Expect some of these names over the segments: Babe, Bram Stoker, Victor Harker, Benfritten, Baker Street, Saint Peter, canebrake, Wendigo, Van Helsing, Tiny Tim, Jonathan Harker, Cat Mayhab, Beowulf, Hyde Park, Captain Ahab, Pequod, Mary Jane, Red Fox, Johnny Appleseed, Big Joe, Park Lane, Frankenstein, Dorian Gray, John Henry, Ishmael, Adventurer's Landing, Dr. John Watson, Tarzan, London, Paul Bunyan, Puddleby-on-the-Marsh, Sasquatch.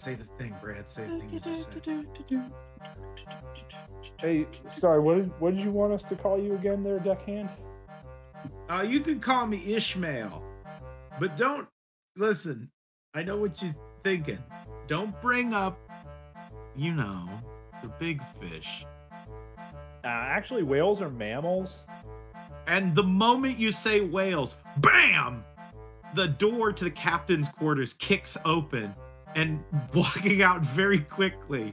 Say the thing, Brad. Say the thing you just said. Hey, sorry, what did you want us to call you again there, Deckhand? You can call me Ishmael, but don't... Listen, I know what you're thinking. Don't bring up, you know, the big fish. Actually, whales are mammals. And the moment you say whales, bam! The door to the captain's quarters kicks open, and walking out very quickly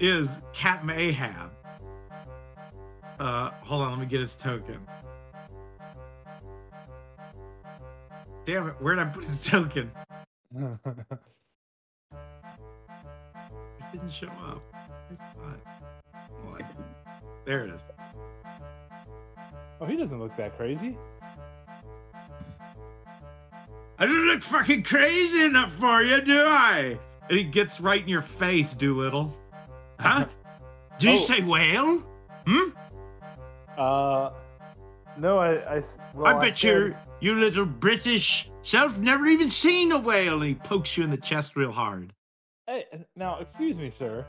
is Cat Mayhab. Hold on, let me get his token. Damn it, where'd I put his token? It didn't show up. It's not. Hold on. There it is. Oh, he doesn't look that crazy. I don't look fucking crazy enough for you, do I? And he gets right in your face, Doolittle. Huh? Did you say whale? Hmm? No, I bet your little British self never even seen a whale, and he pokes you in the chest real hard. Hey, now, excuse me, sir.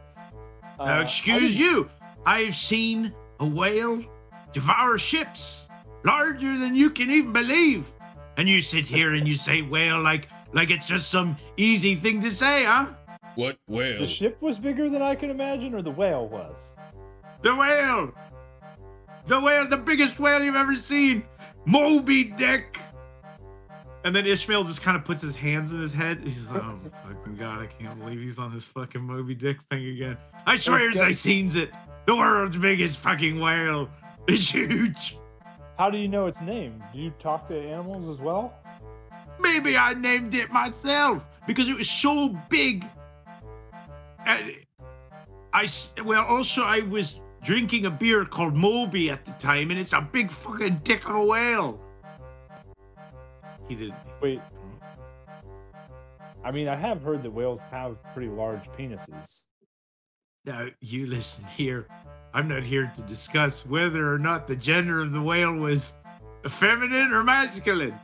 Now, excuse you. I've seen a whale devour ships larger than you can even believe. And you sit here and you say whale like it's just some easy thing to say, huh? What whale? The ship was bigger than I could imagine, or the whale was? The whale! The whale, the biggest whale you've ever seen! Moby Dick! And then Ishmael just kind of puts his hands in his head. He's like, oh, fucking God, I can't believe he's on this fucking Moby Dick thing again. I swear I seen it. The world's biggest fucking whale. It's huge. How do you know its name? Do you talk to animals as well? Maybe I named it myself because it was so big. And I was drinking a beer called Moby at the time, and it's a big fucking dick of a whale. He didn't. Wait. I mean, I have heard that whales have pretty large penises. Now, you listen here. I'm not here to discuss whether or not the gender of the whale was feminine or masculine.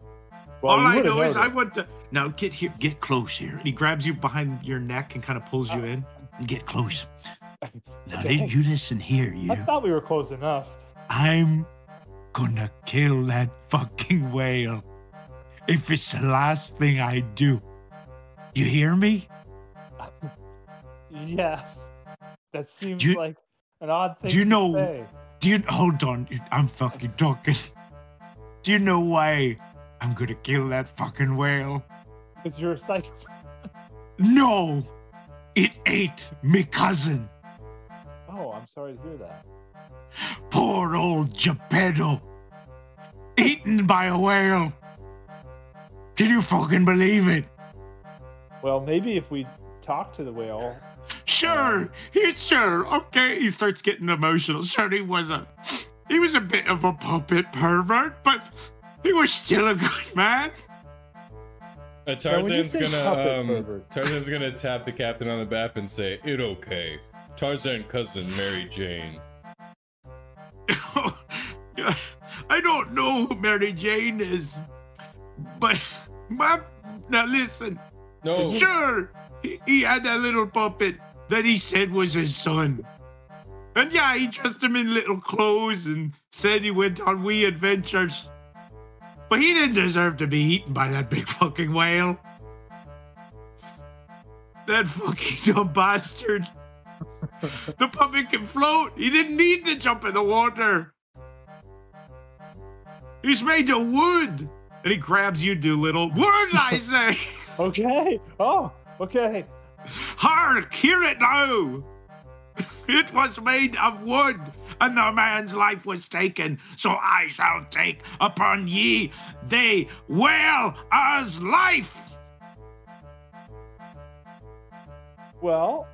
Well, all I know is I want to... Now, get close here. And he grabs you behind your neck and kind of pulls you in. Get close. Now, you listen here, you. I thought we were close enough. I'm gonna kill that fucking whale if it's the last thing I do. You hear me? Yes. That seems like... an odd thing to say. Hold on, I'm fucking talking. Do you know why I'm gonna kill that fucking whale? Because you're a psychopath. No! It ate me cousin. Oh, I'm sorry to hear that. Poor old Geppetto. Eaten by a whale. Can you fucking believe it? Well, maybe if we talk to the whale... Sure. Okay, he starts getting emotional. Sure, he was a bit of a puppet pervert, but he was still a good man. Tarzan's gonna tap the captain on the back and say, "It okay, Tarzan cousin Mary Jane." I don't know who Mary Jane is, but now listen. No. Sure. He had a little puppet that he said was his son. And yeah, he dressed him in little clothes and said he went on wee adventures. But he didn't deserve to be eaten by that big fucking whale. That fucking dumb bastard. The puppet can float. He didn't need to jump in the water. He's made of wood. And he grabs you, Doolittle. Wood, I say. Okay. Oh. Okay. Hark! Hear it now! It was made of wood, and the man's life was taken, so I shall take upon ye the whale as life! Well,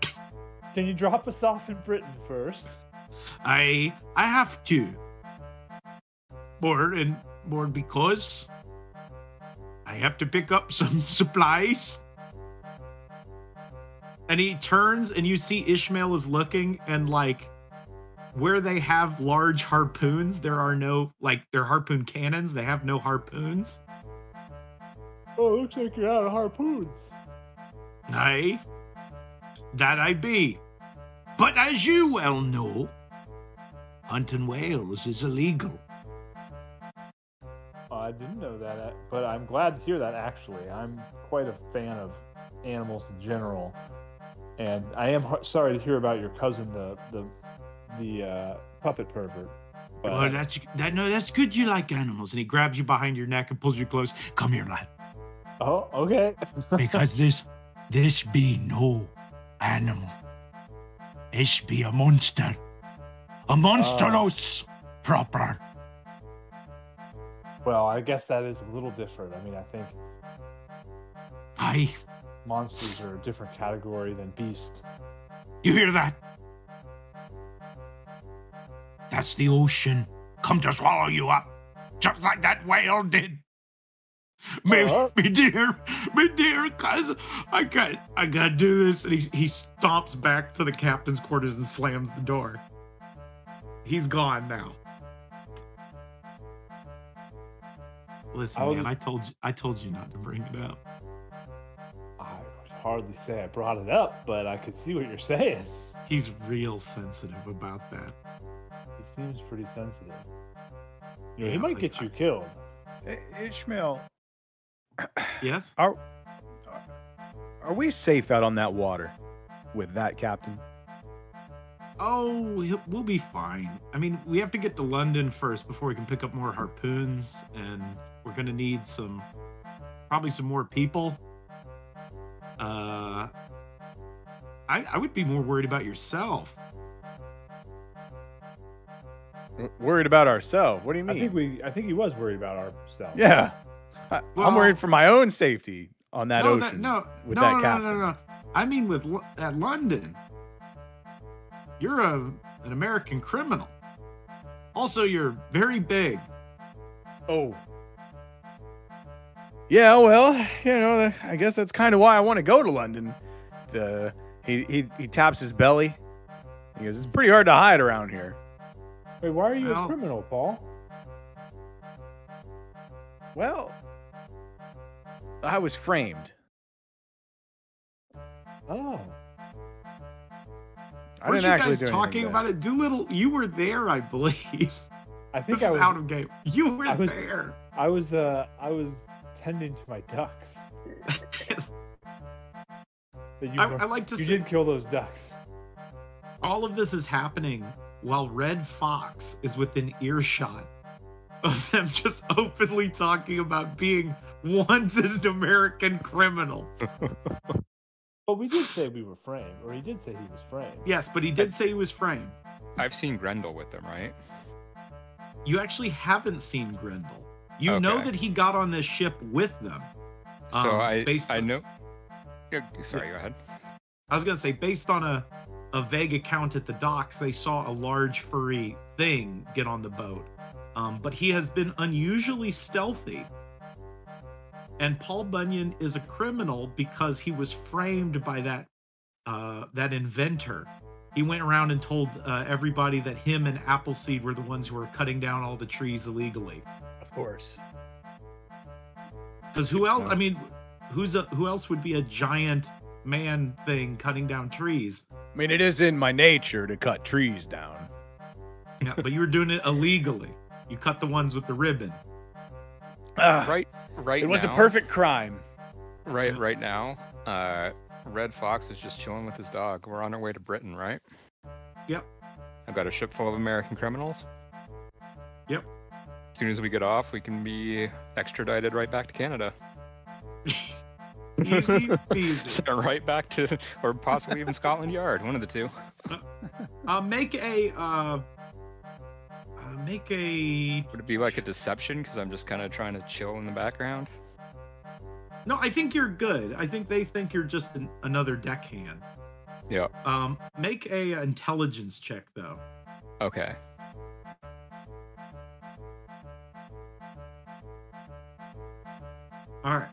can you drop us off in Britain first? I have to. More because I have to pick up some supplies. And he turns, and you see Ishmael is looking, and like where they have large harpoons, there are no they're harpoon cannons. They have no harpoons. Oh, it looks like you're out of harpoons. Aye. That I be. But as you well know, hunting whales is illegal. I didn't know that, but I'm glad to hear that, actually. I'm quite a fan of animals in general. And I am sorry to hear about your cousin, the puppet pervert. But... Oh, that's good. You like animals. And he grabs you behind your neck and pulls you close. Come here, lad. Oh, okay. Because this be no animal. This be a monster. A monsteros proper. Well, I guess that is a little different. I mean, I think monsters are a different category than beast. You hear that? That's the ocean. Come to swallow you up, just like that whale did. Me dear cousin, I gotta do this. And he stomps back to the captain's quarters and slams the door. He's gone now. Listen, man, I told you not to bring it up. I would hardly say I brought it up, but I could see what you're saying. He's real sensitive about that. He seems pretty sensitive. You know, yeah, he might get you killed. Ishmael. Yes? Are we safe out on that water with that captain? Oh, we'll be fine. I mean, we have to get to London first before we can pick up more harpoons, and we're going to need probably some more people. I would be more worried about yourself. Worried about ourselves? What do you mean? I think he was worried about ourselves. Yeah. I'm worried for my own safety on that ocean. Captain. No. I mean, at London. You're an American criminal. Also, you're very big. Oh. Yeah, well, you know, I guess that's kind of why I want to go to London. He taps his belly. He goes, it's pretty hard to hide around here. Wait, why are you a criminal, Paul? Well, I was framed. Oh. Weren't you guys talking about it? Doolittle, you were there, I believe. I think I was out of game. You were there. I was tending to my ducks. I like to see. You did kill those ducks. All of this is happening while Red Fox is within earshot of them just openly talking about being wanted American criminals. But we did say we were framed, or he did say he was framed. Yes, but he did say he was framed. I've seen Grendel with him, right? You actually haven't seen Grendel. You know that he got on this ship with them. So I know. Sorry, go ahead. I was gonna say, based on a vague account at the docks, they saw a large furry thing get on the boat. But he has been unusually stealthy. And Paul Bunyan is a criminal because he was framed by that inventor. He went around and told everybody that him and Appleseed were the ones who were cutting down all the trees illegally. Of course. Because who else? I mean, who else would be a giant man thing cutting down trees? I mean, it is in my nature to cut trees down. Yeah, but you were doing it illegally. You cut the ones with the ribbon. Right. It was a perfect crime. Right now, Red Fox is just chilling with his dog. We're on our way to Britain, right? Yep. I've got a ship full of American criminals. Yep. As soon as we get off, we can be extradited right back to Canada. Easy peasy. So right back to, or possibly even Scotland Yard, one of the two. Would it be like a deception? Because I'm just kind of trying to chill in the background. No, I think you're good. I think they think you're just another deckhand. Yeah. Make a intelligence check though. Okay. All right.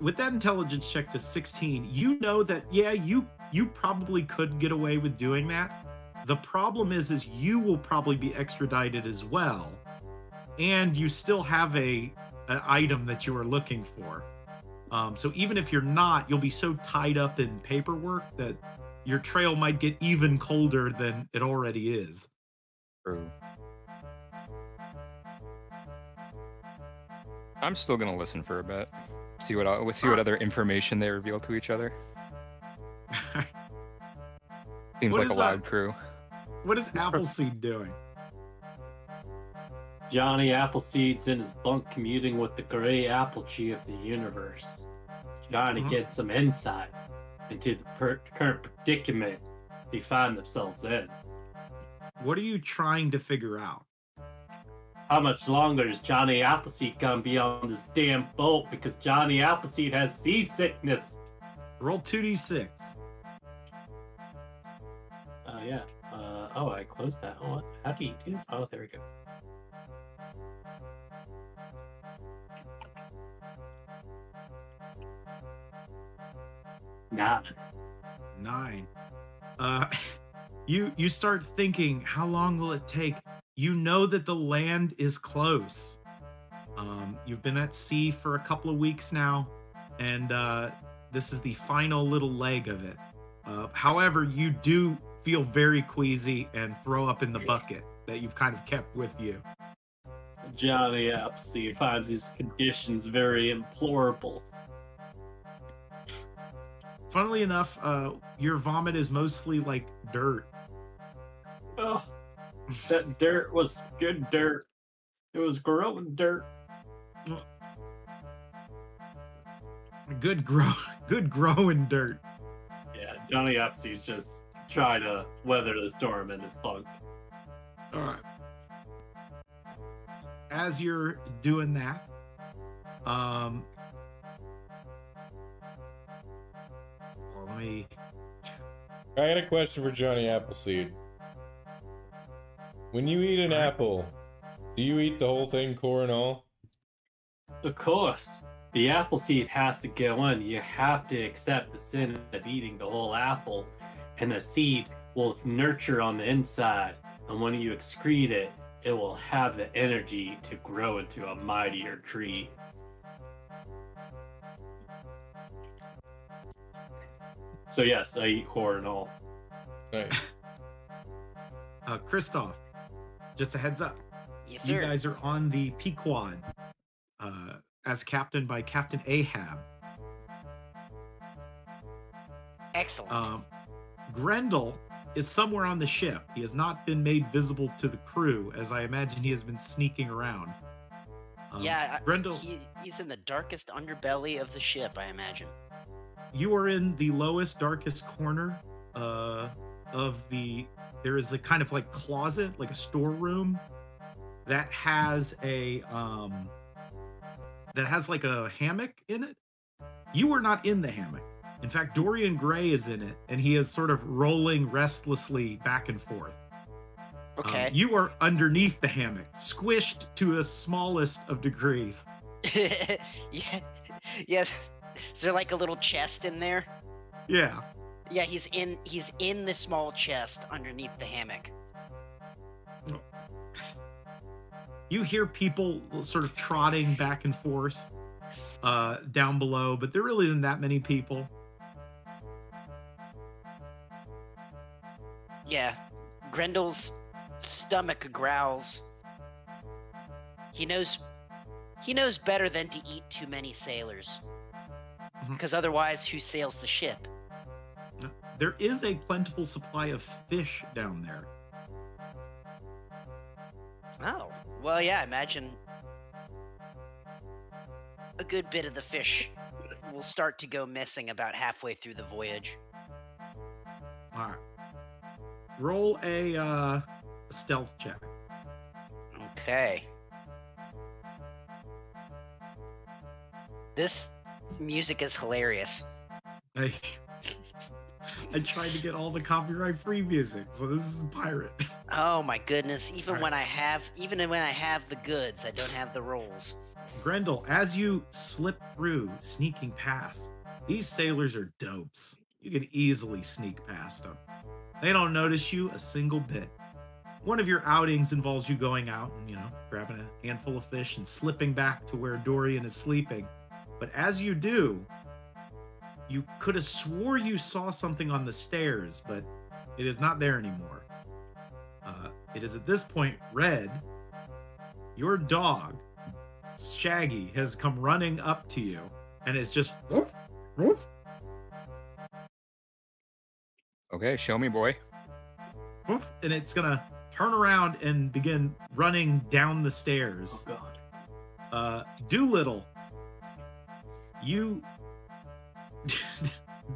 With that intelligence check to 16, you know that you probably could get away with doing that. The problem is you will probably be extradited as well, and you still have an item that you are looking for. So even if you're not, you'll be so tied up in paperwork that your trail might get even colder than it already is. True. I'm still gonna listen for a bit. See what other information they reveal to each other. Seems what like a loud crew. What is Appleseed doing? Johnny Appleseed's in his bunk commuting with the gray Appletree of the universe, trying to get some insight into the current predicament they find themselves in. What are you trying to figure out? How much longer is Johnny Appleseed gonna be on this damn boat? Because Johnny Appleseed has seasickness. Roll 2d6. Yeah. Oh, I closed that. Oh, how do you do? Oh, there we go. Nine. You start thinking, how long will it take? You know that the land is close. You've been at sea for a couple of weeks now, and this is the final little leg of it. However, you do feel very queasy and throw up in the bucket that you've kind of kept with you. Johnny Appleseed finds these conditions very implorable. Funnily enough, your vomit is mostly like dirt. Oh, that dirt was good dirt. It was growing dirt. Good growing dirt. Yeah, Johnny Appleseed's just trying to weather the storm in his bunk. All right. As you're doing that, I had a question for Johnny Appleseed. When you eat an apple, do you eat the whole thing, core and all? Of course. The apple seed has to go in. You have to accept the sin of eating the whole apple, and the seed will nurture on the inside, and when you excrete it, it will have the energy to grow into a mightier tree. So yes, I eat core and all. Nice. Christoph, just a heads up. Yes, sir. You guys are on the Pequod, as captained by Captain Ahab. Excellent. Grendel is somewhere on the ship. He has not been made visible to the crew, as I imagine he has been sneaking around. Grendel. He's in the darkest underbelly of the ship, I imagine. You are in the lowest, darkest corner of the... There is a kind of like closet, like a storeroom, that has a... that has like a hammock in it. You are not in the hammock. In fact, Dorian Gray is in it, and he is sort of rolling restlessly back and forth. Okay. You are underneath the hammock, squished to the smallest of degrees. Yeah. Yes. Is there like a little chest in there? Yeah. Yeah, he's in the small chest underneath the hammock. You hear people sort of trotting back and forth down below, but there really isn't that many people. Yeah. Grendel's stomach growls. He knows better than to eat too many sailors. Because otherwise, who sails the ship? There is a plentiful supply of fish down there. Oh, well, yeah, I imagine a good bit of the fish will start to go missing about halfway through the voyage. All right. Roll a stealth check. Okay. This... music is hilarious. I tried to get all the copyright-free music, so this is pirate. Oh my goodness! Even when I have the goods, I don't have the rolls. Grendel, as you slip through, sneaking past, these sailors are dopes. You can easily sneak past them. They don't notice you a single bit. One of your outings involves you going out and, you know, grabbing a handful of fish and slipping back to where Dorian is sleeping. But as you do, You could have swore you saw something on the stairs, but it is not there anymore. It is at this point, Red, your dog, Shaggy, has come running up to you and is just woof, woof. Okay, show me, boy. Woof, and it's going to turn around and begin running down the stairs. Oh, God. Doolittle. You...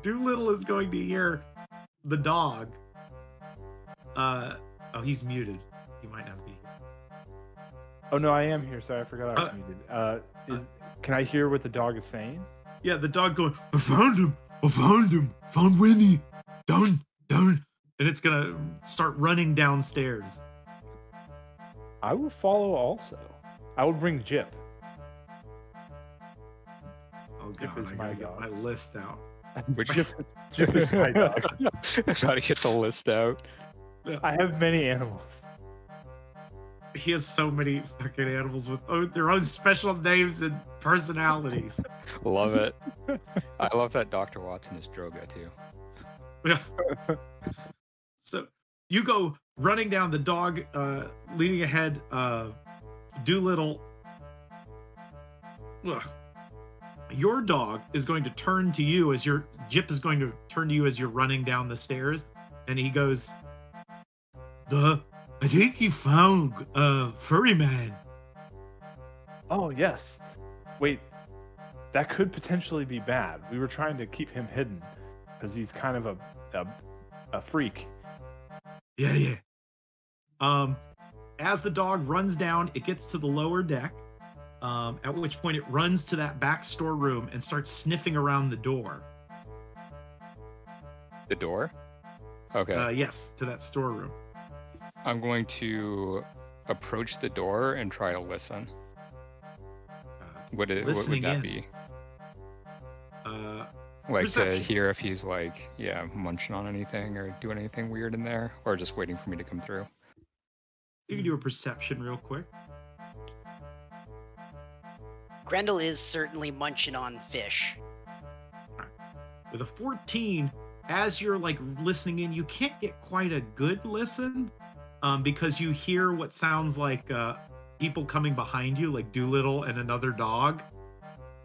Doolittle is going to hear the dog. Oh, he's muted. He might not be. Oh, no, I am here. Sorry, I forgot I was muted. Can I hear what the dog is saying? Yeah, the dog going, I found him. I found him. Found Winnie. Done. Done. And it's going to start running downstairs. I will follow also. I will bring Jip. Oh, God, I gotta get my list out. Jip is my dog. I gotta get the list out. I have many animals. He has so many fucking animals with their own special names and personalities. Love it. I love that Dr. Watson is Droga, too. So you go running down, the dog leading ahead. Doolittle. Ugh. Your dog is going to turn to you as your Jip is going to turn to you as you're running down the stairs, and he goes, I think he found Furry Man. Oh, yes. Wait, that could potentially be bad. We were trying to keep him hidden because he's kind of a freak. Yeah, yeah. As the dog runs down, it gets to the lower deck. At which point it runs to that back storeroom and starts sniffing around the door. The door? Okay. Yes, to that storeroom. I'm going to approach the door and try to listen. What would that be? Like perception. To hear if he's like, yeah, munching on anything or doing anything weird in there, or just waiting for me to come through. You can do a perception real quick. Grendel is certainly munching on fish. With a 14, as you're like listening in, you can't get quite a good listen because you hear what sounds like people coming behind you, like Doolittle and another dog.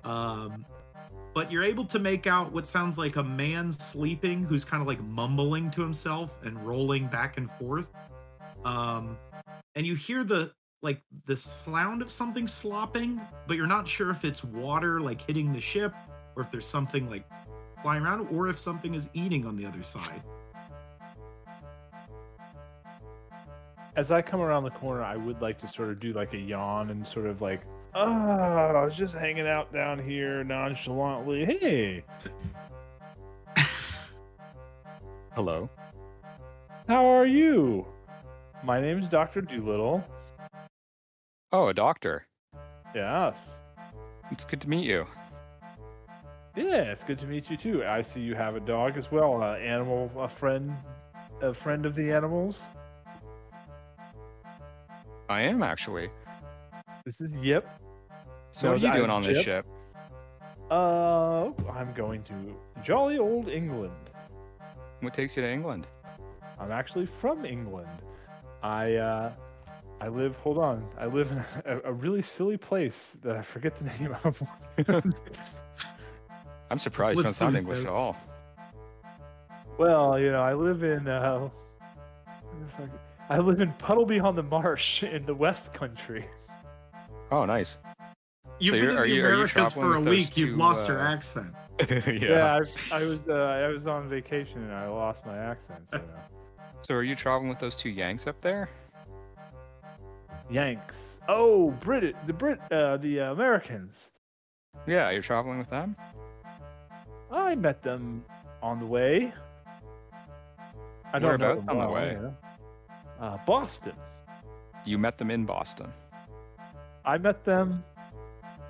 But you're able to make out what sounds like a man sleeping who's kind of like mumbling to himself and rolling back and forth. And you hear the sound of something slopping, but you're not sure if it's water like hitting the ship, or if there's something like flying around, or if something is eating on the other side. As I come around the corner, I would like to sort of do like a yawn and sort of like, I was just hanging out down here nonchalantly. Hey. Hello. How are you? My name is Dr. Doolittle. Oh, a doctor. Yes. It's good to meet you. Yeah, it's good to meet you too. I see you have a dog as well, a friend of the animals. I am, actually. This is Yip. So what are you doing on this ship? I'm going to jolly old England. What takes you to England? I'm actually from England. I live, I live in a really silly place that I forget the name of. I'm surprised you don't sound English at all. Well, you know, I live in Puddleby-on-the-Marsh in the West Country. Oh, nice. You've been in the Americas for a week. You've lost your accent. Yeah, I was on vacation and I lost my accent. So, so are you traveling with those two Yanks up there? Yanks. Oh, the Americans. Yeah, you're traveling with them? I met them on the way. I don't know them on the way. Boston. You met them in Boston. I met them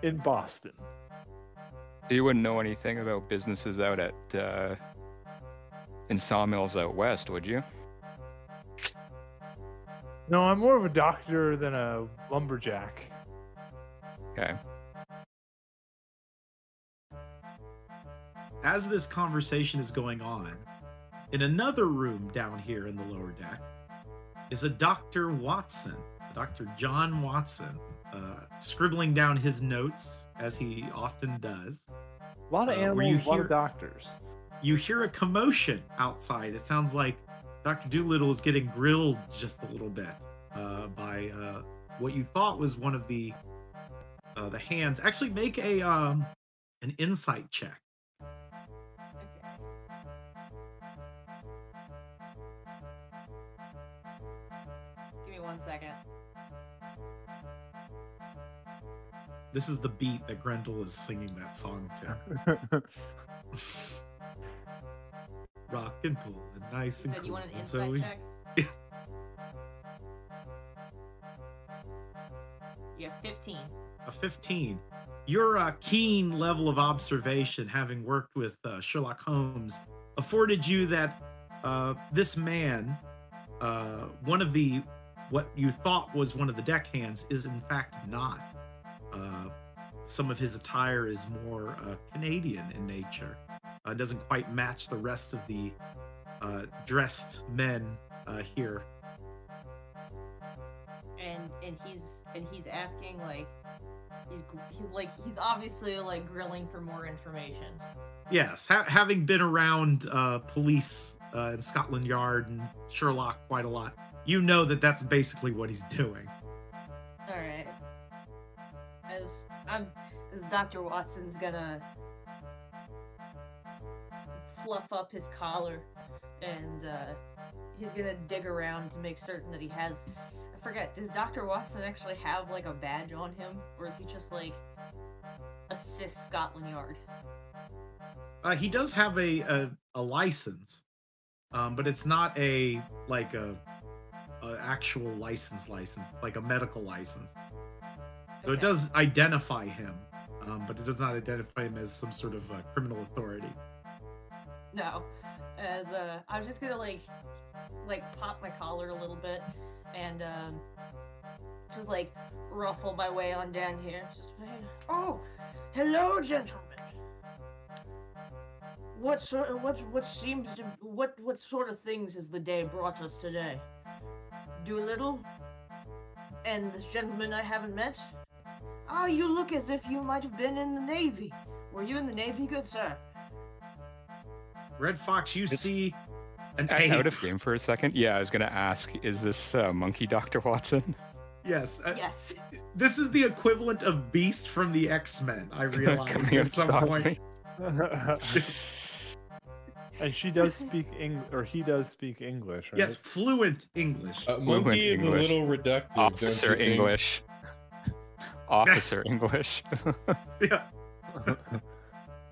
in Boston. You wouldn't know anything about businesses out at in sawmills out west, would you? No, I'm more of a doctor than a lumberjack. Okay. as this conversation is going on, in another room down here in the lower deck is a Dr. Watson, Dr. John Watson, scribbling down his notes as he often does. A lot of animals, a lot of doctors. You hear a commotion outside. It sounds like Dr. Doolittle is getting grilled just a little bit by what you thought was one of the hands. Actually, make a an insight check. Okay. Give me 1 second. This is the beat that Grendel is singing that song to. Rock and pull and nice and cool. You want an insight check? You have 15. A 15. Your keen level of observation, having worked with Sherlock Holmes, afforded you that this man, one of the, what you thought was one of the deckhands, is in fact not. Some of his attire is more Canadian in nature. Doesn't quite match the rest of the dressed men here. And he's asking, like, he's obviously like grilling for more information. Yes, having been around police in Scotland Yard and Sherlock quite a lot, you know that that's basically what he's doing. As Dr. Watson's gonna fluff up his collar, and he's gonna dig around to make certain that he has. I forget, does Dr. Watson actually have like a badge on him, or is he just like assist Scotland Yard? He does have a license, but it's not a like a actual license. It's like a medical license. So it does identify him, but it does not identify him as some sort of criminal authority. No, as I'm just gonna like pop my collar a little bit and just like ruffle my way on down here. Just oh, hello, gentlemen. What sort of things has the day brought us today? Doolittle and this gentleman I haven't met. Ah, oh, you look as if you might have been in the Navy. Were you in the Navy, good sir? Red Fox, you see an ape. Out of game for a second. Yeah, I was going to ask, is this monkey Dr. Watson? Yes. Yes. This is the equivalent of Beast from the X-Men, I realized at some point. And she does speak English, or he does speak English, right? Yes, fluent English. Monkey is English. A little reductive. Officer English. Officer English. Yeah.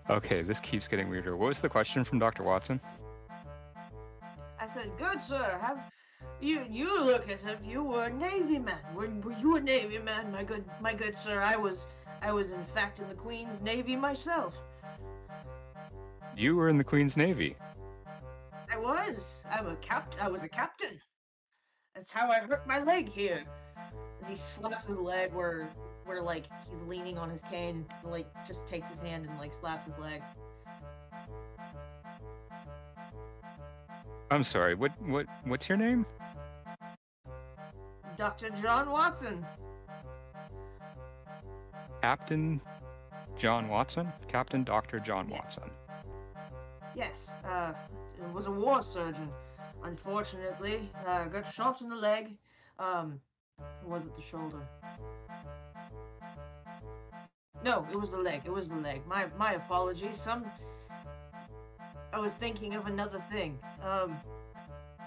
Okay, this keeps getting weirder. What was the question from Dr. Watson? I said, good sir, you look as if you were a Navy man. Were you a Navy man, my good sir? I was in fact in the Queen's Navy myself. You were in the Queen's Navy. I was. I was a captain. That's how I hurt my leg here. As he slaps his leg where like he's leaning on his cane, and, like, just takes his hand and like slaps his leg. I'm sorry. What's your name? Dr. John Watson. Captain John Watson? Captain Dr. John Watson. Yes, it was a war surgeon. Unfortunately, got shot in the leg. Was it the shoulder? No, it was the leg. It was the leg. My apologies. I was thinking of another thing.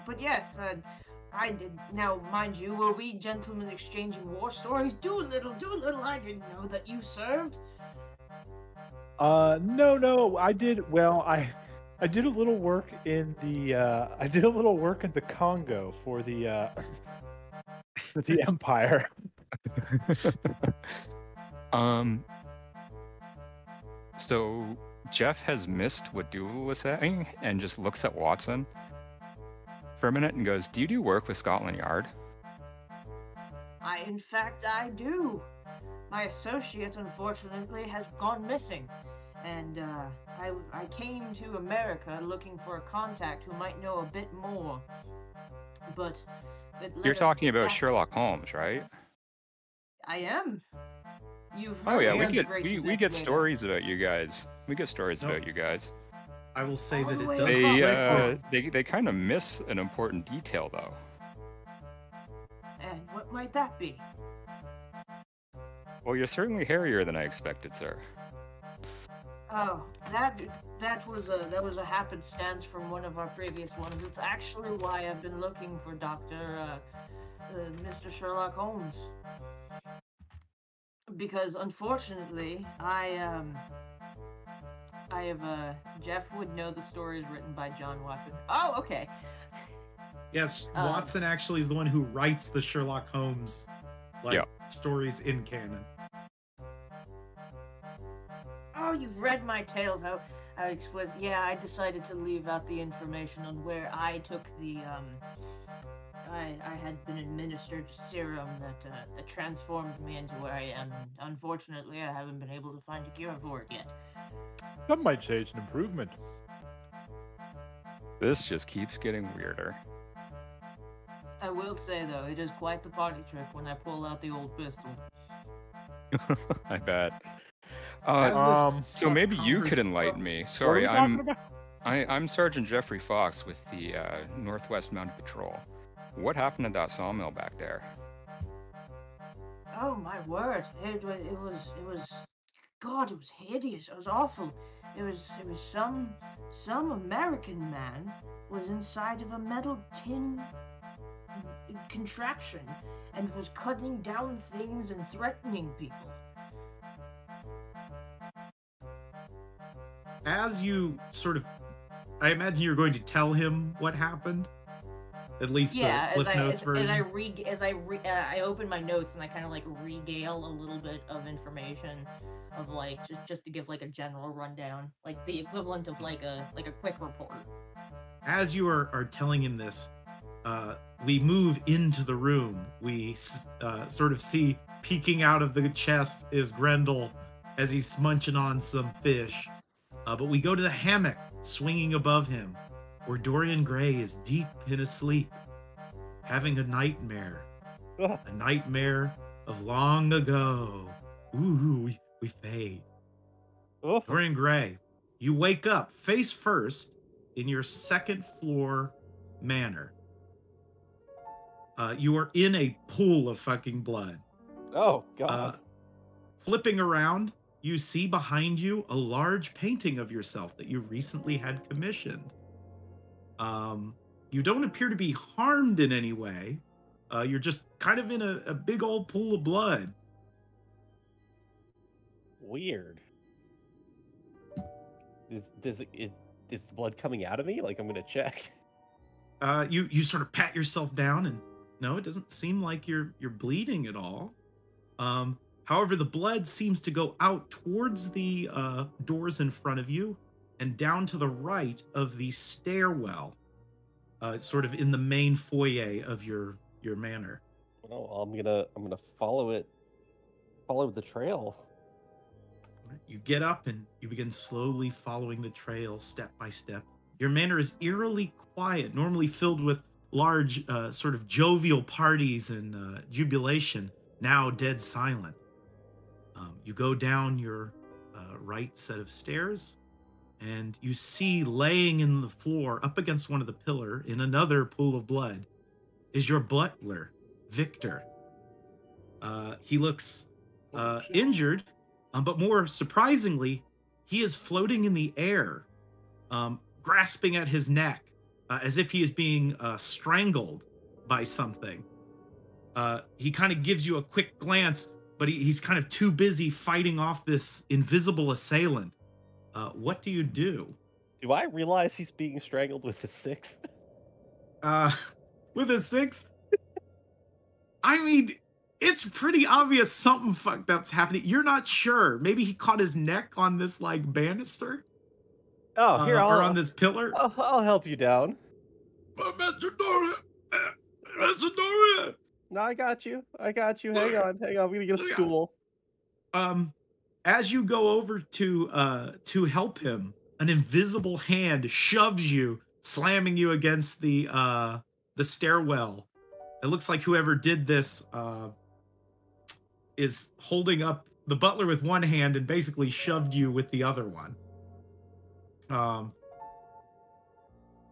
But yes, I did. Now, mind you, were we gentlemen exchanging war stories? Doolittle, I didn't know that you served. No, I did. Well, I did a little work in the Congo for the for the Empire. So Jeff has missed what Doolittle was saying and just looks at Watson for a minute and goes, "Do you do work with Scotland Yard?" In fact, I do. My associate, unfortunately, has gone missing, and I came to America looking for a contact who might know a bit more. But you're talking about Sherlock Holmes, right? I am. You've heard we get stories about you guys. We get stories about you guys. I will say that it does. They kind of miss an important detail, though. And what might that be? Well, you're certainly hairier than I expected, sir. Oh, that was a happenstance from one of our previous ones. It's actually why I've been looking for Mr. Sherlock Holmes. Because unfortunately, I have Jeff would know the stories written by John Watson. Oh, okay. Yes, Watson actually is the one who writes the Sherlock Holmes stories in canon. Oh, you've read my tales. I decided to leave out the information on where I took the. I had been administered a serum that transformed me into where I am. Unfortunately, I haven't been able to find a cure for it yet. Some might say it's an improvement. This just keeps getting weirder. I will say, though, it is quite the party trick when I pull out the old pistol. I bet. So maybe you could enlighten me. Sorry, I'm Sergeant Jeffrey Fox with the Northwest Mounted Patrol. What happened to that sawmill back there? Oh my word! It was. God, it was hideous. It was awful. It was some American man was inside of a metal tin contraption and was cutting down things and threatening people. As you sort of, I imagine you're going to tell him what happened. At least the Cliff Notes version. As I open my notes and I kind of regale a little bit of information, of just to give a general rundown, the equivalent of a quick report. As you are telling him this, we move into the room. We sort of see peeking out of the chest is Grendel as he's munching on some fish. But we go to the hammock swinging above him, where Dorian Gray is deep in his sleep, having a nightmare. A nightmare of long ago. Ooh, we fade. Oh. Dorian Gray, you wake up face first in your second floor manor. You are in a pool of fucking blood. Oh, God. Flipping around, you see behind you a large painting of yourself that you recently had commissioned. You don't appear to be harmed in any way. You're just kind of in a big old pool of blood. Weird. Is the blood coming out of me? I'm gonna check. You sort of pat yourself down, and no, it doesn't seem like you're bleeding at all. However, the blood seems to go out towards the doors in front of you, and down to the right of the stairwell, sort of in the main foyer of your manor. Well, I'm gonna follow the trail. You get up and you begin slowly following the trail step by step. Your manor is eerily quiet, normally filled with large sort of jovial parties and jubilation, now dead silent. You go down your right set of stairs, and you see laying in the floor up against one of the pillars in another pool of blood is your butler, Victor. He looks injured, but more surprisingly, he is floating in the air, grasping at his neck as if he is being strangled by something. He kind of gives you a quick glance, but he's kind of too busy fighting off this invisible assailant. What do you do? Do I realize he's being strangled with a 6? With a 6? I mean, it's pretty obvious something fucked up's happening. You're not sure. Maybe he caught his neck on this, banister? Oh, here, or on this pillar? I'll help you down. But Mr. Dorian! Mr. Dorian! No, I got you. Hang on, I'm gonna get a stool. as you go over to help him, an invisible hand shoves you, slamming you against the stairwell. It looks like whoever did this is holding up the butler with one hand and basically shoved you with the other one.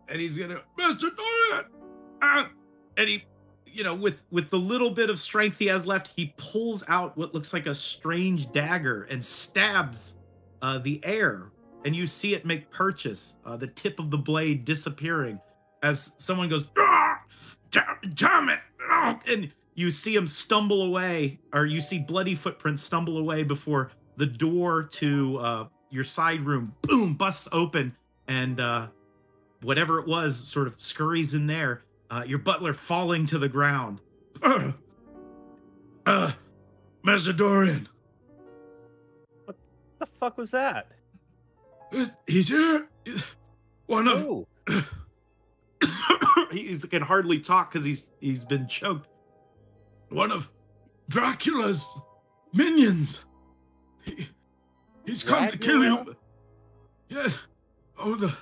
And he's gonna, Mr. Dorian! Ah! And he, you know, with the little bit of strength he has left, he pulls out what looks like a strange dagger and stabs the air. And you see it make purchase, the tip of the blade disappearing as someone goes, ah! Damn it! Ah! And you see him stumble away, or you see bloody footprints stumble away before the door to your side room, boom, busts open, and whatever it was sort of scurries in there, your butler falling to the ground. Master Dorian. What the fuck was that? He's here. One of... He can hardly talk because he's been choked. One of Dracula's minions. He's come to kill you. Yes. Oh, the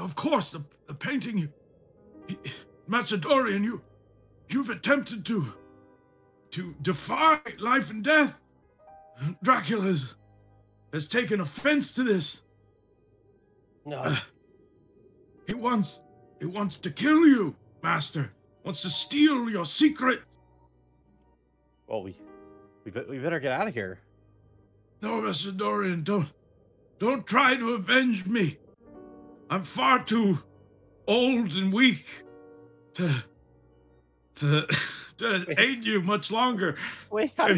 of course, the painting. Master Dorian, you've attempted to defy life and death. Dracula has taken offense to this. No. He wants to kill you, Master. Wants to steal your secret. Well, we better get out of here. No, Master Dorian, don't try to avenge me. I'm far too old and weak to aid you much longer. Wait, how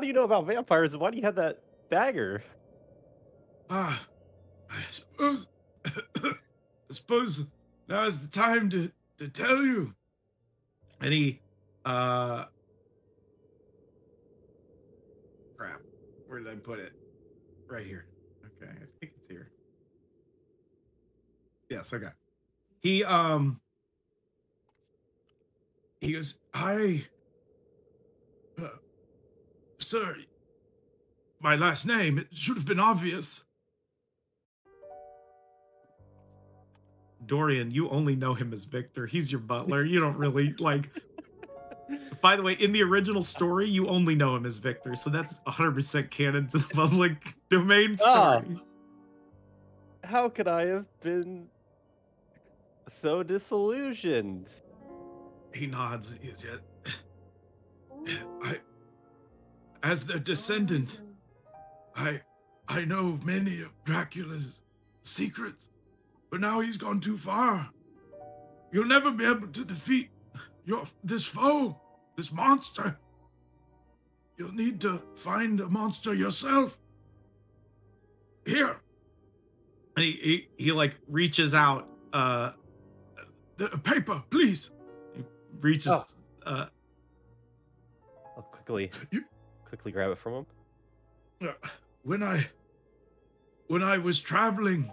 do you know about vampires, and why do you have that dagger? I suppose now is the time to tell you. And he, crap. Where did I put it? Right here. Okay, I think it's here. Yes, okay. He goes, "Hi, sir, my last name, it should have been obvious." Dorian, you only know him as Victor. He's your butler. You don't really, like... By the way, in the original story, you only know him as Victor, so that's 100% canon to the public domain story. How could I have been... so disillusioned? He nods. As their descendant, I know many of Dracula's secrets, but now he's gone too far. You'll never be able to defeat this foe, this monster. You'll need to find a monster yourself. Here. And he like reaches out. The paper, please. He reaches. Oh. I'll quickly grab it from him. When I was traveling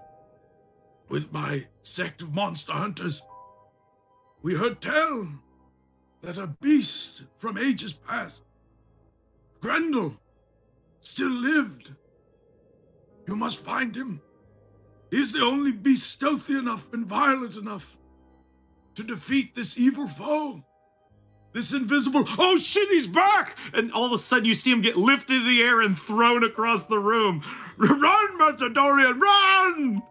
with my sect of monster hunters, we heard tell that a beast from ages past, Grendel, still lived. You must find him. He's the only beast stealthy enough and violent enough to defeat this evil foe. This invisible, oh shit, he's back! And all of a sudden you see him get lifted in the air and thrown across the room. Run, Master Dorian, run!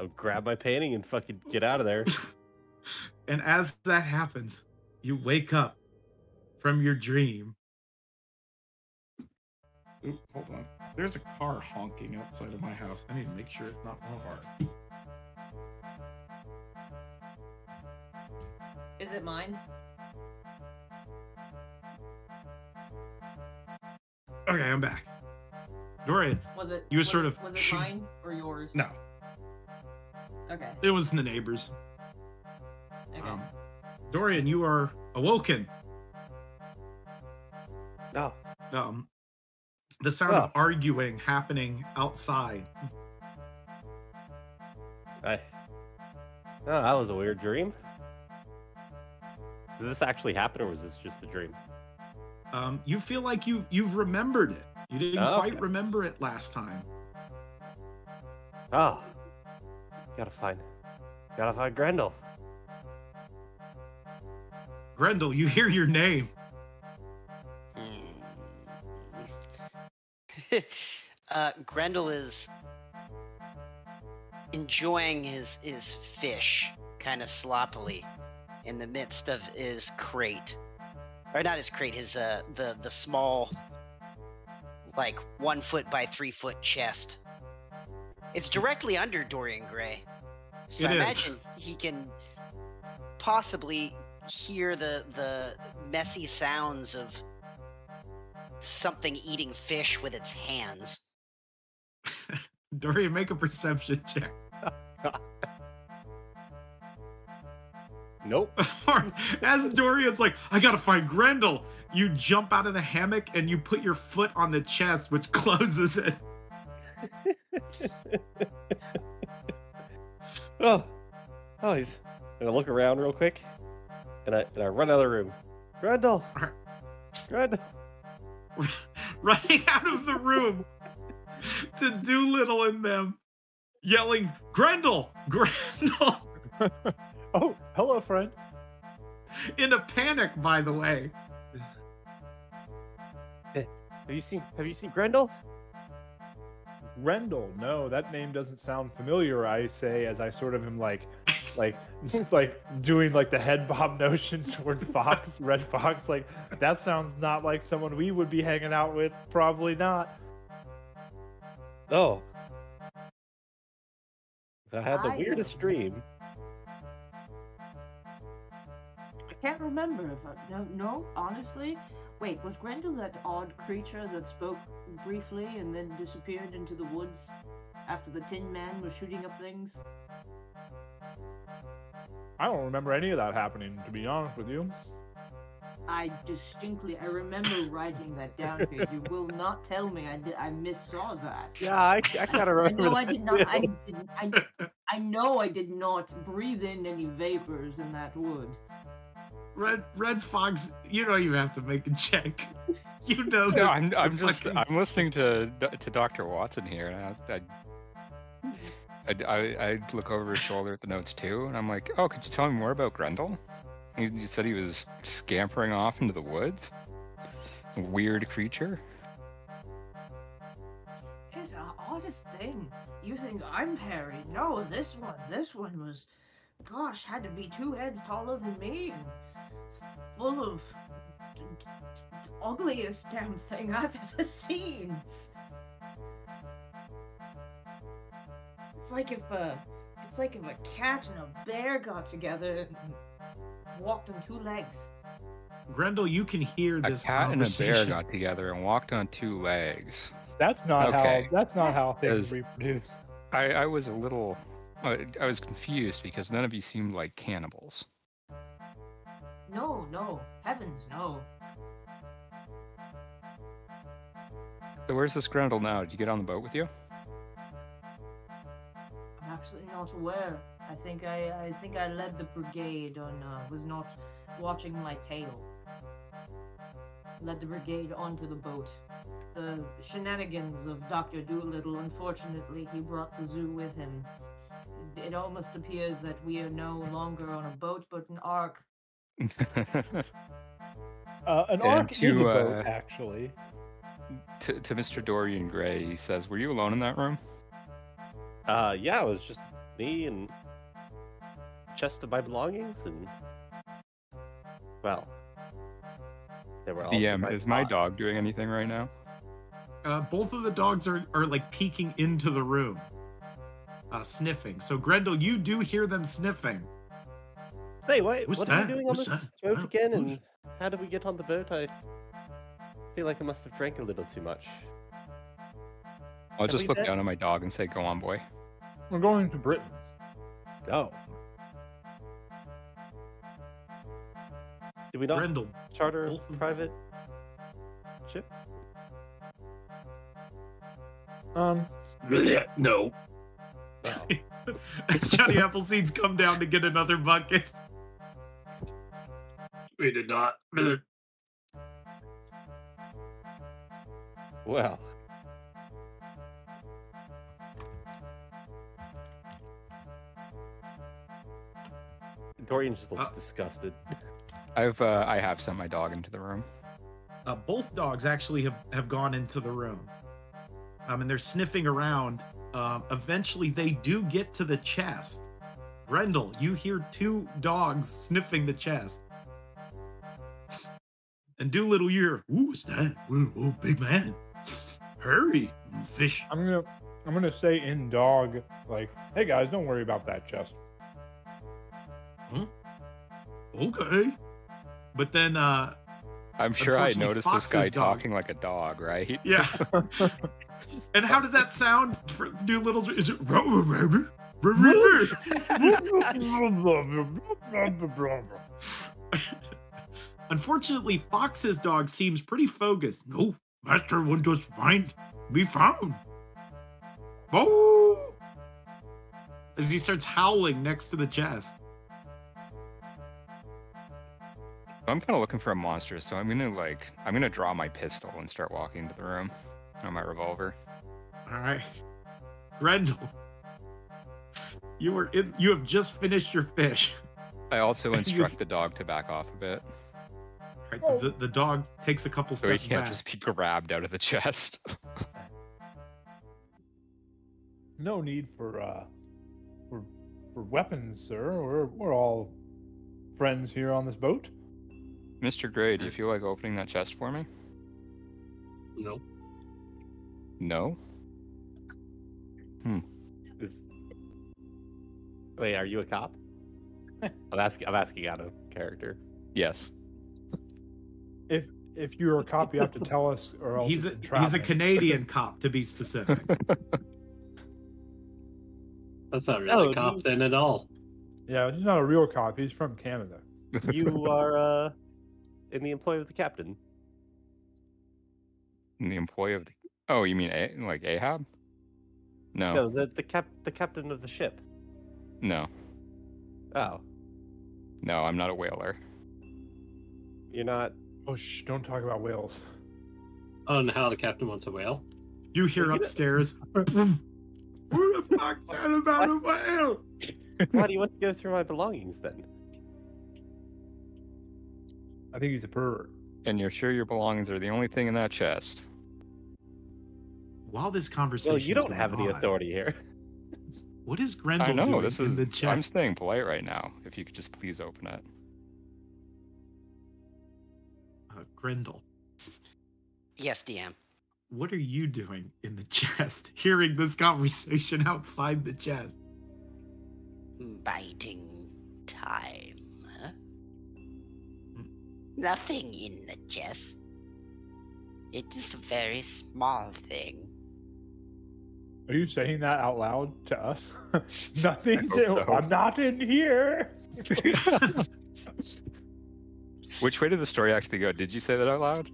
I'll grab my painting and fucking get out of there. And as that happens, you wake up from your dream. Ooh, hold on. There's a car honking outside of my house. I need to make sure it's not one of ours. Is it mine? Okay, I'm back. Dorian, was it mine or yours? No. Okay. It was in the neighbors. Okay. Dorian, you are awoken. No. The sound of arguing happening outside. That was a weird dream. Did this actually happen, or was this just a dream? You feel like you've remembered it. You didn't quite remember it last time. Oh, gotta find Grendel. Grendel, you hear your name. Grendel is enjoying his fish kind of sloppily in the midst of his crate. Or not his crate, his the small, like, 1 foot by 3 foot chest. It's directly under Dorian Gray. So I imagine he can possibly hear the messy sounds of something eating fish with its hands. Dorian, make a perception check. Nope. As Dorian's like, I gotta find Grendel, you jump out of the hammock and you put your foot on the chest, which closes it. Oh, he's gonna look around real quick, and I run out of the room. Grendel, Grendel. Running out of the room to Doolittle and them, yelling, Grendel, Grendel. Oh, hello, friend. In a panic, by the way. Have you seen Grendel? Grendel? No, that name doesn't sound familiar. I say as I sort of am like doing like the head bob notion towards Fox, Red Fox. Like, that sounds not like someone we would be hanging out with. Probably not. Oh, I had the weirdest dream. Can't remember if I... No, honestly. Wait, was Grendel that odd creature that spoke briefly and then disappeared into the woods after the Tin Man was shooting up things? I don't remember any of that happening, to be honest with you. I remember writing that down here. You will not tell me I missaw that. Yeah, I kind of remember. I know I did not breathe in any vapors in that wood. Red Fox, you don't even have to make a check. You know. No, I'm just fucking... I'm listening to Dr. Watson here, and I look over his shoulder at the notes too, and I'm like, oh, could you tell me more about Grendel? You said he was scampering off into the woods. Weird creature. It's the oddest thing. You think I'm hairy? No, this one was. Gosh, had to be 2 heads taller than me, and full of ugliest damn thing I've ever seen. It's like if a cat and a bear got together and walked on 2 legs. Grendel, you can hear this. A cat and a bear got together and walked on 2 legs. That's not okay. That's not how things reproduce. I was a little. I was confused because none of you seemed like cannibals. No. Heavens, no. So where's this Grendel now? Did you get on the boat with you? I'm actually not aware. I think I led the brigade on, was not watching my tail. Led the brigade onto the boat. The shenanigans of Dr. Doolittle, unfortunately, he brought the zoo with him. It almost appears that we are no longer on a boat, but an ark. An ark is a boat, actually. To Mr. Dorian Gray, he says, were you alone in that room? Yeah, it was just me and a chest of my belongings, and... Well... There were also is my dog doing anything right now? Both of the dogs are like peeking into the room. Sniffing. So Grendel, you do hear them sniffing. Hey, wait, what are we doing on this boat again? And how did we get on the boat? I feel like I must have drank a little too much. I'll just look down at my dog and say, go on, boy. We're going to Britain. Go. Did we not charter a private ship? No. As Johnny Appleseed's come down to get another bucket. We did not. Well. Dorian just looks disgusted. I have sent my dog into the room. Both dogs actually have gone into the room. And they're sniffing around. Eventually, they do get to the chest. Grendel, you hear two dogs sniffing the chest. And Doolittle, you hear, "Ooh, what's that? Ooh, big man, hurry, fish." I'm gonna say in dog, like, "Hey guys, don't worry about that chest." Huh? Okay. But then, I'm sure I noticed Fox's this guy talking like a dog, right? Yeah. And how does that sound for Doolittle's? Is it? Unfortunately, Fox's dog seems pretty focused. "No, master, one does find be found." Oh! As he starts howling next to the chest. I'm kind of looking for a monster, so I'm gonna draw my pistol and start walking into the room on my revolver. All right, Grendel, you have just finished your fish. I also instruct the dog to back off a bit. Right, the dog takes a couple steps back. So he can't just be grabbed out of the chest. No need for weapons, sir. We're all friends here on this boat. Mr. Gray, do you feel like opening that chest for me? No. No? Hmm. Wait, are you a cop? I'm asking out of character. Yes. If you're a cop, you have to tell us, or else he's a Canadian cop, to be specific. That's not really a cop then at all. Yeah, he's not a real cop. He's from Canada. You are in the employ of the captain. In the employ of the... Oh, you mean like Ahab? No. No, the captain of the ship. No. Oh. No, I'm not a whaler. You're not... Oh, shh, don't talk about whales. Oh, and how the captain wants a whale? You hear upstairs, "Who the fuck said about a whale?" Why do you want to go through my belongings then? I think he's a pervert. And you're sure your belongings are the only thing in that chest? While this conversation is going on... Well, you don't have any authority here. What is Grendel doing in the chest? I'm staying polite right now. If you could just please open it. Grendel. Yes, DM. What are you doing in the chest, hearing this conversation outside the chest? Biding time. Huh? Nothing in the chest. It is a very small thing. Are you saying that out loud to us? Nothing. So. I'm not in here. Which way did the story actually go? Did you say that out loud?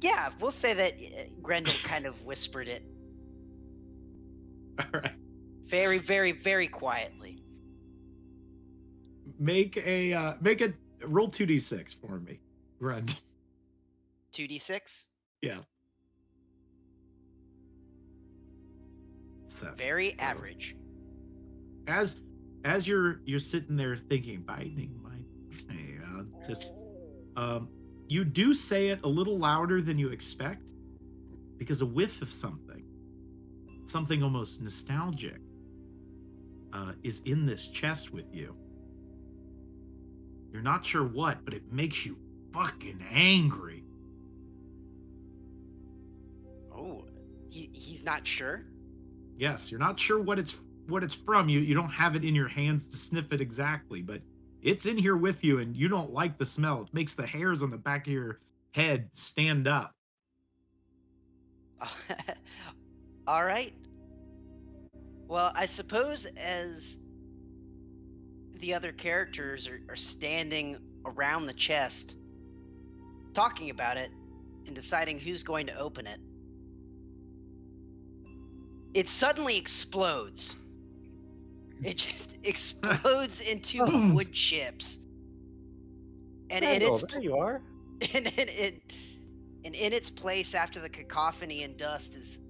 Yeah, we'll say that Grendel kind of whispered it. All right. Very, very, very quietly. Make a roll 2d6 for me, Grendel. 2d6? Yeah. 7. Very average. As you're sitting there thinking, biting my... Just, you do say it a little louder than you expect, because a whiff of something almost nostalgic, is in this chest with you. You're not sure what, but it makes you fucking angry. Oh, he's not sure? Yes, you're not sure what it's from. You don't have it in your hands to sniff it exactly, but it's in here with you, and you don't like the smell. It makes the hairs on the back of your head stand up. All right. Well, I suppose as the other characters are standing around the chest, talking about it and deciding who's going to open it, it suddenly explodes. It just explodes into wood chips, and Grendel, there you are. And it And in its place, after the cacophony and dust, is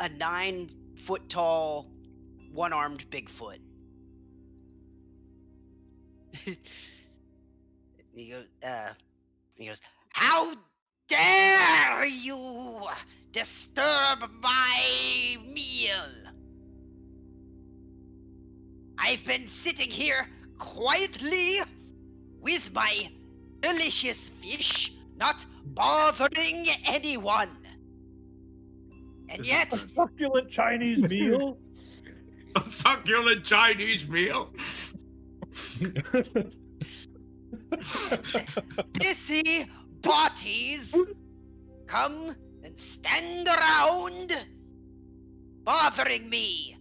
a 9-foot-tall, one-armed Bigfoot. He goes, "How dare you disturb my meal? I've been sitting here quietly with my delicious fish, not bothering anyone. And is yet... a succulent Chinese meal? A succulent Chinese meal? Pissy bodies come and stand around bothering me.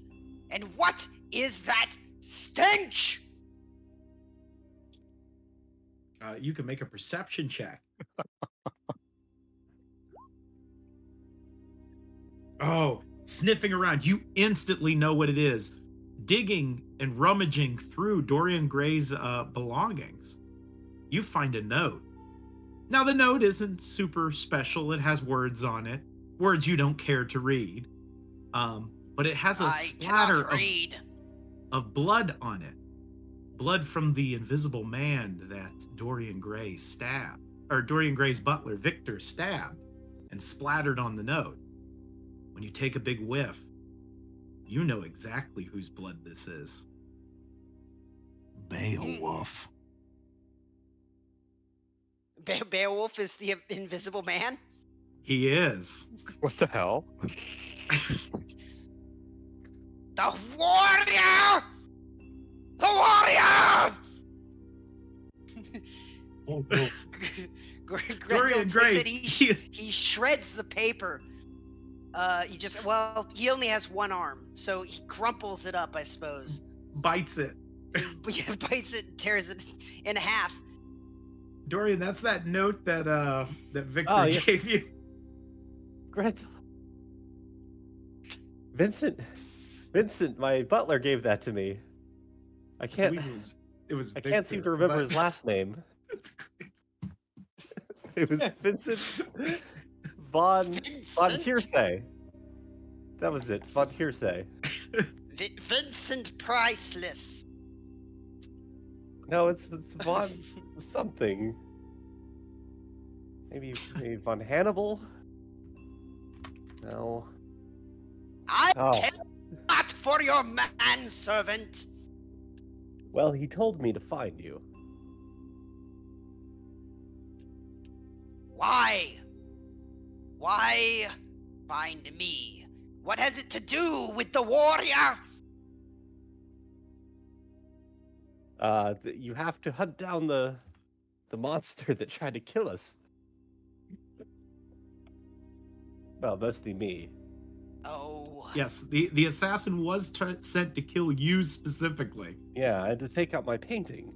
And what is that stench?" You can make a perception check. Oh, sniffing around, you instantly know what it is. Digging and rummaging through Dorian Gray's belongings, you find a note. Now, the note isn't super special. It has words on it, words you don't care to read. But it has a splatter of blood on it. Blood from the invisible man that Dorian Gray stabbed, or Dorian Gray's butler, Victor, stabbed and splattered on the note. When you take a big whiff, you know exactly whose blood this is. Beowulf. Beowulf is the invisible man? He is. What the hell? The warrior! The warrior! Oh, no. Dorian Gray. He shreds the paper. He only has one arm, so he crumples it up, I suppose. Bites it. He bites it and tears it in half. Dorian, that's that note that that Victor gave you. Grendel. Vincent, my butler gave that to me. I can't. It was Victor, I can't seem to remember his last name. That's great. It was Vincent. Von Hearsay. That was it. Von Hearsay. Vincent Priceless. No, it's Von something. Maybe Von Hannibal. No. I care not for your manservant. Well, he told me to find you. Why? Why find me? What has it to do with the warrior? You have to hunt down the monster that tried to kill us. Well, mostly me. Oh. Yes, the assassin was sent to kill you specifically. Yeah, I had to take out my painting.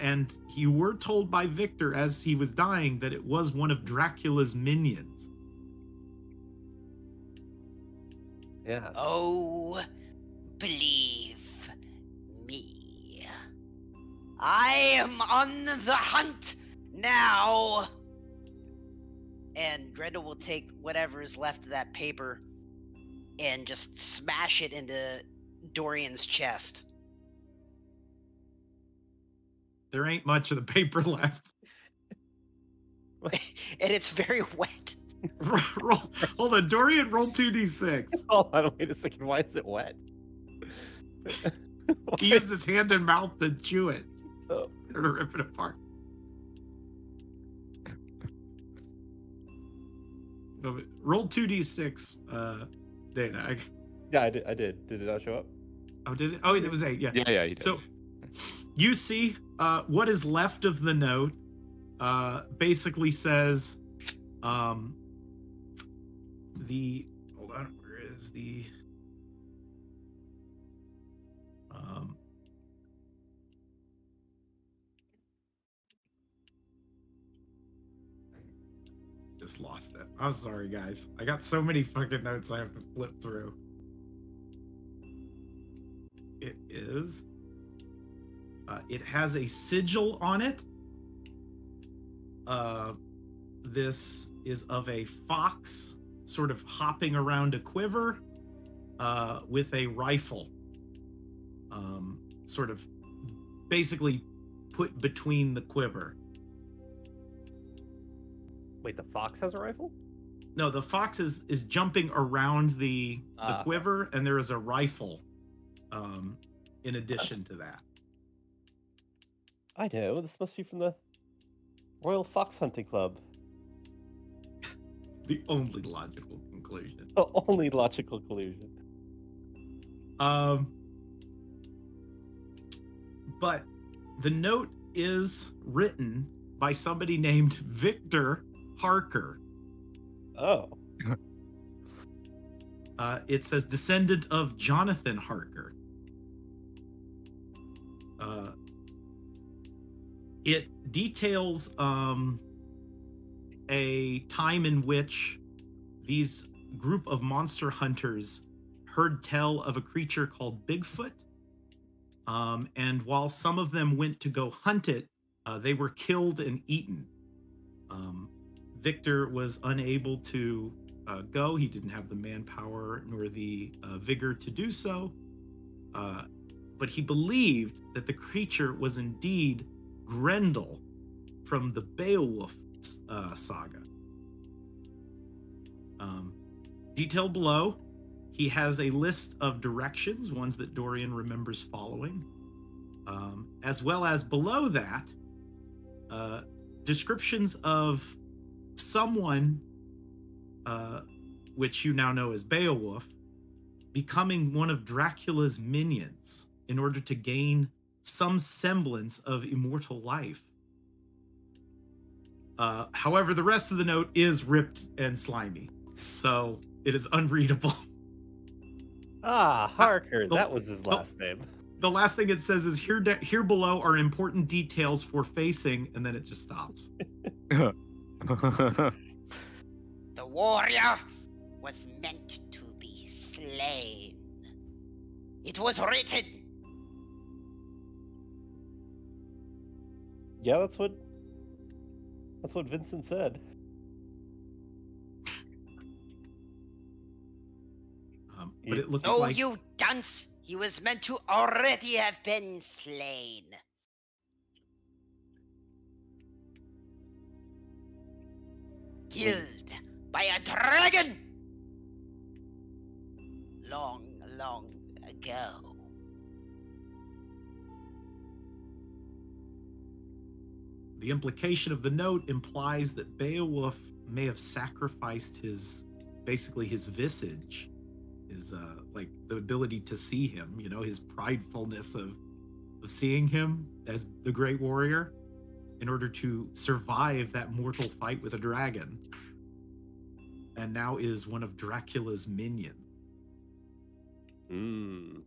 And you were told by Victor as he was dying that it was one of Dracula's minions. Yeah. Oh, believe me. I am on the hunt now. And Grendel will take whatever is left of that paper and just smash it into Dorian's chest. There ain't much of the paper left. And it's very wet. Hold on, Dorian, roll 2d6. Hold on, wait a second. Why is it wet? He used his hand and mouth to chew it. Oh. Or to rip it apart. Roll 2d6, Dana. Yeah, I did. Did it not show up? Oh, did it? Oh, it was 8, yeah. Yeah, you did. So, you see what is left of the note basically says just lost it. I'm sorry, guys. I got so many fucking notes I have to flip through. It is... it has a sigil on it. This is of a fox sort of hopping around a quiver with a rifle sort of basically put between the quiver. Wait, the fox has a rifle? No, the fox is jumping around the quiver, and there is a rifle in addition to that. I know, this must be from the Royal Fox Hunting Club. The only logical conclusion. The only logical conclusion. But the note is written by somebody named Victor Harker. Oh. It says descendant of Jonathan Harker. It details a time in which these group of monster hunters heard tell of a creature called Bigfoot. And while some of them went to go hunt it, they were killed and eaten. Victor was unable to go. He didn't have the manpower nor the vigor to do so. But he believed that the creature was indeed Grendel from the Beowulf saga. Detailed below, he has a list of directions, ones that Dorian remembers following. As well as below that, descriptions of someone, which you now know as Beowulf, becoming one of Dracula's minions in order to gain some semblance of immortal life. However, the rest of the note is ripped and slimy, so it is unreadable. Ah, Harker, that was his last name. The last thing it says is here below are important details for facing, and then it just stops. The warrior was meant to be slain. It was written. Yeah, that's what Vincent said. But it looks like... Oh, you dunce! He was meant to already have been slain. Killed by a dragon! Long, long ago. The implication of the note implies that Beowulf may have sacrificed his visage, his like the ability to see him, you know, his pridefulness of seeing him as the great warrior in order to survive that mortal fight with a dragon, and now is one of Dracula's minions. Mm.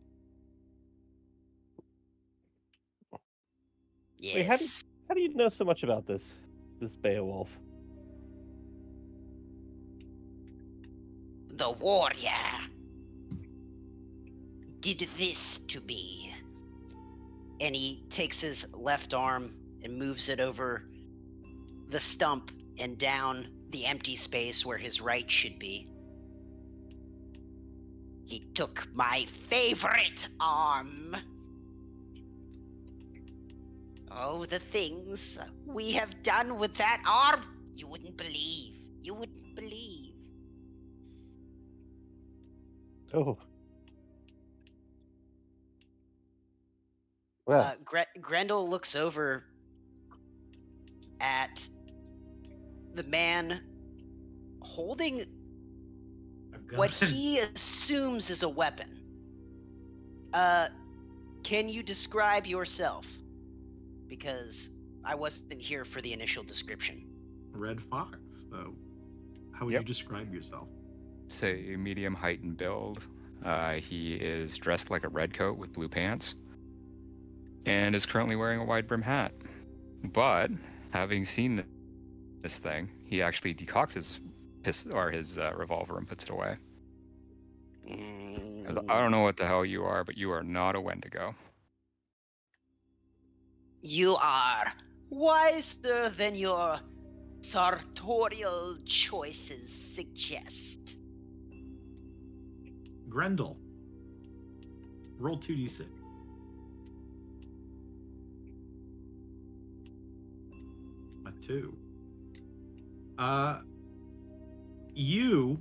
Yes. Wait, how do you know so much about this Beowulf? The warrior did this to me. And he takes his left arm and moves it over the stump and down the empty space where his right should be. He took my favorite arm. Oh, the things we have done with that arm! You wouldn't believe. You wouldn't believe. Oh. Well. Grendel looks over at the man holding what he assumes is a weapon. Can you describe yourself? Because I wasn't here for the initial description. Red Fox. So how would you describe yourself? Say medium height and build. He is dressed like a red coat with blue pants and is currently wearing a wide brim hat. But having seen this thing, he actually decocks his revolver and puts it away. Mm. I don't know what the hell you are, but you are not a Wendigo. You are wiser than your sartorial choices suggest. Grendel, roll 2d6. A 2. You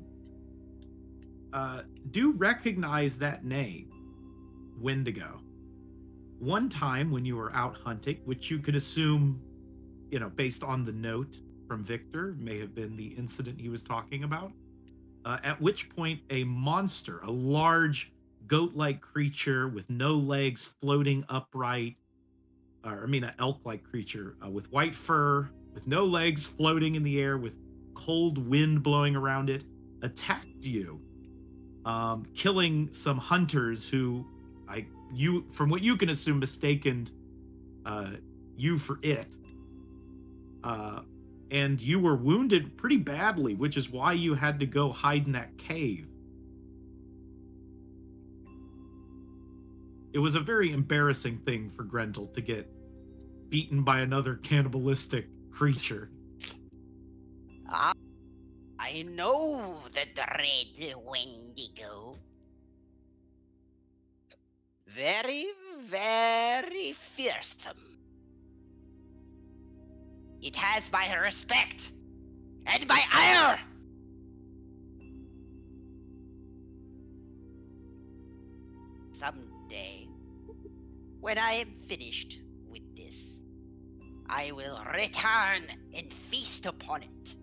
do recognize that name, Wendigo. One time when you were out hunting, which you could assume, you know, based on the note from Victor, may have been the incident he was talking about, at which point a monster, a large goat-like creature with no legs floating upright, or I mean an elk-like creature with white fur, with no legs floating in the air, with cold wind blowing around it, attacked you, killing some hunters who you, from what you can assume, mistaken you for it. And you were wounded pretty badly, which is why you had to go hide in that cave. It was a very embarrassing thing for Grendel to get beaten by another cannibalistic creature. I know the dread Wendigo. Very, very fearsome. It has my respect and my ire. Someday, when I am finished with this, I will return and feast upon it.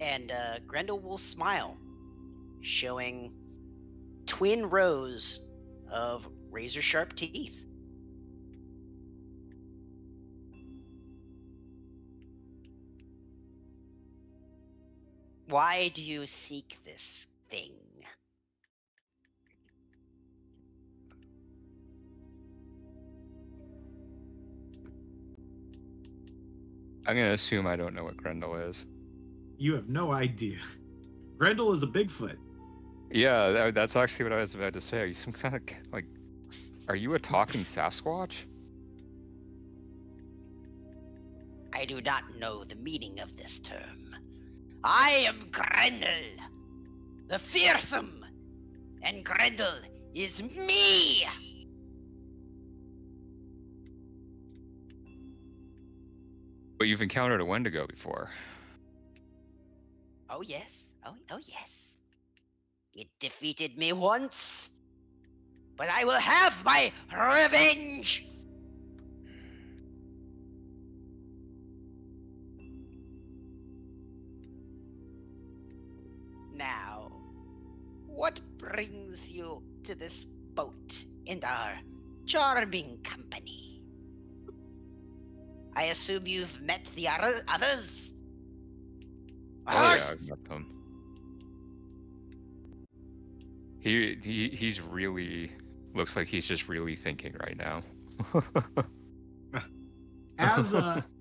And Grendel will smile, showing twin rows of razor-sharp teeth. Why do you seek this thing? I'm going to assume I don't know what Grendel is. You have no idea. Grendel is a Bigfoot. Yeah, that's actually what I was about to say. Are you some kind of, like, are you a talking Sasquatch? I do not know the meaning of this term. I am Grendel, the fearsome, and Grendel is me! But you've encountered a Wendigo before. Oh yes, oh yes. It defeated me once, but I will have my revenge! Now, what brings you to this boat and our charming company? I assume you've met the others? Oh yeah, I've met them. He's really, looks like he's just really thinking right now.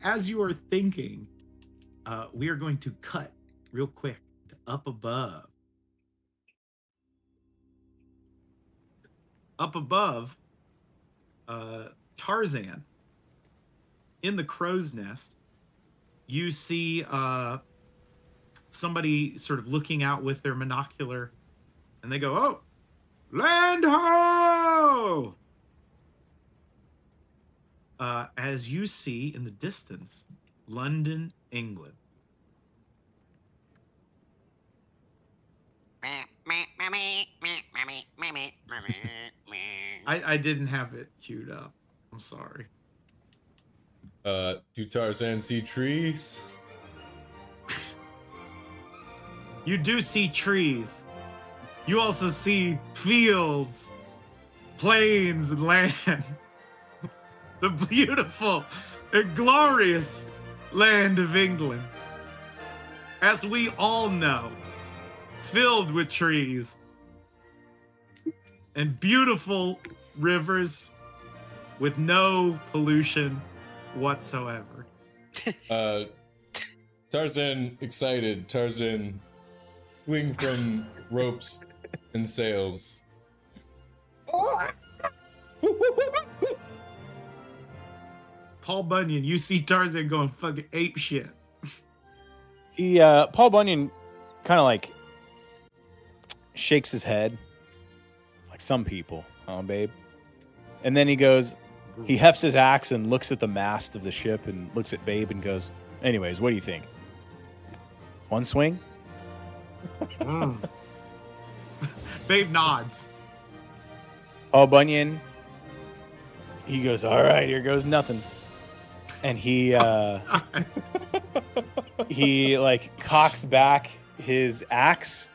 As you are thinking, we are going to cut real quick to Up Above. Up Above, Tarzan, in the crow's nest, you see somebody sort of looking out with their monocular, and they go, "Oh, land ho!" As you see in the distance, London, England. I didn't have it queued up. I'm sorry. Do Tarzan see trees? You do see trees. You also see fields, plains, and land. The beautiful and glorious land of England. As we all know, filled with trees and beautiful rivers with no pollution whatsoever. Tarzan, excited. Tarzan, swing from ropes and sails. Paul Bunyan, you see Tarzan going fucking ape shit. He, Paul Bunyan kind of like shakes his head like some people, huh, babe? And then he goes, he hefts his axe and looks at the mast of the ship and looks at Babe and goes, anyways, what do you think? One swing? Mm. Babe nods. Paul Bunyan, he goes, all right, here goes nothing. And he he like cocks back his axe.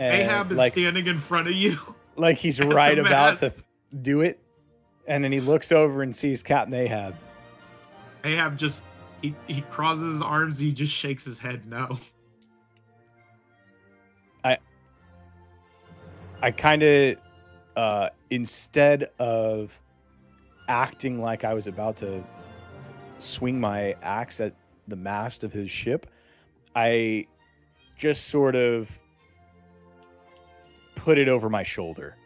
Ahab is like, standing in front of you. Like he's right about to do it. And then he looks over and sees Captain Ahab. Ahab just, he crosses his arms. He just shakes his head. No. I kind of, instead of acting like I was about to swing my axe at the mast of his ship, I just sort of put it over my shoulder.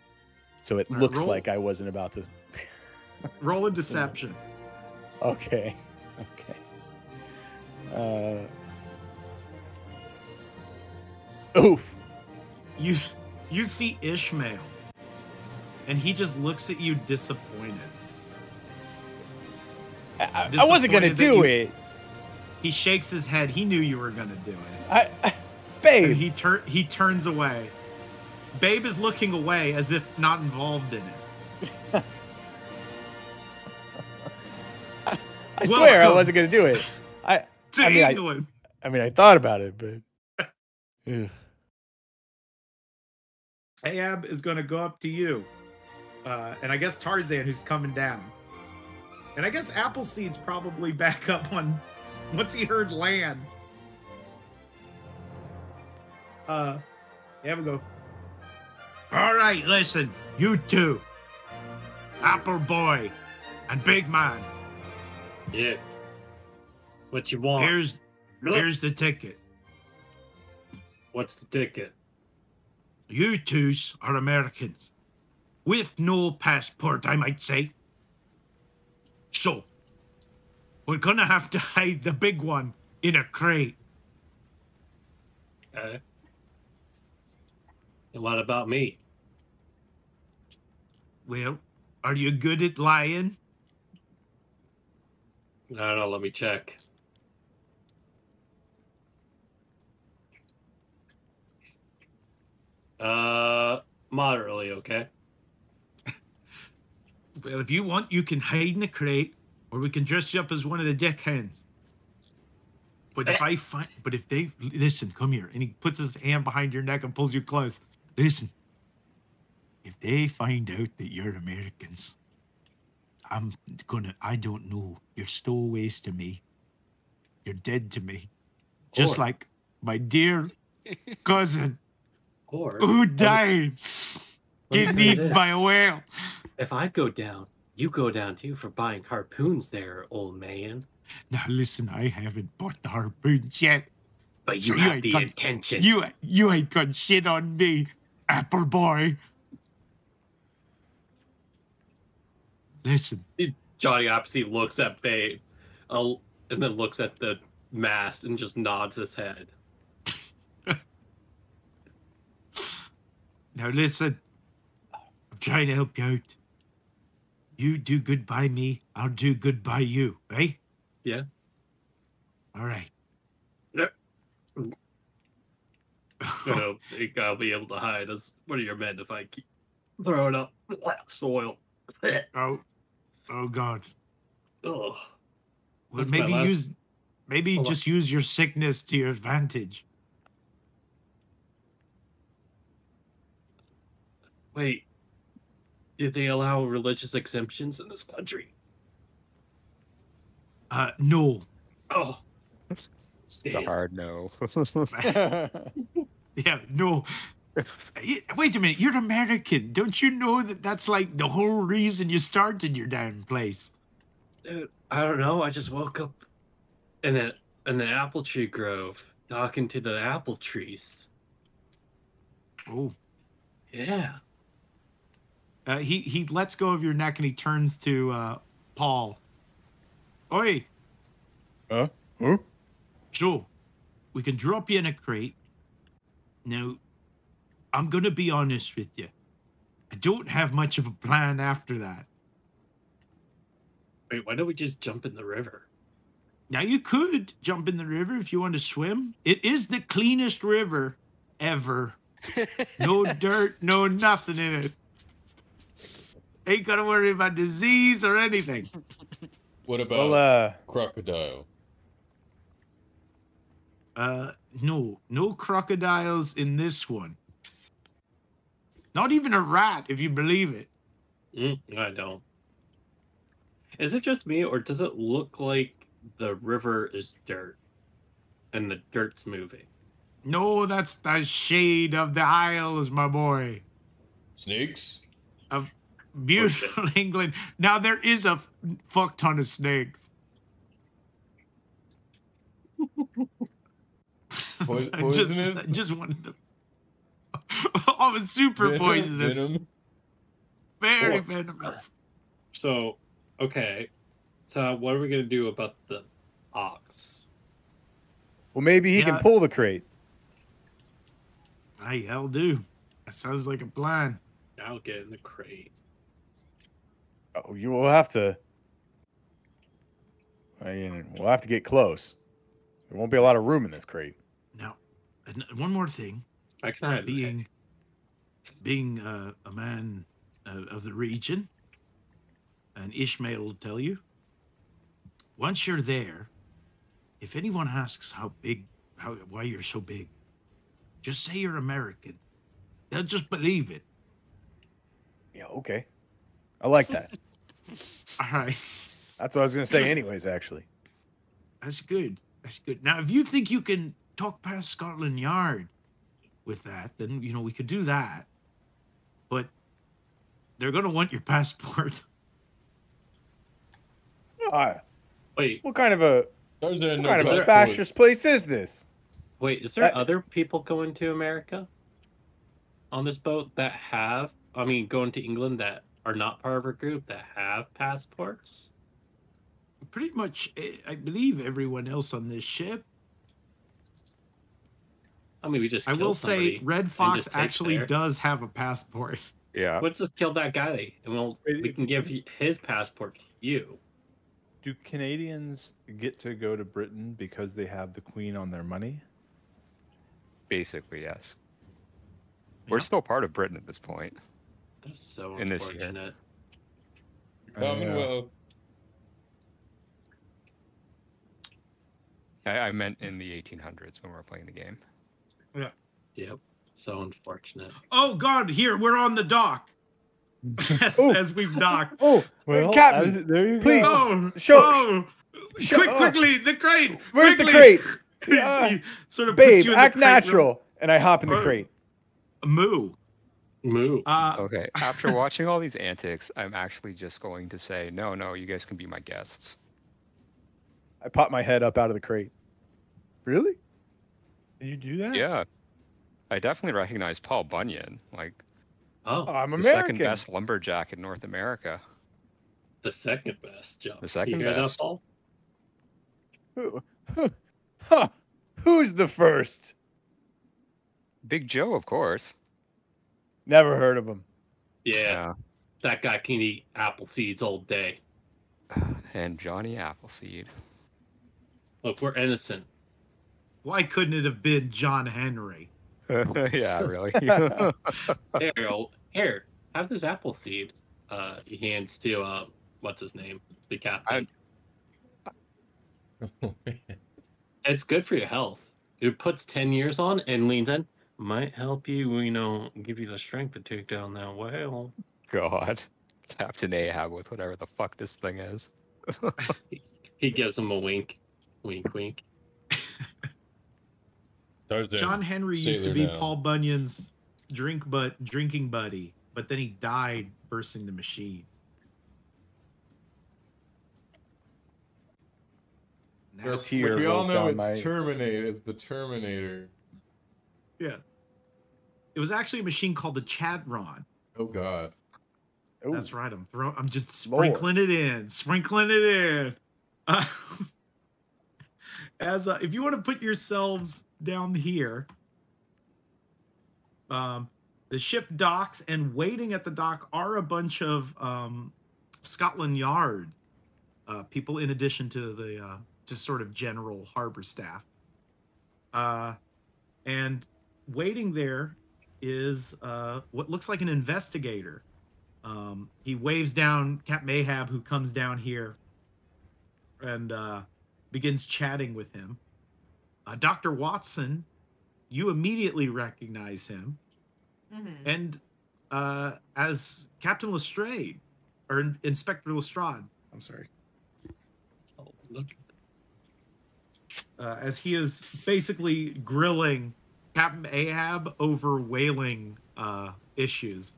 So it looks like I wasn't about to. Roll a deception. Okay. Okay. Oof. You see Ishmael, and he just looks at you disappointed. I wasn't going to do it. He shakes his head. He knew you were going to do it. Babe. And he turns away. Babe is looking away as if not involved in it. I swear I wasn't going to do it. England. I mean, I thought about it, but... Yeah. Ahab is going to go up to you. And I guess Tarzan, who's coming down. And I guess Appleseed's probably back up on... Once he heard land. Ahab will go... All right, listen, you two, Apple Boy and Big Man. Yeah. What you want? Here's the ticket. What's the ticket? You twos are Americans, with no passport, I might say. So, we're gonna have to hide the big one in a crate. And what about me? Well, are you good at lying? I don't know. Let me check. Moderately, okay. Well, if you want, you can hide in the crate, or we can dress you up as one of the deckhands. But if listen, come here, and he puts his hand behind your neck and pulls you close. Listen. If they find out that you're Americans, I don't know. You're stowaways to me. You're dead to me. Just like my dear cousin who died getting eaten by a whale. If I go down, you go down too for buying harpoons there, old man. Now listen, I haven't bought the harpoons yet. But you had the intention. You ain't got shit on me, Apple Boy. Listen. Johnny Appleseed looks at Babe, and then looks at the mast and just nods his head. Now listen, I'm trying to help you out. You do good by me, I'll do good by you, right? Yeah. All right. No. I don't think I'll be able to hide as one of your men if I keep throwing up black soil. Oh God. Ugh. Well, maybe just use your sickness to your advantage. Wait, do they allow religious exemptions in this country? No. Oh. It's a hard no. Yeah, no. Wait a minute. You're American. Don't you know that that's like the whole reason you started your damn place? Dude, I don't know. I just woke up in an apple tree grove talking to the apple trees. Oh. Yeah. He lets go of your neck and he turns to Paul. Oi! Huh? So, we can drop you in a crate. Now, I'm gonna be honest with you. I don't have much of a plan after that. Wait, why don't we just jump in the river? Now, you could jump in the river if you want to swim. It is the cleanest river ever. No dirt, no nothing in it. Ain't gotta worry about disease or anything. What about crocodile? No crocodiles in this one. Not even a rat, if you believe it. I don't. Is it just me, or does it look like the river is dirt and the dirt's moving? No, that's the shade of the Isles, my boy. Snakes? Of beautiful England. Now, there is a fuck ton of snakes. I just wanted to... I was super poisonous. Very venomous. So, okay. So what are we going to do about the ox? Well, maybe he can pull the crate. I hell do. That sounds like a plan. I'll get in the crate. Oh, you will have to. I mean, we'll have to get close. There won't be a lot of room in this crate. Now, one more thing. I can hide being a man of the region, and Ishmael will tell you. Once you're there, if anyone asks why you're so big, just say you're American. They'll just believe it. Yeah, okay. I like that. All right. That's what I was going to say anyways, actually. That's good. That's good. Now, if you think you can talk past Scotland Yard with that, then, you know, we could do that. But they're going to want your passport. Wait. What kind of a fascist place is this? Wait, is there other people going to America on this boat that have, I mean, going to England that are not part of our group that have passports? Pretty much, I believe everyone else on this ship. I mean, we just killed somebody. Red Fox actually does have a passport. Yeah. Let's just kill that guy, and we can give his passport to you. Do Canadians get to go to Britain because they have the Queen on their money? Basically, yes. Yeah. We're still part of Britain at this point. That's so unfortunate. Commonwealth. I meant in the 1800s when we were playing the game. Yeah. Yep. So unfortunate. Oh, God, here, we're on the dock. As we've docked. Oh, well, Captain, there you go. Please, show. Quickly, the crate. Where's the crate? Sort of Babe, act natural. And I hop in the crate. Moo. Okay, after watching all these antics, I'm actually just going to say, no, you guys can be my guests. I pop my head up out of the crate. Really? You do that? Yeah. I definitely recognize Paul Bunyan. Like, Oh, I'm American. The second best lumberjack in North America. The second best, John. The second best. Who's the first? Big Joe, of course. Never heard of him. Yeah. That guy can eat apple seeds all day. And Johnny Appleseed. Look, we're innocent. Why couldn't it have been John Henry? Yeah, really. Here, have this apple seed. He hands to what's his name, the captain. It's good for your health. It puts 10 years on and leans in. Might help you, you know, give you the strength to take down that whale. God, Captain Ahab with whatever the fuck this thing is. He gives him a wink, wink, wink. John Henry used to be Paul Bunyan's drinking buddy, but then he died bursting the machine. We all know it's Terminator. It's the Terminator. Yeah. It was actually a machine called the Chatron. Oh, God. That's right. I'm just sprinkling it in. If you want to put yourselves down here, the ship docks, and waiting at the dock are a bunch of Scotland Yard people, in addition to the just sort of general harbor staff. And waiting there is what looks like an investigator. He waves down Cat Mayhab, who comes down here and begins chatting with him. Dr. Watson, you immediately recognize him. Mm-hmm. And as Captain Lestrade, or Inspector Lestrade, I'm sorry. Oh, look. As he is basically grilling Captain Ahab over whaling issues.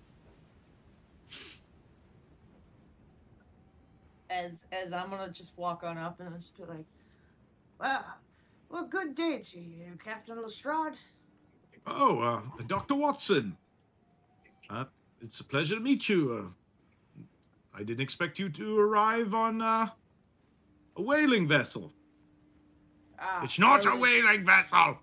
As I'm gonna just walk on up and just be like, well, good day to you, Captain Lestrade. Oh, Dr. Watson. It's a pleasure to meet you. I didn't expect you to arrive on a whaling vessel. It's not a whaling vessel.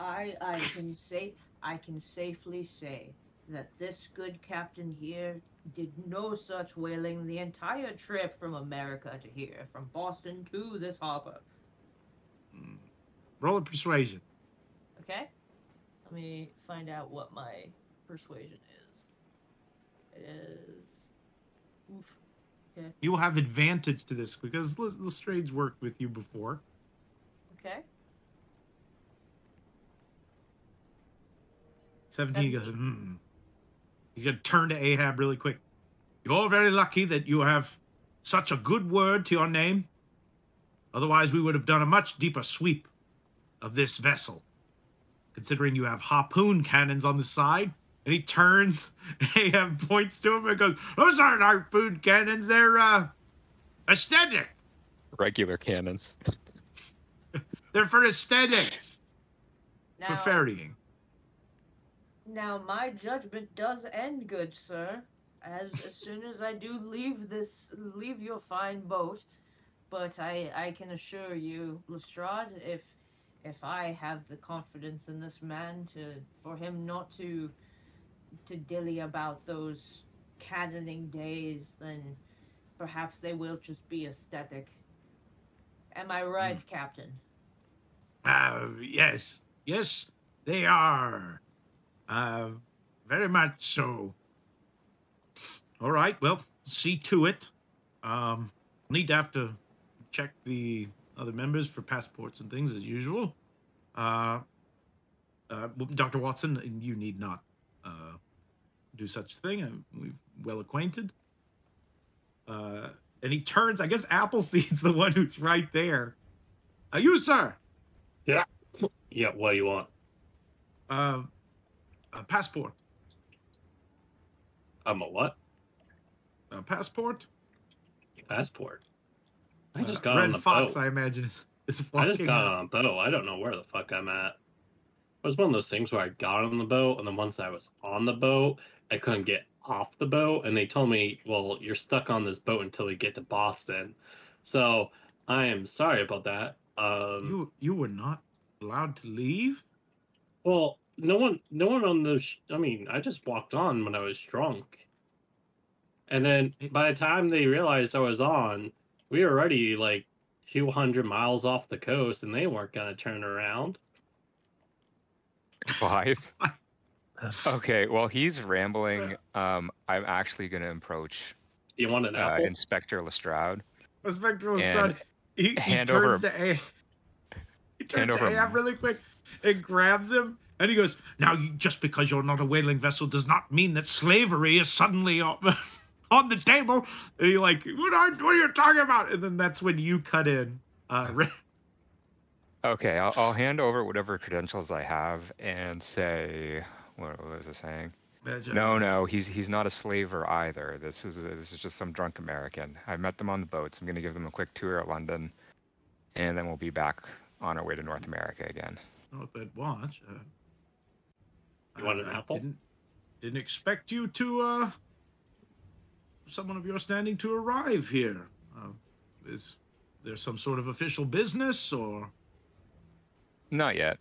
I can say, I can safely say that this good captain here did no such whaling the entire trip from America to here, from Boston to this harbor. Roll a persuasion. Okay. Let me find out what my persuasion is. It is... Oof. Okay. You will have advantage to this because Lestrade's worked with you before. Okay. 17 goes, He's going to turn to Ahab really quick. You're very lucky that you have such a good word to your name. Otherwise, we would have done a much deeper sweep of this vessel, considering you have harpoon cannons on the side. And he turns, and Ahab points to him and goes, those aren't harpoon cannons, they're aesthetic. Regular cannons. They're for aesthetics. Now, for ferrying. Now, my judgment does end good, sir, as soon as I do leave your fine boat. But I can assure you, Lestrade, if I have the confidence in this man for him not to dilly about those cannoning days, then perhaps they will just be aesthetic. Am I right, Captain? Yes, they are. Very much so. All right, well, see to it. Need to have to check the other members for passports and things as usual. Dr. Watson, you need not do such a thing. We're well acquainted. And he turns, I guess Appleseed's the one who's right there. Are you, sir? Yeah. Yeah, what do you want? A passport. A what? A passport. Passport. I just got on the boat. Red Fox, I imagine, is I just got on the boat. I don't know where the fuck I'm at. It was one of those things where I got on the boat, and then once I was on the boat, I couldn't get off the boat, and they told me, well, you're stuck on this boat until we get to Boston. So I am sorry about that. You were not allowed to leave? Well, no one on the I mean, I just walked on when I was drunk, and then by the time they realized I was on, we were already like 200 miles off the coast, and they weren't gonna turn around. 5. Okay, while he's rambling, I'm actually going to approach Inspector Lestrade. Inspector Lestrade, he turns to Ahab. He turns to Ahab really quick and grabs him, and he goes, now, just because you're not a whaling vessel does not mean that slavery is suddenly on the table. And you're like, what are you talking about? And then that's when you cut in. Okay, I'll hand over whatever credentials I have and say... What was I saying? No, he's not a slaver either. This is just some drunk American. I met them on the boats. I'm going to give them a quick tour at London, and then we'll be back on our way to North America again. Not that much. You want an apple? Didn't expect you to, someone of your standing to arrive here. It's There's some sort of official business, or? Not yet.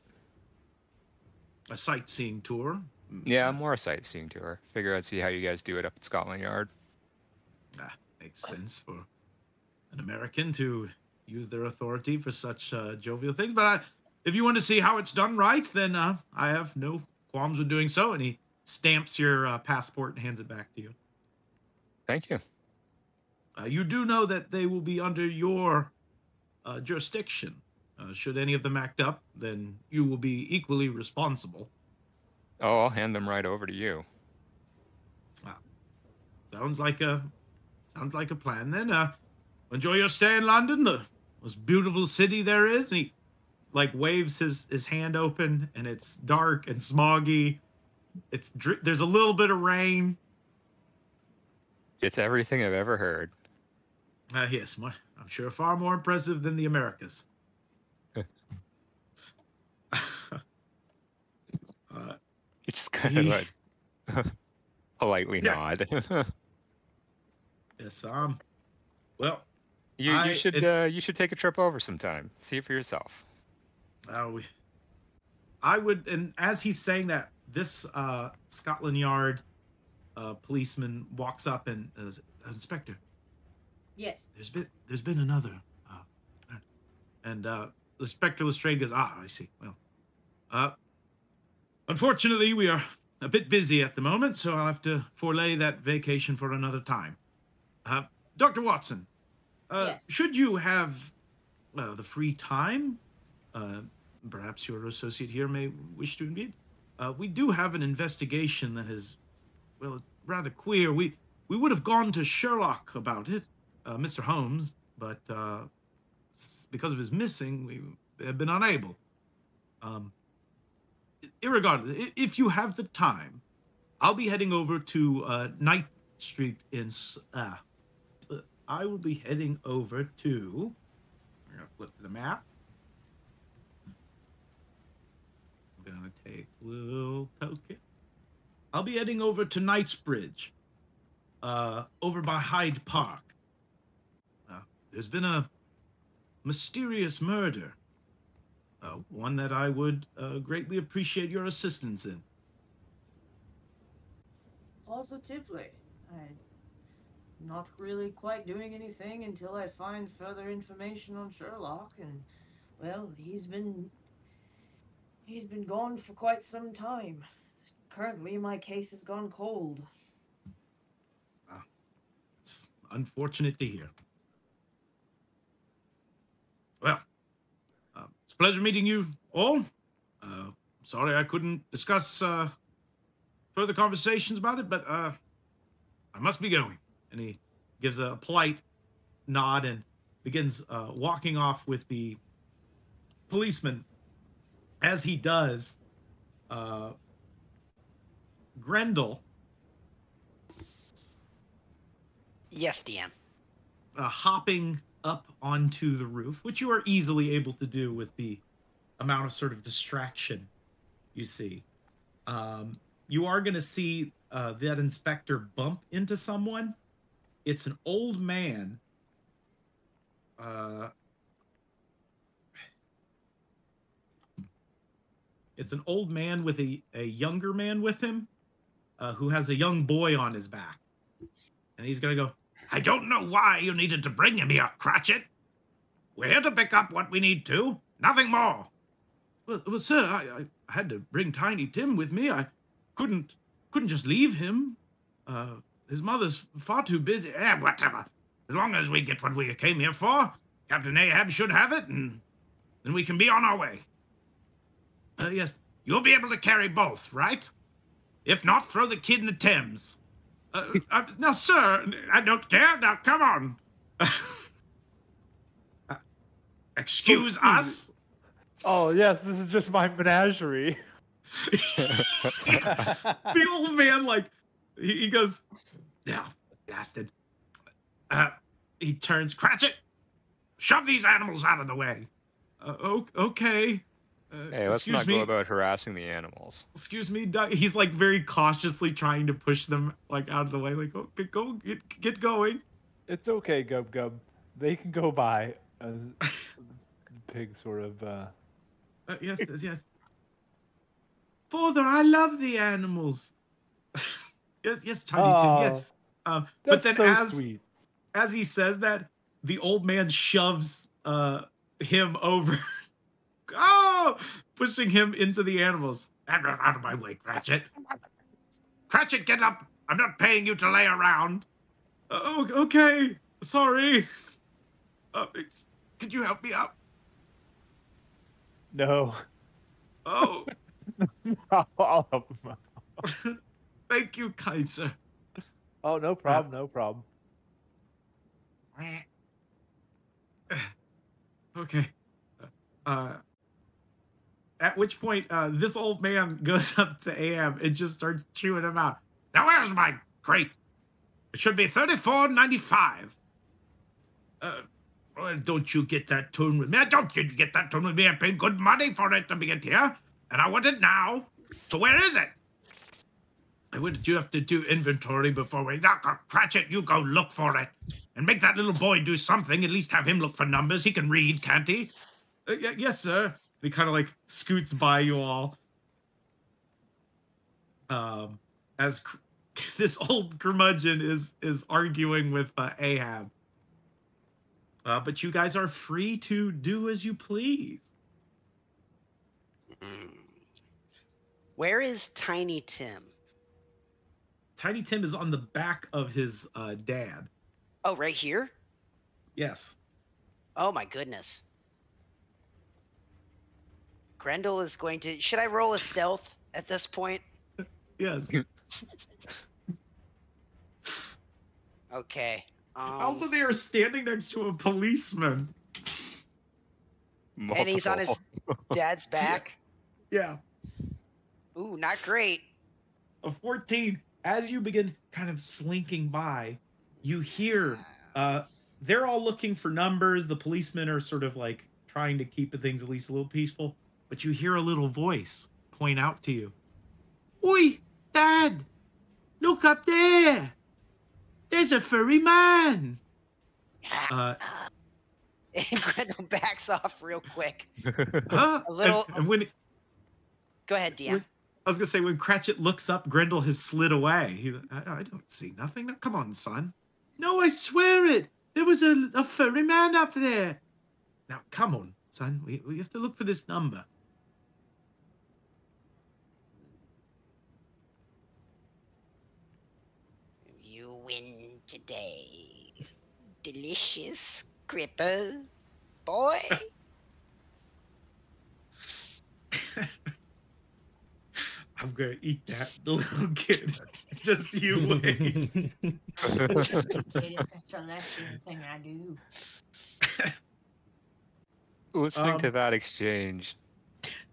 A sightseeing tour? Yeah, more a sightseeing tour. Figure out, see how you guys do it up at Scotland Yard. Ah, makes sense for an American to use their authority for such jovial things. But if you want to see how it's done right, then I have no qualms with doing so. And he stamps your passport and hands it back to you. Thank you. You do know that they will be under your jurisdiction. Should any of them act up, then you will be equally responsible. Oh, I'll hand them right over to you. Wow. Sounds like a plan then. Enjoy your stay in London, the most beautiful city there is. And he like waves his hand open, and it's dark and smoggy. There's a little bit of rain. It's everything I've ever heard. Yes, I'm sure far more impressive than the Americas. You just kind of like politely nod. Yes, well, you should take a trip over sometime. See it for yourself. I would, and as he's saying that, this Scotland Yard policeman walks up and says, Inspector. Yes. There's been another, and Inspector Lestrade goes, I see. Well, unfortunately, we are a bit busy at the moment, so I'll have to forelay that vacation for another time. Dr. Watson, yes. Should you have the free time, perhaps your associate here may wish to engage. We do have an investigation that is, well, rather queer. We would have gone to Sherlock about it, Mr. Holmes, but because of his missing, we have been unable. Irregardless, if you have the time, I'll be heading over to Knight Street in... I will be heading over to... I'm going to flip to the map. I'm going to take a little token. I'll be heading over to Knightsbridge, over by Hyde Park. There's been a mysterious murder. One that I would greatly appreciate your assistance in. Positively. I'm not really quite doing anything until I find further information on Sherlock, and, well, he's been gone for quite some time. Currently, my case has gone cold. It's unfortunate to hear. Well... pleasure meeting you all. Sorry I couldn't discuss further conversations about it, but I must be going. And he gives a polite nod and begins walking off with the policeman. As he does, Grendel. Yes, DM. Hopping up onto the roof, which you are easily able to do with the amount of sort of distraction you see. You are going to see that inspector bump into someone. It's an old man. It's an old man with a younger man with him who has a young boy on his back. And he's going to go, I don't know why you needed to bring him here, Cratchit. We're here to pick up what we need to. Nothing more. Well sir, I had to bring Tiny Tim with me. I couldn't just leave him. His mother's far too busy. Whatever. As long as we get what we came here for, Captain Ahab should have it, and then we can be on our way. Yes, you'll be able to carry both, right? If not, throw the kid in the Thames. Now, sir, I don't care. Now, come on. Excuse us? Oh, yes, this is just my menagerie. The old man, like, he goes, now, bastard. He turns, Cratchit, shove these animals out of the way. Okay. Hey, let's not go about harassing the animals. Excuse me, he's like very cautiously trying to push them like out of the way. Like, oh, go get going. It's okay, Gub Gub. They can go by. Pig sort of... yes, yes. Father, I love the animals. Yes, yes, Tiny Tim. Yes. But then so as he says that, the old man shoves him over. Oh, pushing him into the animals. Out of my way, Cratchit. Cratchit, get up. I'm not paying you to lay around. Oh, okay. Sorry. Could you help me up? No. Oh. All of them. Thank you, kind sir. Oh, no problem, no problem. Okay. At which point, this old man goes up to Ahab and just starts chewing him out. Now, where's my crate? It should be $34.95. Don't you get that tune with me? Don't you get that tune with me? I paid good money for it to get here, and I want it now. So where is it? I wouldn't you have to do inventory before we... Cratchit, you go look for it. And make that little boy do something. At least have him look for numbers. He can read, can't he? Yes, sir. And he kind of, like, scoots by you all. As this old curmudgeon is arguing with Ahab. But you guys are free to do as you please. Where is Tiny Tim? Tiny Tim is on the back of his dad. Oh, right here? Yes. Oh, my goodness. Grendel is going to... Should I roll a stealth at this point? Yes. Okay. Also, they are standing next to a policeman. Multiple. And he's on his dad's back? Yeah. Ooh, not great. A 14. As you begin kind of slinking by, you hear they're all looking for numbers. The policemen are sort of like trying to keep things at least a little peaceful. But you hear a little voice point out to you. Oi, Dad, look up there. There's a furry man. And Grendel backs off real quick. A little. And when it, go ahead, DM. I was going to say, when Cratchit looks up, Grendel has slid away. I don't see nothing. No, come on, son. No, I swear it. There was a furry man up there. Now, come on, son. We have to look for this number. You win today. Delicious cripple boy. I'm gonna eat that little kid. Just you wait. Listening to that exchange,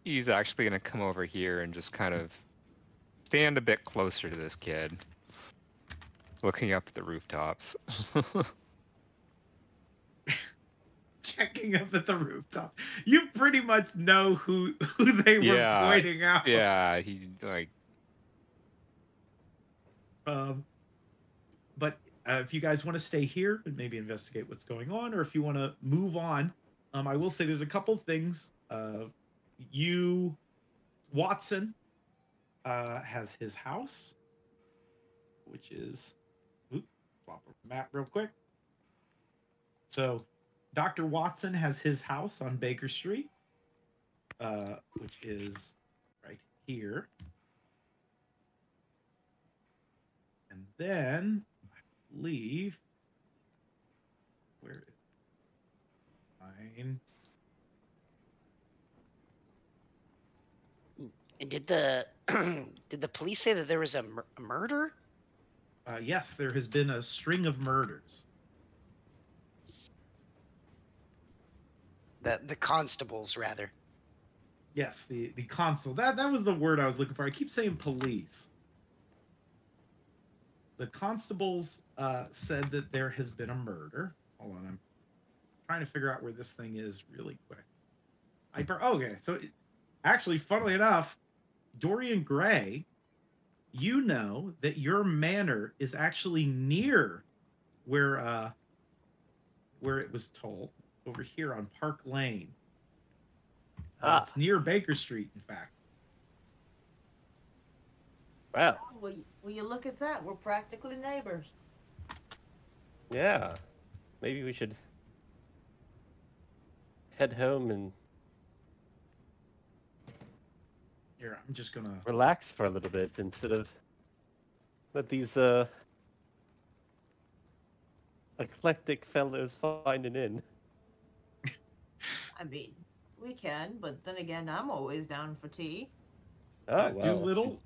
he's actually gonna come over here and just kind of stand a bit closer to this kid, looking up at the rooftops. Checking up at the rooftop. You pretty much know who they were pointing out. Yeah, he like. But if you guys want to stay here and maybe investigate what's going on, or if you want to move on, I will say there's a couple things. Watson, has his house, which is, flop a map real quick. So. Dr. Watson has his house on Baker Street, which is right here. And then, I believe, where is it? Mine. And did the police say that there was a murder? Yes, there has been a string of murders. The constables, rather. Yes, the constable. That was the word I was looking for. I keep saying police. The constables said that there has been a murder. Hold on, I'm trying to figure out where this thing is really quick. Okay, so actually, funnily enough, Dorian Gray, you know that your manor is actually near where it was told. over here on Park Lane. It's near Baker Street, in fact. Wow. Will you look at that? We're practically neighbors. Yeah. Maybe we should head home and... Here, I'm just gonna... relax for a little bit instead of... let these, eclectic fellows find an inn. I mean, we can, but then again, I'm always down for tea. Oh, wow. Doolittle?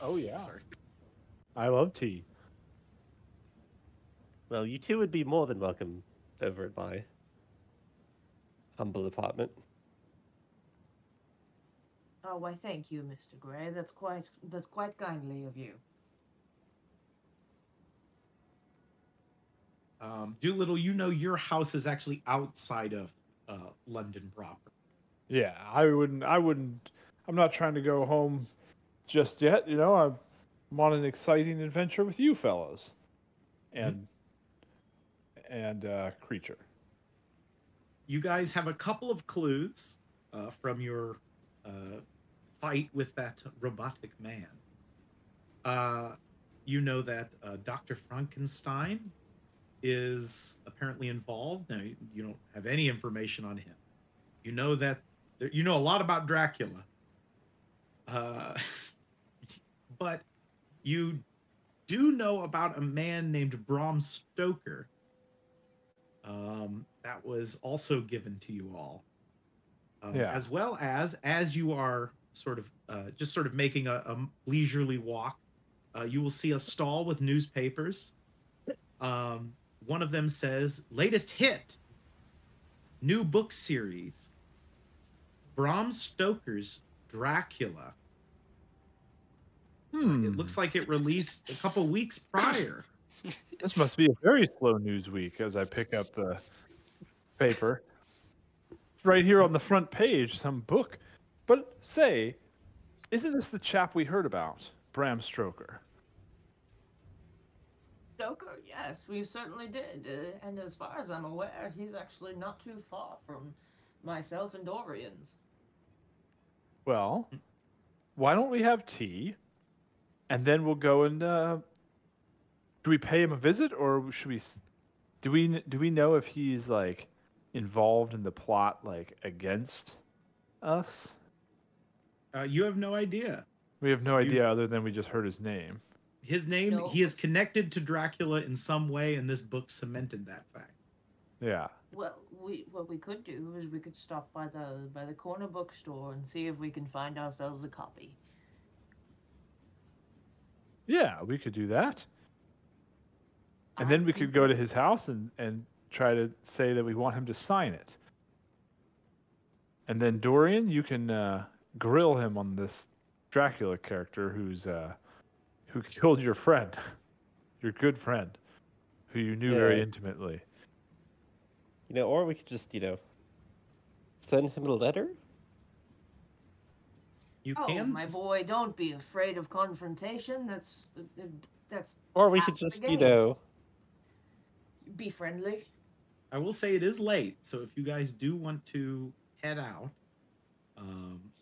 Oh, yeah. Sorry. I love tea. Well, you two would be more than welcome over at my humble apartment. Oh, why, thank you, Mr. Gray. That's quite kindly of you. Doolittle, you know your house is actually outside of London proper. Yeah, I wouldn't. I'm not trying to go home just yet. You know, I'm on an exciting adventure with you fellows, and creature. You guys have a couple of clues from your fight with that robotic man. You know that Dr. Frankenstein is apparently involved. Now, you don't have any information on him. You know that you know a lot about Dracula. But you do know about a man named Bram Stoker. That was also given to you all. Yeah. As well as you are sort of just sort of making a leisurely walk, you will see a stall with newspapers. One of them says, "Latest hit, new book series, Bram Stoker's Dracula." It looks like it released a couple weeks prior. This must be a very slow news week as I pick up the paper. Right here on the front page, some book. But say, isn't this the chap we heard about, Bram Stoker? Stoker, yes, we certainly did. And as far as I'm aware, he's actually not too far from myself and Dorian's. Well, why don't we have tea, and then we'll go and... do we pay him a visit, or should we... Do we know if he's, like... involved in the plot, like against us? You have no idea. We have no idea, other than we just heard his name. His name. No. He is connected to Dracula in some way, and this book cemented that fact. Yeah. Well, what we could do is we could stop by the corner bookstore and see if we can find ourselves a copy. Yeah, we could do that. And then we could go to his house and try to say that we want him to sign it. And then, Dorian, you can grill him on this Dracula character who killed your friend, your good friend, who you knew very intimately. You know, or we could just, you know, send him a letter. You can, my boy, don't be afraid of confrontation. That's or we could just, you know, be friendly. I will say it is late, so if you guys do want to head out,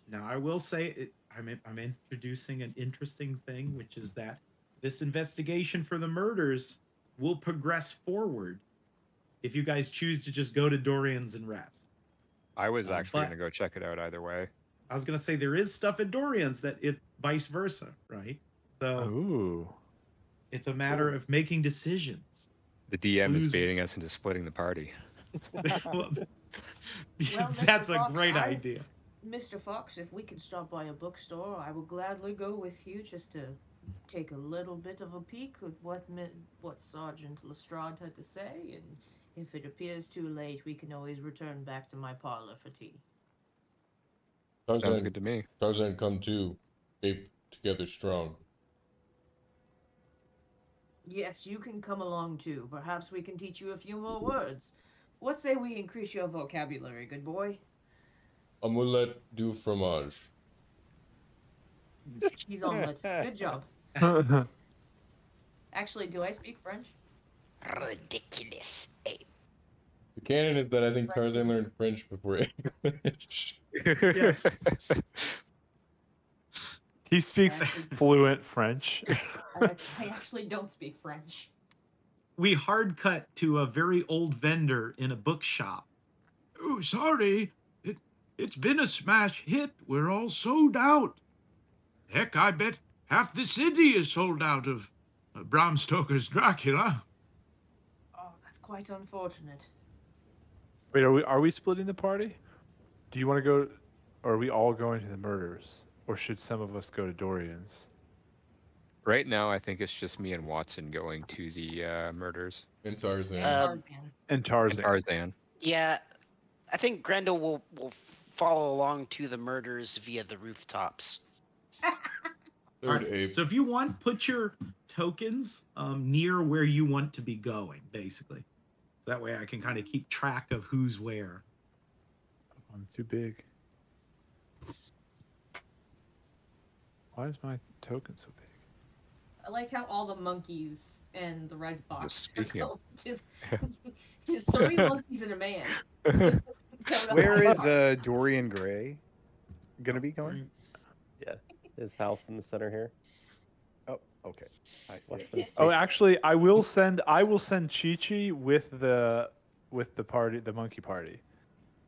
now I will say I'm introducing an interesting thing, which is that this investigation for the murders will progress forward if you guys choose to just go to Dorian's and rest. I was actually going to go check it out either way. I was going to say there is stuff at Dorian's that it vice versa, right? So it's a matter of making decisions. The DM is baiting us into splitting the party. Well, that's a great idea. Mr. Fox, if we could stop by a bookstore, I will gladly go with you just to take a little bit of a peek at what Sergeant Lestrade had to say, and if it appears too late, we can always return back to my parlor for tea. Sounds good to me. Tarzan, come too. Ape together strong. Yes, you can come along too. Perhaps we can teach you a few more words. What say we increase your vocabulary, good boy? Omelette du fromage. Cheese omelette. Good job. Actually, do I speak French? Ridiculous ape. canon is that I think Tarzan learned French before English. Yes. He speaks fluent French. I actually don't speak French. We hard cut to a very old vendor in a bookshop. Oh, sorry. It's been a smash hit. We're all sold out. Heck, I bet half the city is sold out of Bram Stoker's Dracula. Oh, that's quite unfortunate. Wait, are we splitting the party? Do you want to go, or are we all going to the murders? Or should some of us go to Dorian's? Right now, I think it's just me and Watson going to the murders. And Tarzan. And Tarzan. Yeah, I think Grendel will follow along to the murders via the rooftops. Right. So if you want, put your tokens near where you want to be going, basically. So that way I can kind of keep track of who's where. I'm too big. Why is my token so big? I like how all the monkeys and the Red Fox are going to... There's 3 monkeys and a man. Where is Dorian Gray going to be going? Yeah, his house in the center here. Oh, okay. I see. Oh, actually, I will send Chi-Chi with the party, the monkey party.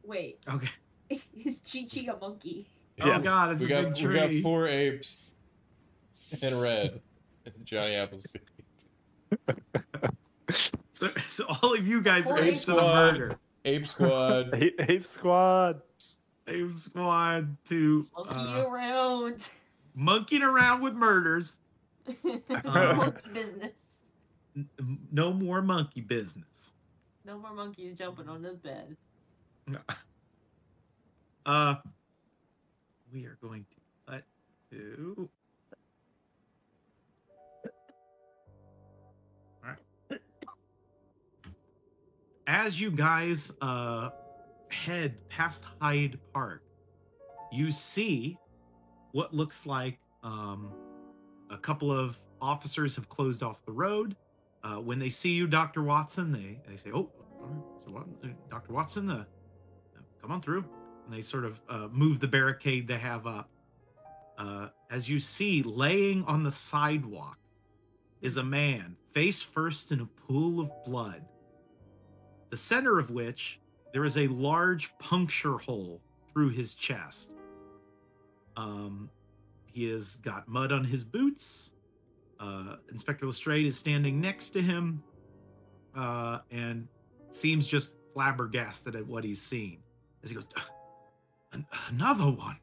Wait. Okay. Is Chi-Chi a monkey? Yes. Oh God, it's a big tree. We got 4 apes and Red. Johnny Appleseed. So all of you guys are apes to the murder. Ape Squad. Ape Squad. Ape Squad to monkeying around with murders. Monkey business. No more monkey business. No more monkeys jumping on this bed. We are going to cut to. As you guys head past Hyde Park, you see what looks like a couple of officers have closed off the road. When they see you, Dr. Watson, they say, oh, Dr. Watson, come on through. And they sort of move the barricade they have up. As you see, laying on the sidewalk is a man, face first in a pool of blood. The center of which there is a large puncture hole through his chest. He has got mud on his boots. Inspector Lestrade is standing next to him and seems just flabbergasted at what he's seen. As he goes, another one.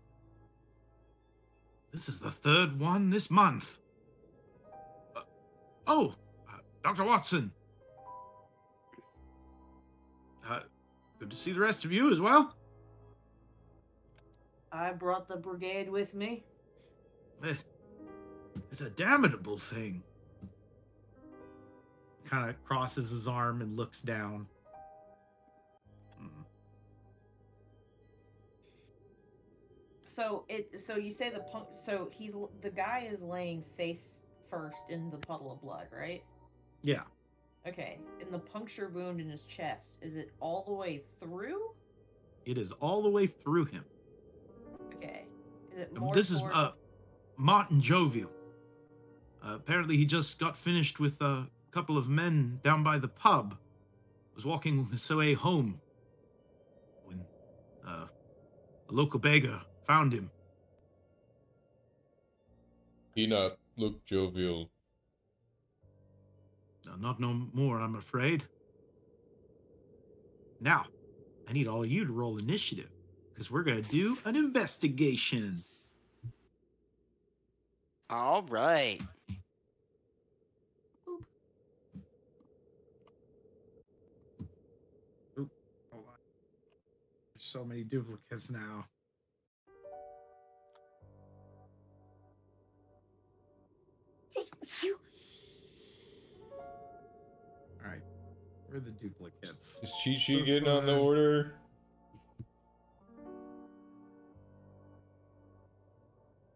This is the 3rd one this month. Dr. Watson. Good to see the rest of you as well. I brought the brigade with me. It's a damnable thing. Kind of crosses his arm and looks down. So you say the guy is laying face first in the puddle of blood, right? Yeah. Okay, and the puncture wound in his chest, is it all the way through? It is all the way through him. Okay. Is it more This forward? Is Martin Jovial. Apparently he just got finished with a couple of men down by the pub. Was walking his way home when a local beggar found him. He not looked jovial. Not no more, I'm afraid. Now, I need all of you to roll initiative, because we're going to do an investigation. All right. Oop, hold on. There's so many duplicates now. Where are the duplicates? Is Chi-Chi getting on the order?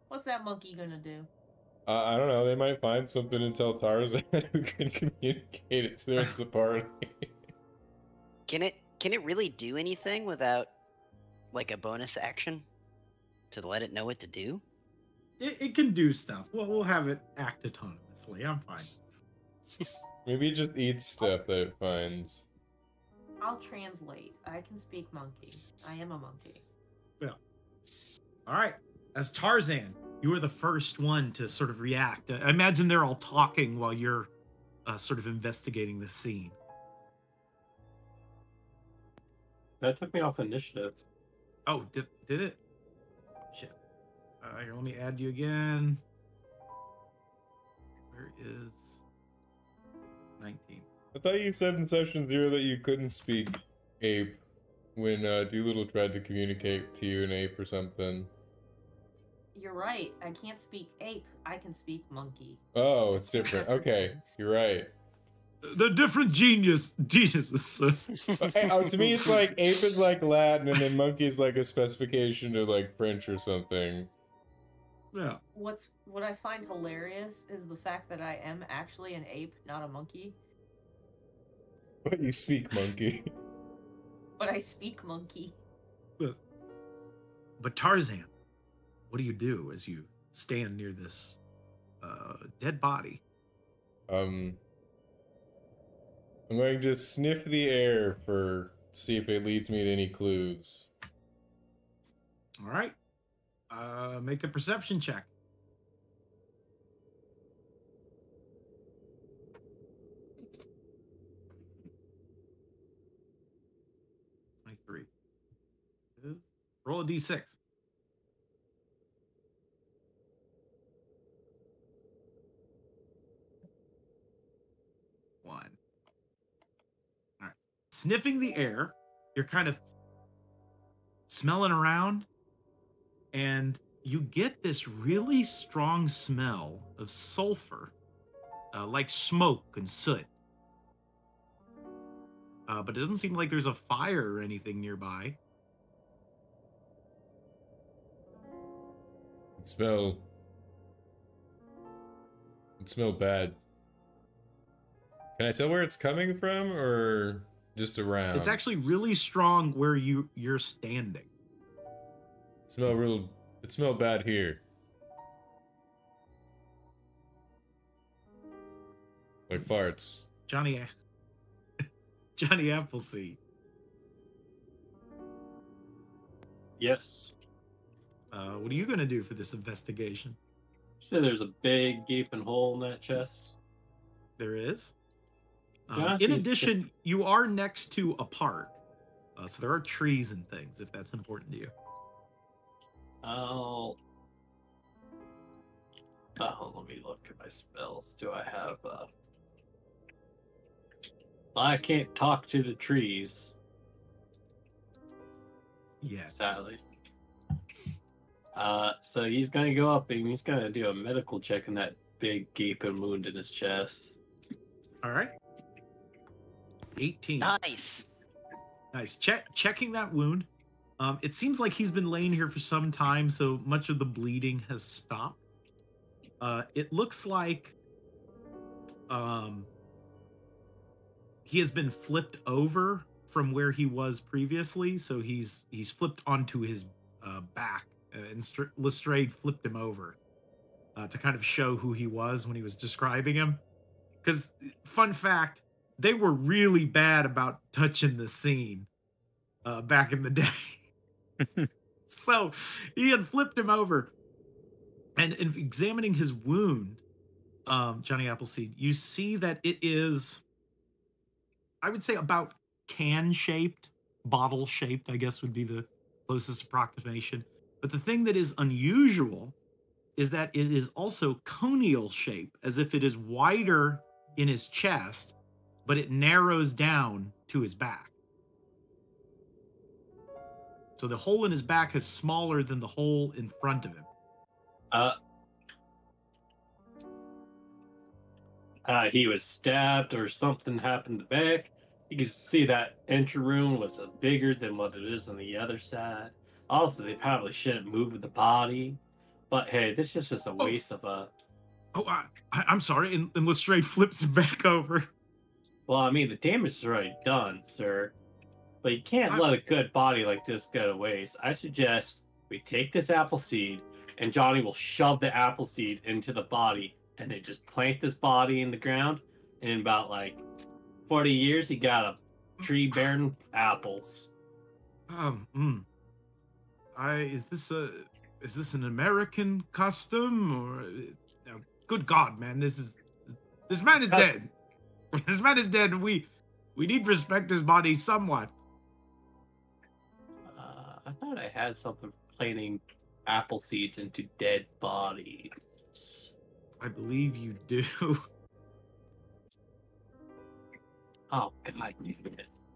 What's that monkey gonna do? I don't know. They might find something and tell Tarzan who can communicate it to the rest of the party. Can it Can it really do anything without, like, a bonus action to let it know what to do? It can do stuff. We'll have it act autonomously. I'm fine. Maybe it just eats stuff that it finds. I'll translate. I can speak monkey. I am a monkey. Yeah. All right. As Tarzan, you were the first one to sort of react. I imagine they're all talking while you're sort of investigating the scene. That took me off initiative. Oh, did it? Shit. Let me add you again. Where is 19? I thought you said in session 0 that you couldn't speak ape when Doolittle tried to communicate to you in ape or something. You're right. I can't speak ape. I can speak monkey. Oh, it's different. Okay, you're right. They're different geniuses. To me, it's like ape is like Latin, and then monkey is like a specification to like French or something. Yeah. What I find hilarious is the fact that I am actually an ape, not a monkey. But you speak monkey. But I speak monkey. But Tarzan, what do you do as you stand near this dead body? I'm going to sniff the air for see if it leads me to any clues. All right. Make a perception check. Like 3. Roll a d6. Sniffing the air, you're kind of smelling around, and you get this really strong smell of sulfur, like smoke and soot. But it doesn't seem like there's a fire or anything nearby. It smell bad. Can I tell where it's coming from, or just around? It's actually really strong where you're standing. It smell bad here. Like farts. Johnny Appleseed. Yes. What are you gonna do for this investigation? You said there's a big gaping hole in that chest. There is. In addition, you are next to a park, so there are trees and things, if that's important to you. Oh, let me look at my spells. Do I have... I can't talk to the trees. Yeah. Sadly. So he's going to go up and he's going to do a medical check on that big gaping wound in his chest. All right. 18. Nice. Checking that wound. It seems like he's been laying here for some time, so much of the bleeding has stopped. It looks like he has been flipped over from where he was previously, so he's flipped onto his back, and Lestrade flipped him over to kind of show who he was when he was describing him. Because, fun fact, they were really bad about touching the scene back in the day. So he had flipped him over. And in examining his wound, Johnny Appleseed, you see that it is, I would say, about can-shaped, bottle-shaped, I guess would be the closest approximation. But the thing that is unusual is that it is also conial shape, as if it is wider in his chest, but it narrows down to his back. So the hole in his back is smaller than the hole in front of him. He was stabbed or something happened to the back. You can see that entry room was bigger than what it is on the other side. Also, they probably shouldn't move the body. But hey, this is just a waste of a... Oh, I'm sorry. And Lestrade flips back over. Well, I mean, the damage is already done, sir. But you can't let a good body like this go to waste. I suggest we take this Appleseed, and Johnny will shove the Appleseed into the body, and they just plant this body in the ground. And in about, like, 40 years, he got a tree bearing apples. Is this an American custom, or... Good God, man, this man is dead. This man is dead, and we need to respect his body somewhat. I thought I had something planting apple seeds into dead bodies. I believe you do. Oh, God.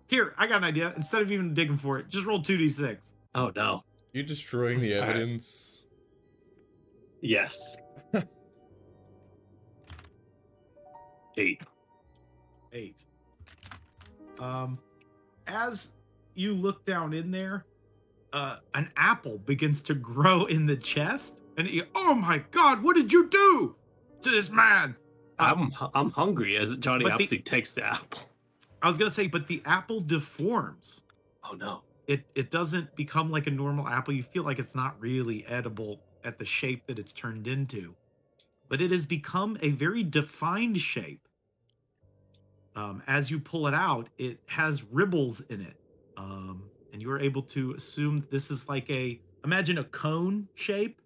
Here, I got an idea. Instead of even digging for it, just roll 2d6. Oh, no. You're destroying the evidence. Yes. 8. As you look down in there, an apple begins to grow in the chest, and oh my God, what did you do to this man? I'm hungry. As Johnny Appleseed takes the apple. I was gonna say, but the apple deforms. Oh no! It doesn't become like a normal apple. You feel like it's not really edible at the shape that it's turned into, but it has become a very defined shape. As you pull it out, it has ribbles in it. And you're able to assume that this is like imagine a cone shape,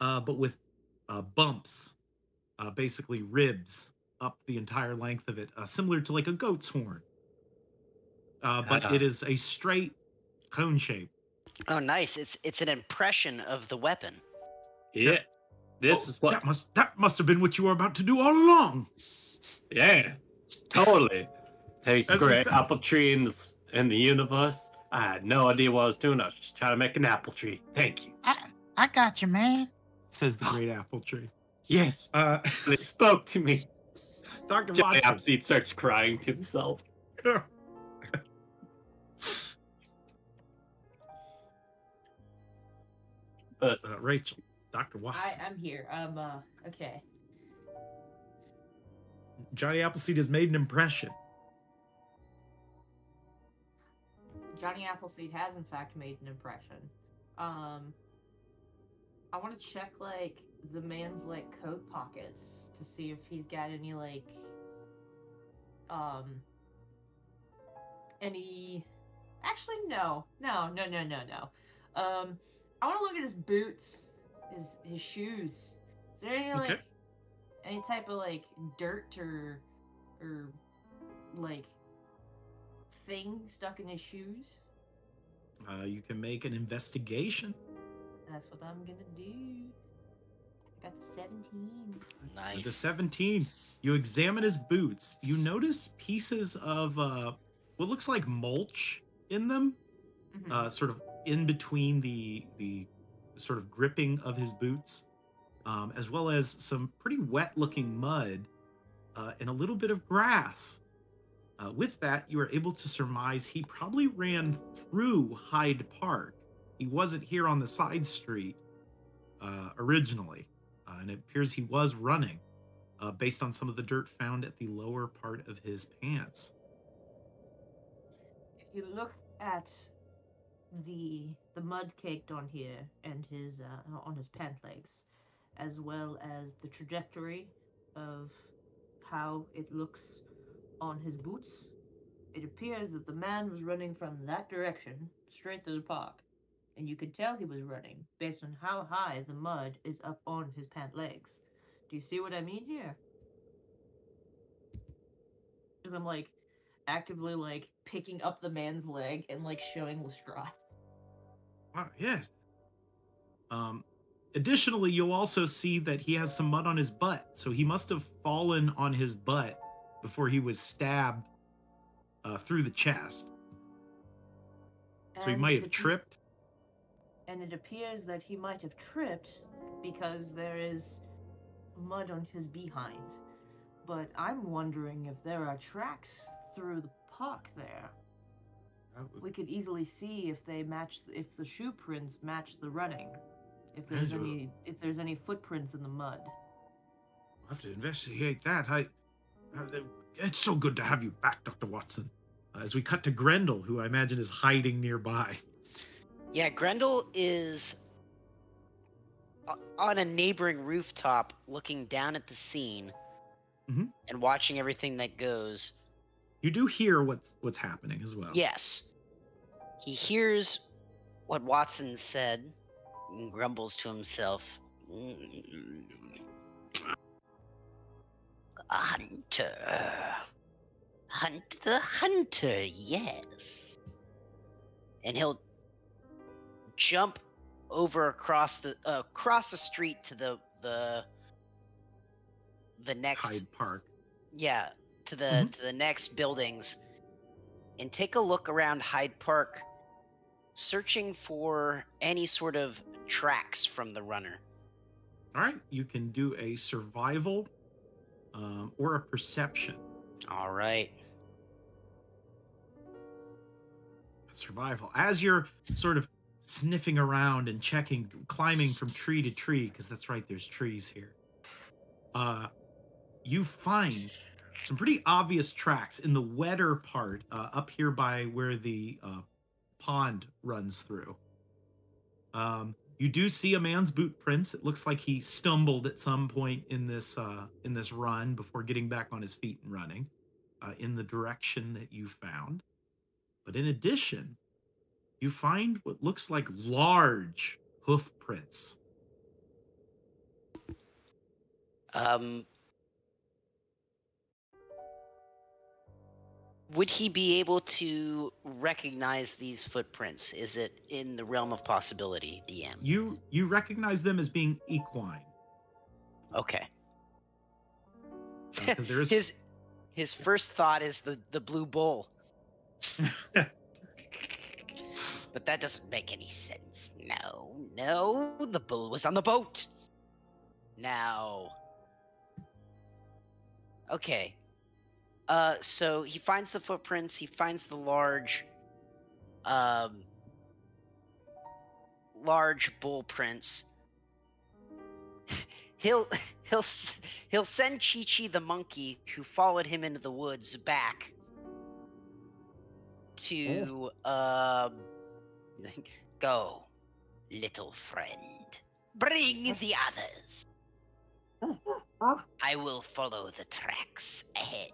but with bumps, basically ribs up the entire length of it, similar to like a goat's horn. But it is a straight cone shape. Oh, nice. It's an impression of the weapon. Yeah. This is what... That must have been what you were about to do all along. Yeah. Totally. Hey, great apple tree in the universe. I had no idea what I was doing. I was just trying to make an apple tree. Thank you. I got you, man. Says the great apple tree. Yes. They spoke to me. Dr. Watson. The Appleseed starts crying to himself. Rachel, Dr. Watson. I'm here. I'm okay. Johnny Appleseed has made an impression. Johnny Appleseed has, in fact, made an impression. I want to check, like, the man's, like, coat pockets to see if he's got any, like, any... Actually, no. I want to look at his boots, his shoes. Is there any, like... Okay. Any type of, like, dirt or like, thing stuck in his shoes? You can make an investigation. That's what I'm gonna do. I got the 17. Nice. With the 17. You examine his boots. You notice pieces of what looks like mulch in them, mm-hmm. Sort of in between the sort of gripping of his boots. As well as some pretty wet-looking mud and a little bit of grass. With that, you are able to surmise he probably ran through Hyde Park. He wasn't here on the side street originally, and it appears he was running based on some of the dirt found at the lower part of his pants. If you look at the mud caked on here and his on his pant legs, as well as the trajectory of how it looks on his boots, it appears that the man was running from that direction straight to the park, and you could tell he was running based on how high the mud is up on his pant legs. Do you see what I mean here? Because I'm, like, actively, like, picking up the man's leg and, like, showing Lestrade. Wow, yes. Additionally, you'll also see that he has some mud on his butt, so he must have fallen on his butt before he was stabbed through the chest. So he might have tripped. And it appears that he might have tripped because there is mud on his behind. But I'm wondering if there are tracks through the park there. We could easily see if they match, if the shoe prints match the running. If there's any footprints in the mud, we'll have to investigate that. It's so good to have you back, Dr. Watson. as we cut to Grendel, who I imagine is hiding nearby. Yeah, Grendel is on a neighboring rooftop looking down at the scene and watching everything that goes. You do hear what's happening as well. Yes. He hears what Watson said and grumbles to himself. A hunter. Hunt the hunter, yes. And he'll jump over across the street to the next Hyde Park. Yeah, to the next buildings, and take a look around Hyde Park, searching for any sort of tracks from the runner. All right, you can do a survival or a perception. All right. Survival. As you're sort of sniffing around and checking, climbing from tree to tree, because that's right, there's trees here. You find some pretty obvious tracks in the wetter part up here by where the pond runs through. You do see a man's boot prints. It looks like he stumbled at some point in this run before getting back on his feet and running in the direction that you found. But in addition, you find what looks like large hoof prints. Would he be able to recognize these footprints? Is it in the realm of possibility, DM? You recognize them as being equine. Okay. There is... his first thought is the blue bull. But that doesn't make any sense. No, the bull was on the boat. Now. Okay. So he finds the footprints, he finds the large bull prints. He'll send Chi-Chi the monkey, who followed him into the woods, back to go, little friend, bring the others. I will follow the tracks ahead.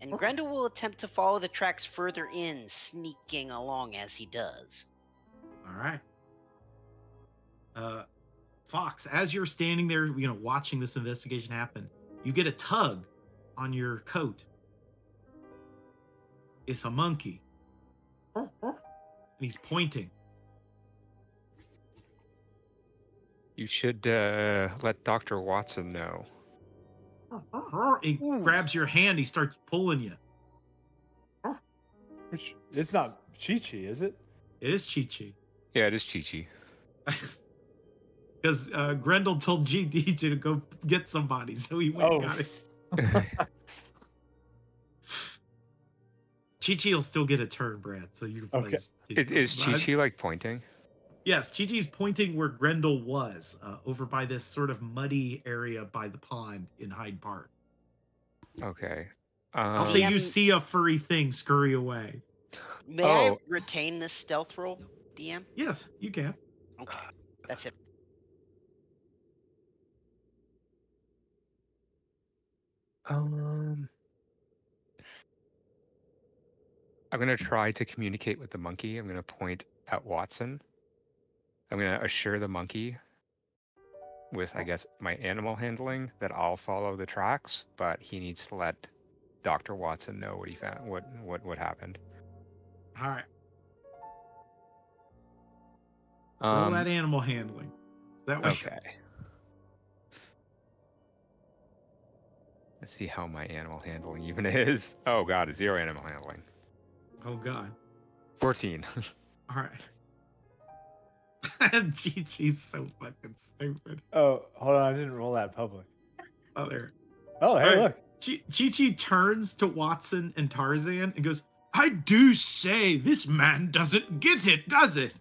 And Grendel will attempt to follow the tracks further in, sneaking along as he does. All right. Fox, as you're standing there, you know, watching this investigation happen, you get a tug on your coat. It's a monkey. And he's pointing. You should let Dr. Watson know. He grabs your hand. He starts pulling you. It's not Chi-Chi, is it? It is Chi-Chi. Yeah, it is Chi-Chi. Because Grendel told GD to go get somebody, so he went and got it. Chi-Chi will still get a turn, Brad, so you can play. Okay. Is Chi-Chi like pointing? Yes, Chi-Chi's pointing where Grendel was, over by this sort of muddy area by the pond in Hyde Park. Okay. I'll say you see a furry thing scurry away. May I retain this stealth roll, DM? Yes, you can. Okay, that's it. I'm going to try to communicate with the monkey. I'm going to point at Watson. I'm going to assure the monkey with, I guess, my animal handling that I'll follow the tracks, but he needs to let Dr. Watson know what he found, what happened. All right. All that animal handling. That way. Okay. Let's see how my animal handling even is. Oh, God, it's zero animal handling. Oh, God. 14. All right. GG's so fucking stupid. Oh, hold on. I didn't roll that public. Oh, there. Oh, hey, right. Look. Chi-Chi turns to Watson and Tarzan and goes, I do say this man doesn't get it, does it?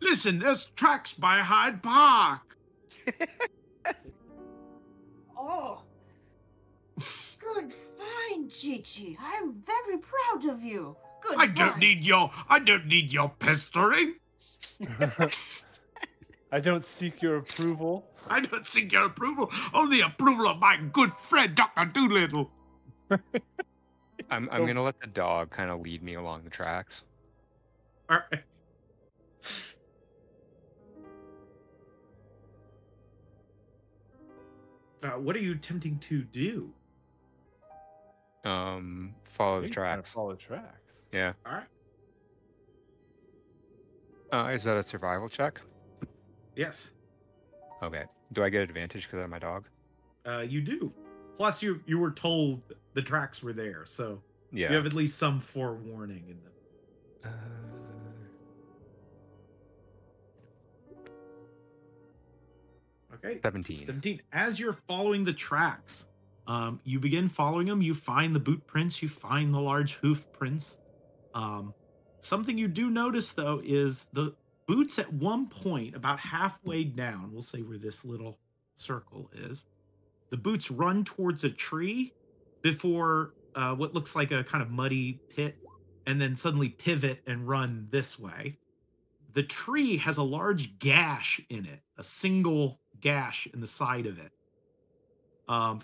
Listen, there's tracks by Hyde Park. Oh. Good find, Gigi, I'm very proud of you. Good I fight. I don't need your pestering. I don't seek your approval. I don't seek your approval. Only the approval of my good friend, Dr. Doolittle. I'm gonna let the dog kind of lead me along the tracks. All right. What are you attempting to do? Follow the tracks. Follow the tracks. Yeah. All right. Is that a survival check? Yes. Okay. Do I get advantage because of my dog? You do. Plus, you were told the tracks were there, so yeah. You have at least some forewarning in them. Okay. 17. 17. As you're following the tracks, you begin following them. You find the boot prints. You find the large hoof prints. Something you do notice, though, is the boots at one point, about halfway down, we'll say where this little circle is, the boots run towards a tree before what looks like a kind of muddy pit, and then suddenly pivot and run this way. The tree has a large gash in it, a single gash in the side of it,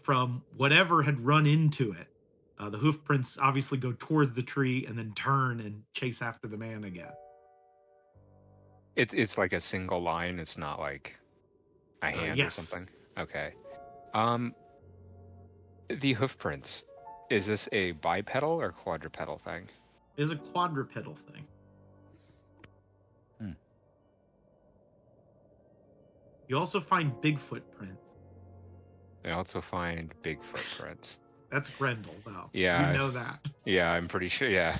from whatever had run into it. The hoof prints obviously go towards the tree and then turn and chase after the man again. It's like a single line. It's not like a hand or something. Okay. The hoof prints. Is this a bipedal or quadrupedal thing? It is a quadrupedal thing. Hmm. You also find Bigfoot prints. I also find Bigfoot prints. That's Grendel, though. Yeah. You know that. Yeah, I'm pretty sure. Yeah.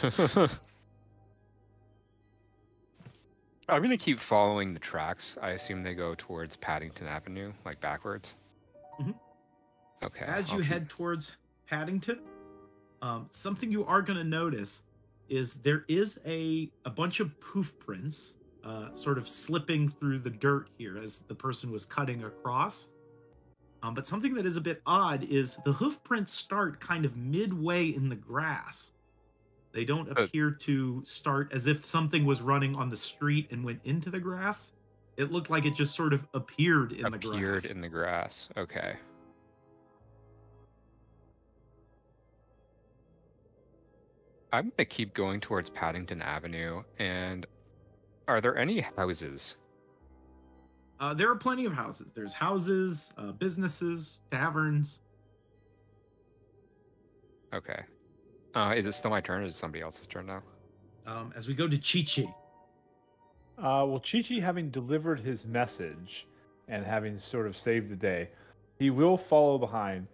I'm going to keep following the tracks. I assume they go towards Paddington Avenue, like backwards. Mm-hmm. Okay. As you head towards Paddington, something you are going to notice is there is a bunch of hoof prints sort of slipping through the dirt here as the person was cutting across. But something that is a bit odd is the hoof prints start kind of midway in the grass. They don't appear to start as if something was running on the street and went into the grass. It looked like it just sort of appeared in the grass. Appeared in the grass. Okay. I'm going to keep going towards Paddington Avenue. And are there any houses? There are plenty of houses. There's houses, businesses, taverns. Okay. Is it still my turn or is it somebody else's turn now? As we go to Chi-Chi. Well, Chi-Chi, having delivered his message and having sort of saved the day, he will follow behind,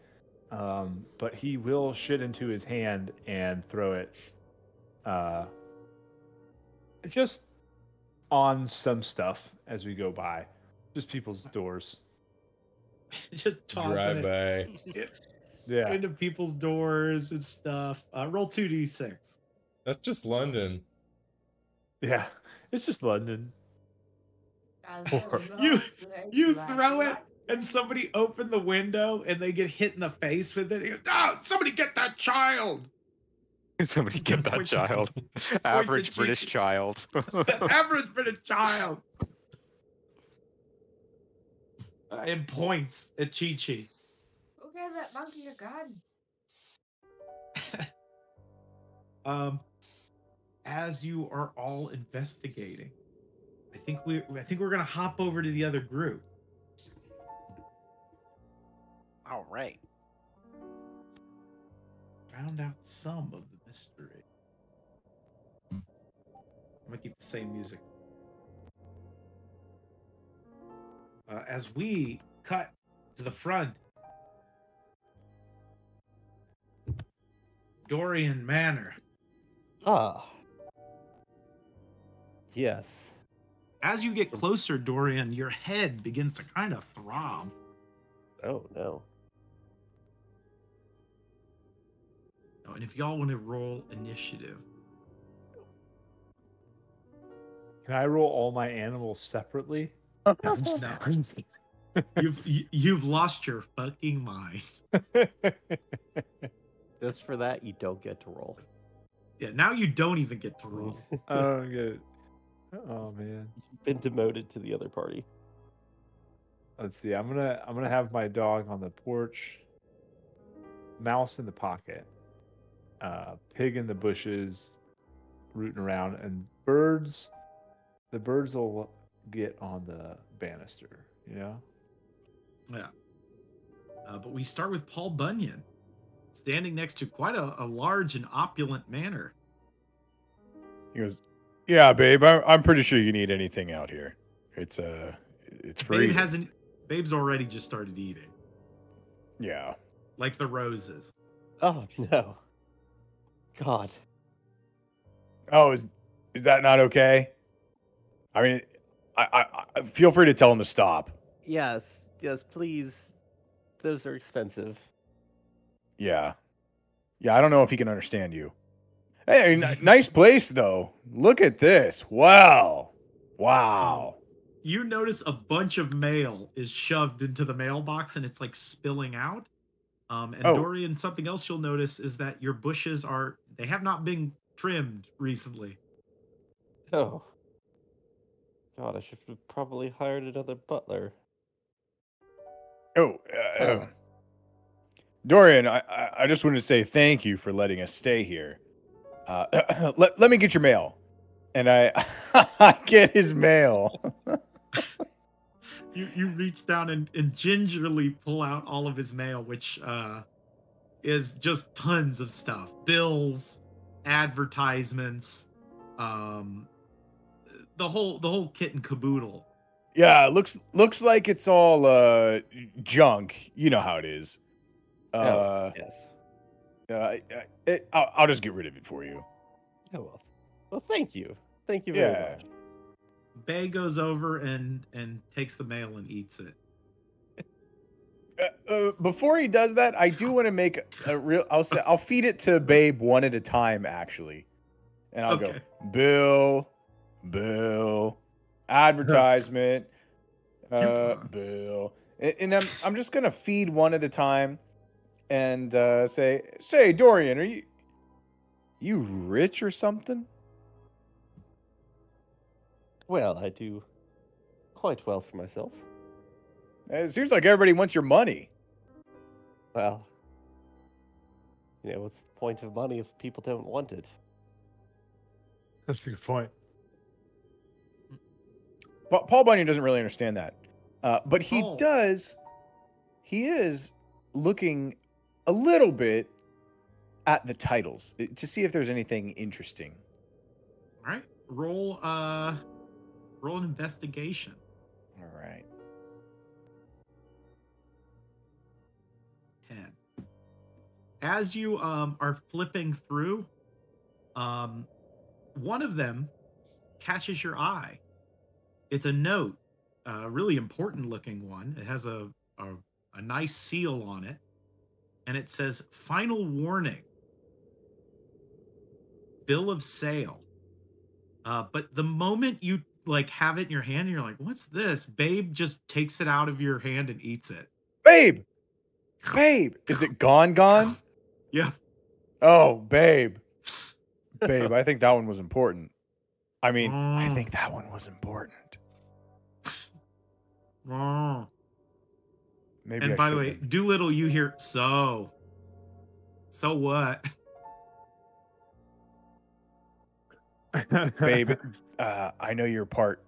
but he will shit into his hand and throw it just on some stuff as we go by. Just people's doors. Just tossing it. Yeah. Into people's doors and stuff. Roll 2d6. That's just London. Yeah, it's just London. You throw it and somebody open the window and they get hit in the face with it. Oh, somebody get that child! Somebody get that child. Average British child. Average British child. And points at Chi-Chi. Who gave that monkey a gun? As you are all investigating, I think we're gonna hop over to the other group. All right. Found out some of the mystery. I'm gonna keep the same music. As we cut to the front, Dorian Manor. Ah. Yes. As you get closer, Dorian, your head begins to kind of throb. Oh, no. Oh, and if y'all want to roll initiative. Can I roll all my animals separately? No. You've lost your fucking mind. This bonus for that, you don't get to roll. Yeah, now you don't even get to roll. Oh, good. Oh man, you've been demoted to the other party. Let's see. I'm gonna have my dog on the porch. Mouse in the pocket. Pig in the bushes, rooting around, and birds. The birds will get on the banister. You know. Yeah. But we start with Paul Bunyan, standing next to quite a large and opulent manor. He goes, "Yeah, babe, I'm pretty sure you need anything out here. It's free." Babe's already just started eating. Yeah. Like the roses. Oh no. God. Oh, is that not okay? I mean, I feel free to tell him to stop. Yes. Yes, please. Those are expensive. Yeah. Yeah, I don't know if he can understand you. Hey, nice place, though. Look at this. Wow. Wow. You notice a bunch of mail is shoved into the mailbox, and it's, like, spilling out. Dorian, something else you'll notice is that your bushes are... They have not been trimmed recently. Oh. God, I should have probably hired another butler. Oh. Dorian, I just wanted to say thank you for letting us stay here. Let me get your mail. And I get his mail. You reach down and gingerly pull out all of his mail, which is just tons of stuff. Bills, advertisements, the whole kit and caboodle. Yeah, looks like it's all junk. You know how it is. Yes. I'll just get rid of it for you. Oh, well, thank you. Thank you very much. Bay goes over and takes the mail and eats it. Before he does that, I do want to make a real... I'll feed it to Babe one at a time, actually. And I'll go, Bill, advertisement, Bill. And I'm just going to feed one at a time. And say, Dorian, are you rich or something? Well, I do quite well for myself. It seems like everybody wants your money. Well, you know, what's the point of money if people don't want it? That's a good point. But Paul Bunyan doesn't really understand that. But he does. He is looking a little bit at the titles to see if there's anything interesting. All right, roll an investigation. All right, 10. As you are flipping through, one of them catches your eye. It's a note, a really important looking one. It has a nice seal on it. And it says, final warning, bill of sale. But the moment you like have it in your hand and you're like, what's this? Babe just takes it out of your hand and eats it. Babe. Is it gone? Yeah. Oh, babe. I think that one was important. Maybe. And by the way, Doolittle, you hear, so what? Babe, I know you're part,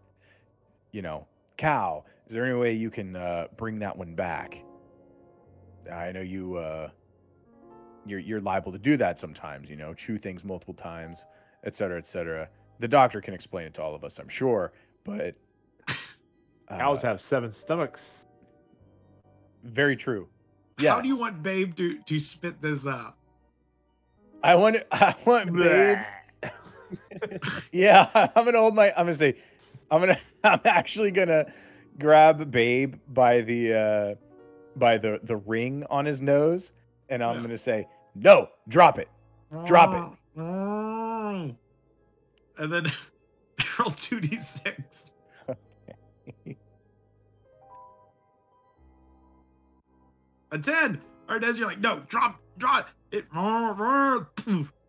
cow. Is there any way you can bring that one back? I know you, you're liable to do that sometimes, chew things multiple times, etc. The doctor can explain it to all of us, I'm sure, but... cows have 7 stomachs. Very true. Yes. How do you want Babe to spit this out? I want Babe. Yeah, I'm actually gonna grab Babe by the ring on his nose, and I'm gonna say, no, drop it. And then roll 2d6. Okay. A 10. Or as you're like, no, drop Draw it.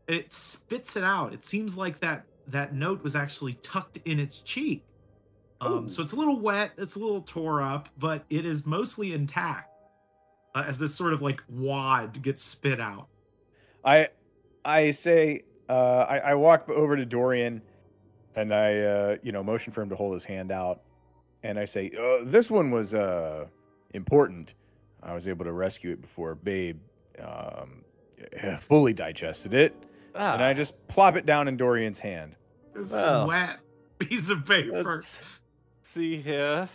It spits it out. It seems like that note was actually tucked in its cheek. So it's a little wet. It's a little tore up, but it is mostly intact as this sort of like wad gets spit out. I walk over to Dorian and I, motion for him to hold his hand out. And I say, this one was important. I was able to rescue it before Babe fully digested it. Ah. And I just plop it down in Dorian's hand. It's a wet piece of paper. See here.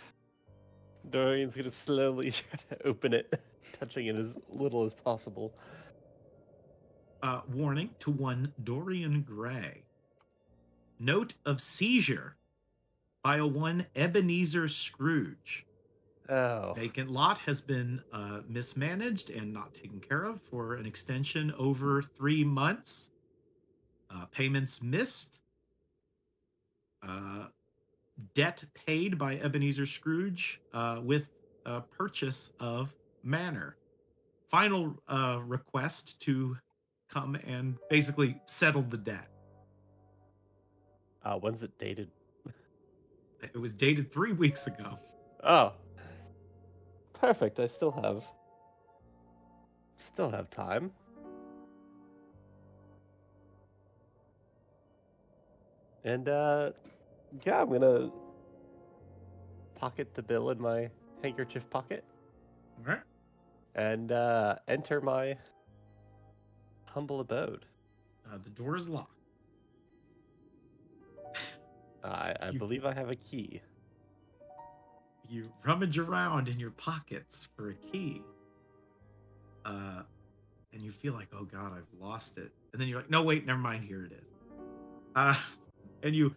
Dorian's going to slowly try to open it, touching it as little as possible. Warning to one Dorian Gray. Note of seizure by a one Ebenezer Scrooge. Oh. Vacant lot has been mismanaged and not taken care of for an extension over 3 months. Payments missed. Debt paid by Ebenezer Scrooge with purchase of manor. Final request to come and basically settle the debt. When's it dated? It was dated 3 weeks ago. Oh. Perfect. I still have time. And yeah, I'm gonna pocket the bill in my handkerchief pocket. All right. And enter my humble abode. The door is locked. I believe I have a key. You rummage around in your pockets for a key. And you feel like, oh God, I've lost it. And then you're like, no, wait, never mind. Here it is. And you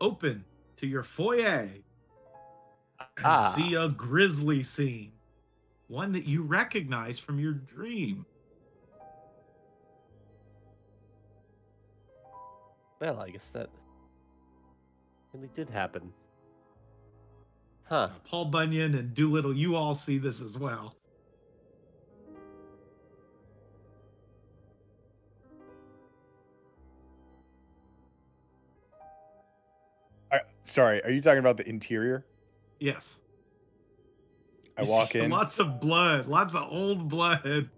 open to your foyer and see a grisly scene. One that you recognize from your dream. Well, I guess that really did happen. Huh. Paul Bunyan and Doolittle, you all see this as well. Sorry, are you talking about the interior? Yes. I walk in. Lots of blood. Lots of old blood.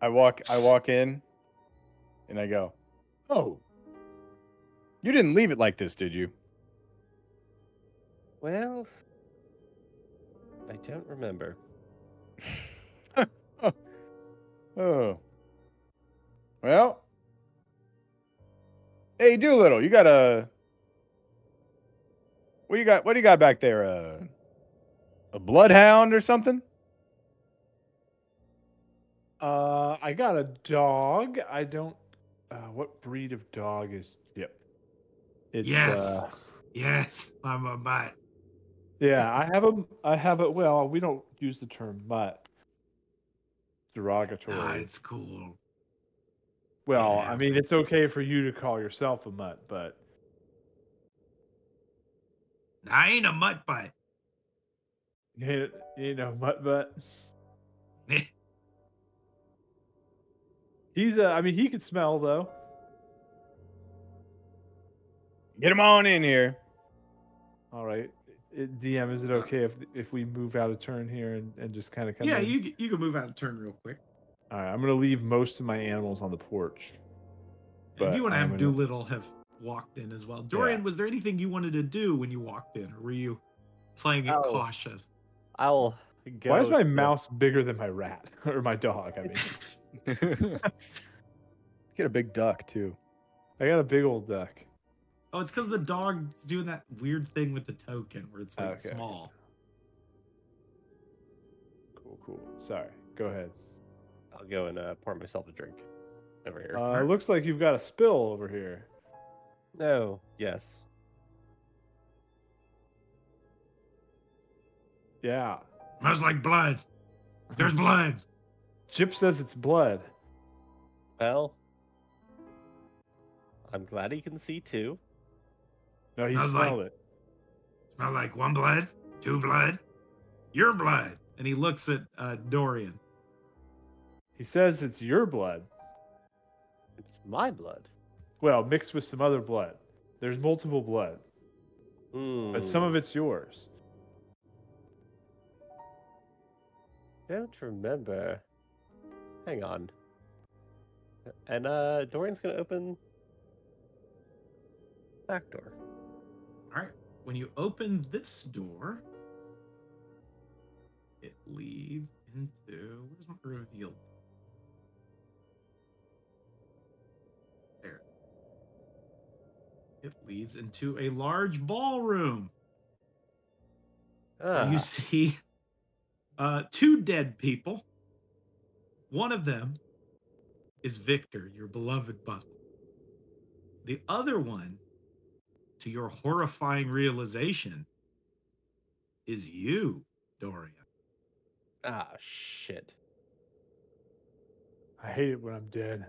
I walk in and I go, oh. You didn't leave it like this, did you? Well, I don't remember. Oh. Well. Hey, Doolittle, you got a... What do you got back there? A bloodhound or something? I got a dog. I don't... what breed of dog is... It's, yes. Yes, I'm a mutt. Yeah, I have a well, we don't use the term mutt. Derogatory. Nah, it's cool. Well, yeah. I mean, it's okay for you to call yourself a mutt, but I ain't a mutt butt. You ain't a mutt butt. He could smell though. Get him on in here. All right, DM. Is it okay if we move out of turn here and just kind of come? Yeah, in? you can move out of turn real quick. All right, I'm gonna leave most of my animals on the porch. I do want to have Doolittle have walked in as well. Dorian, yeah. Was there anything you wanted to do when you walked in, or were you playing it cautious? I'll go. Why is my mouse bigger than my rat or my dog? I mean, get a big duck too. I got a big old duck. Oh, it's because the dog's doing that weird thing with the token where it's like small. Cool. Sorry. Go ahead. I'll go and pour myself a drink over here. It looks like you've got a spill over here. No. Yes. Yeah. Smells like blood. There's blood. Jip says it's blood. Well, I'm glad he can see too. No, he smelled it. Smell like one blood, two blood, your blood. And he looks at Dorian. He says it's your blood. It's my blood. Well, mixed with some other blood. There's multiple blood. Mm. But some of it's yours. I don't remember. Hang on. And Dorian's going to open the back door. All right. When you open this door, it leads into... Where's my reveal? There. It leads into a large ballroom. You see two dead people. One of them is Victor, your beloved butler. The other one, to your horrifying realization, is you, Dorian. Ah, shit. I hate it when I'm dead.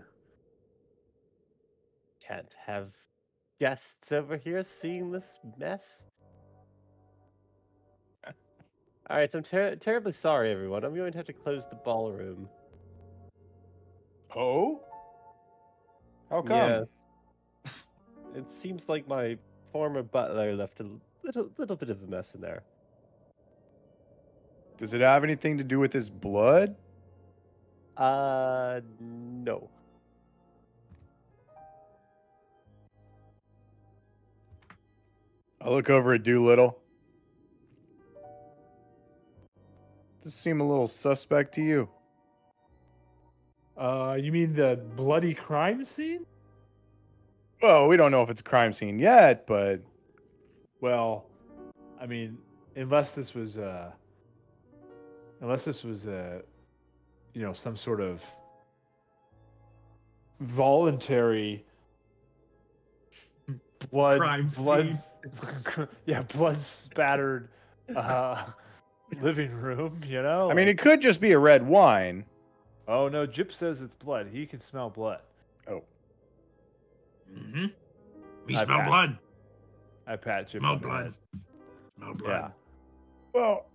Can't have guests over here seeing this mess. All right, so I'm terribly sorry, everyone. I'm going to have to close the ballroom. Oh? How come? Yes. It seems like my former butler left a little bit of a mess in there. Does it have anything to do with his blood? No. I look over at Doolittle. Does this seem a little suspect to you? You mean the bloody crime scene? Well, we don't know if it's a crime scene yet, but... Well, I mean, unless this was, you know, some sort of voluntary blood crime scene. Yeah, blood spattered living room, you know? I mean, it could just be a red wine. Oh, no, Jip says it's blood. He can smell blood. Oh. Mm-hmm. We smell blood. I pat Jip. Smell blood. Smell blood. Yeah. Well...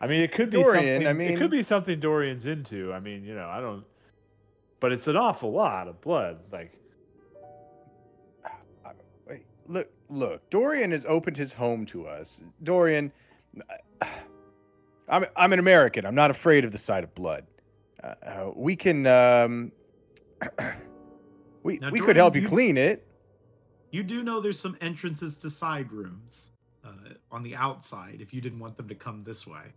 I mean, it could be something. I mean, it could be something Dorian's into. I mean, you know, I don't. But it's an awful lot of blood. Like, look. Dorian has opened his home to us. Dorian, I'm an American. I'm not afraid of the sight of blood. We can. We could help you clean it. You do know there's some entrances to side rooms. On the outside, if you didn't want them to come this way.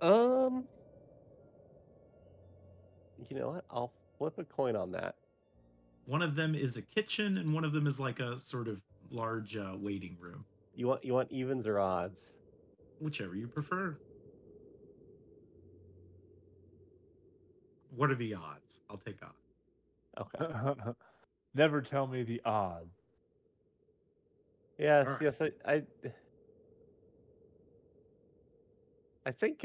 You know what? I'll flip a coin on that. One of them is a kitchen, and one of them is like a sort of large waiting room. You want evens or odds? Whichever you prefer. What are the odds? I'll take odds. Okay. Never tell me the odds. Yes, right. Yes, I think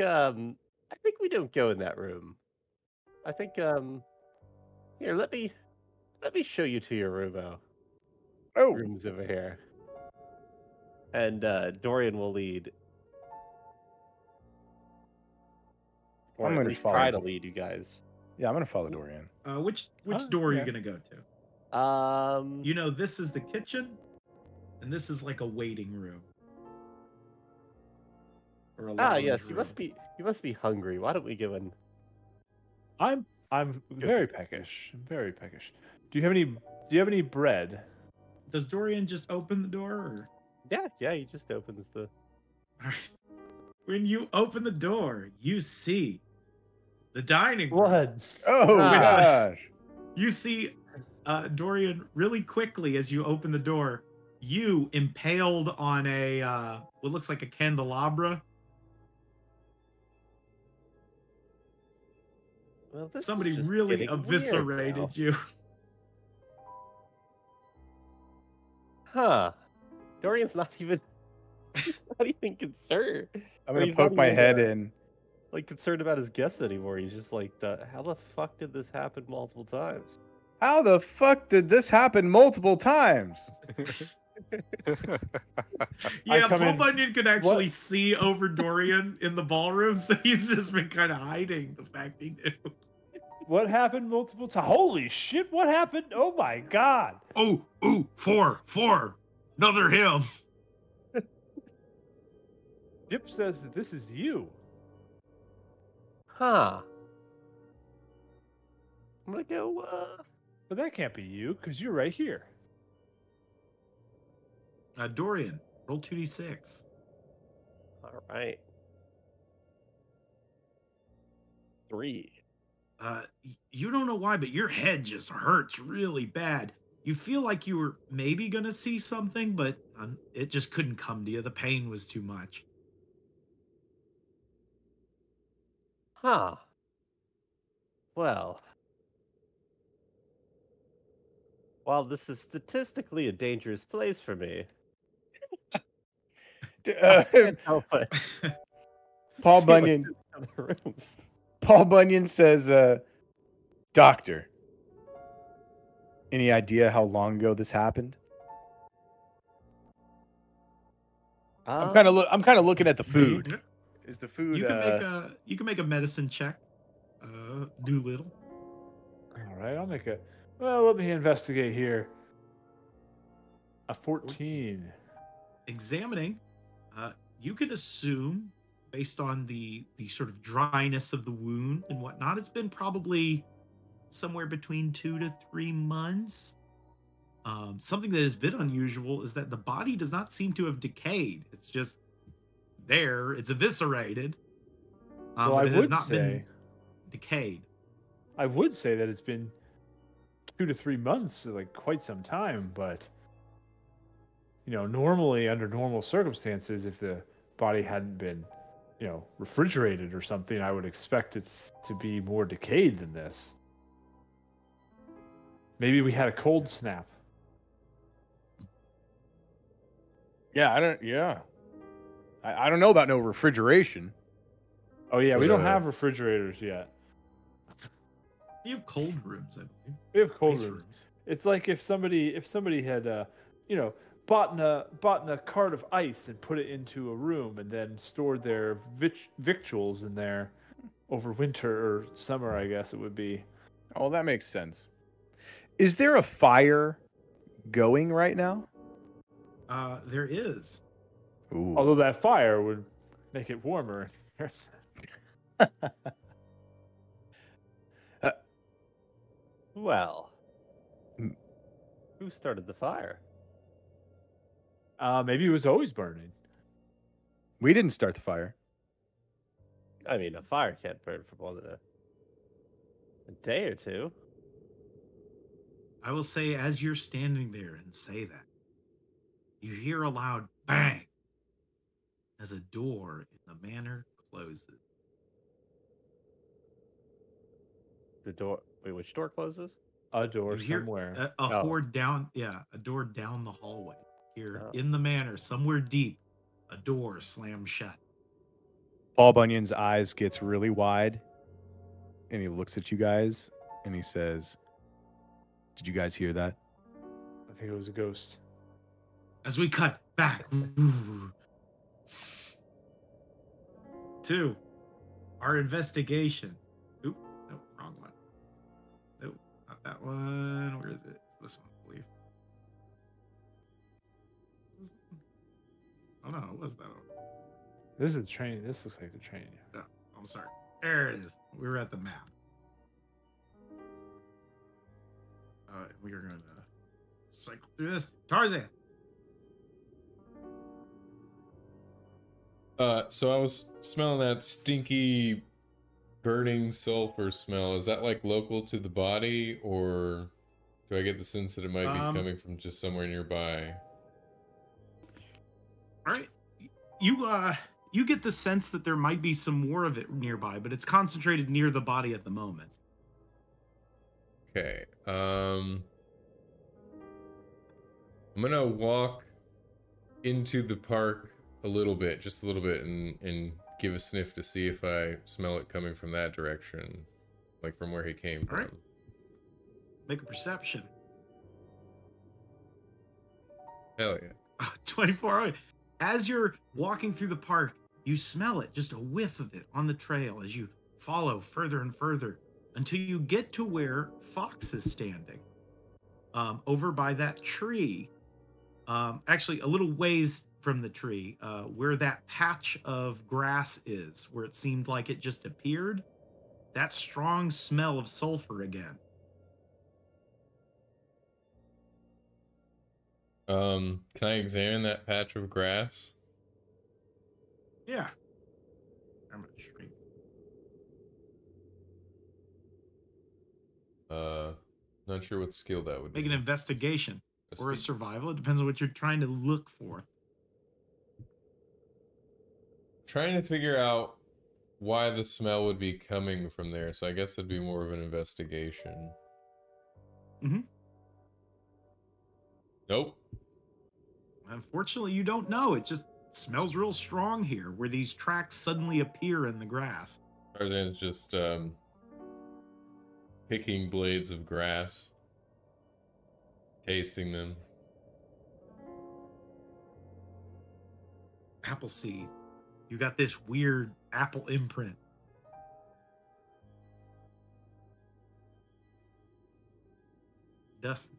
we don't go in that room. I think here, let me show you to your room. Oh, rooms over here. And Dorian will lead. Or I'm going to try to lead you guys. Yeah, I'm going to follow Dorian. Which door are you going to go to? You know, this is the kitchen. And this is like a waiting room. Or a room. You must be hungry. Why don't we give in? I'm very peckish. Do you have any bread? Does Dorian just open the door? Or... Yeah, he just opens the. When you open the door, you see the dining room. Blood. Oh gosh! You see Dorian really quickly as you open the door. You impaled on a what looks like a candelabra. Well, somebody really eviscerated you. Huh? Dorian's not even. He's not even concerned. I'm gonna poke my head in. Like concerned about his guests anymore. He's just like, how the fuck did this happen multiple times? Yeah, Paul Bunyan could actually see over Dorian in the ballroom, so he's just been kind of hiding the fact he knew. What happened multiple times? Holy shit, what happened? Oh my god. Oh, ooh, four. Another him. Jip says that this is you. Huh. I'm gonna go, But that can't be you, because you're right here. Dorian, roll 2d6. All right. 3. You don't know why, but your head just hurts really bad. You feel like you were maybe going to see something, but it just couldn't come to you. The pain was too much. Huh. Well. While this is statistically a dangerous place for me. I can't help it. Paul Bunyan says, Doctor, any idea how long ago this happened? I'm kind of looking at the food. Is the food? You can make a medicine check, Doolittle. All right, I'll make a. Well, let me investigate here. A 14. Examining, you can assume, based on the sort of dryness of the wound and whatnot, it's been probably somewhere between 2 to 3 months. Something that is a bit unusual is that the body does not seem to have decayed. It's just there. It's eviscerated. But it has not been decayed. I would say that it's been 2 to 3 months, like quite some time, but you know, normally under normal circumstances, if the body hadn't been, you know, refrigerated or something, I would expect it to be more decayed than this. Maybe we had a cold snap. Yeah, I don't know about no refrigeration. Oh yeah, we don't have refrigerators yet. You have cold rooms, I believe. We have cold rooms. It's like if somebody had you know, bought a cart of ice and put it into a room and then stored their victuals in there over winter or summer, I guess it would be. Oh, that makes sense. Is there a fire going right now? There is. Ooh. Although that fire would make it warmer. Well, who started the fire? Maybe it was always burning. We didn't start the fire. I mean, a fire can't burn for more than a day or two. I will say, as you're standing there and say that, you hear a loud bang as a door in the manor closes. The door... Wait, which door closes? A door somewhere. A door down the hallway. Here in the manor, somewhere deep, a door slams shut. Paul Bunyan's eyes gets really wide, and he looks at you guys, and he says, "Did you guys hear that?" I think it was a ghost. As we cut back to our investigation. That one, where is it? It's this one, I believe. This one? Oh no, it was that one. This is the train. This looks like the train. No, I'm sorry. There it is. We were at the map. We are going to cycle through this. Tarzan. So I was smelling that stinky burning sulfur smell. Is that like local to the body, or do I get the sense that it might be coming from just somewhere nearby? All right, you get the sense that there might be some more of it nearby, but it's concentrated near the body at the moment. Okay, I'm gonna walk into the park a little bit, just a little bit, and give a sniff to see if I smell it coming from that direction, like from where he came from. All right. Make a perception. Hell yeah. 24-hour. As you're walking through the park, you smell it, just a whiff of it on the trail as you follow further and further until you get to where Fox is standing over by that tree. Actually, a little ways from the tree where that patch of grass is, where it seemed like it just appeared. That strong smell of sulfur again. Can I examine that patch of grass? Yeah. I'm gonna shrink. Not sure what skill that would be. Make an investigation or a survival. It depends on what you're trying to look for. Trying to figure out why the smell would be coming from there. So I guess it'd be more of an investigation. Mm-hmm. Nope. Unfortunately, you don't know. It just smells real strong here, where these tracks suddenly appear in the grass. Tarzan's just picking blades of grass, tasting them. Appleseed. You got this weird apple imprint. Dustin.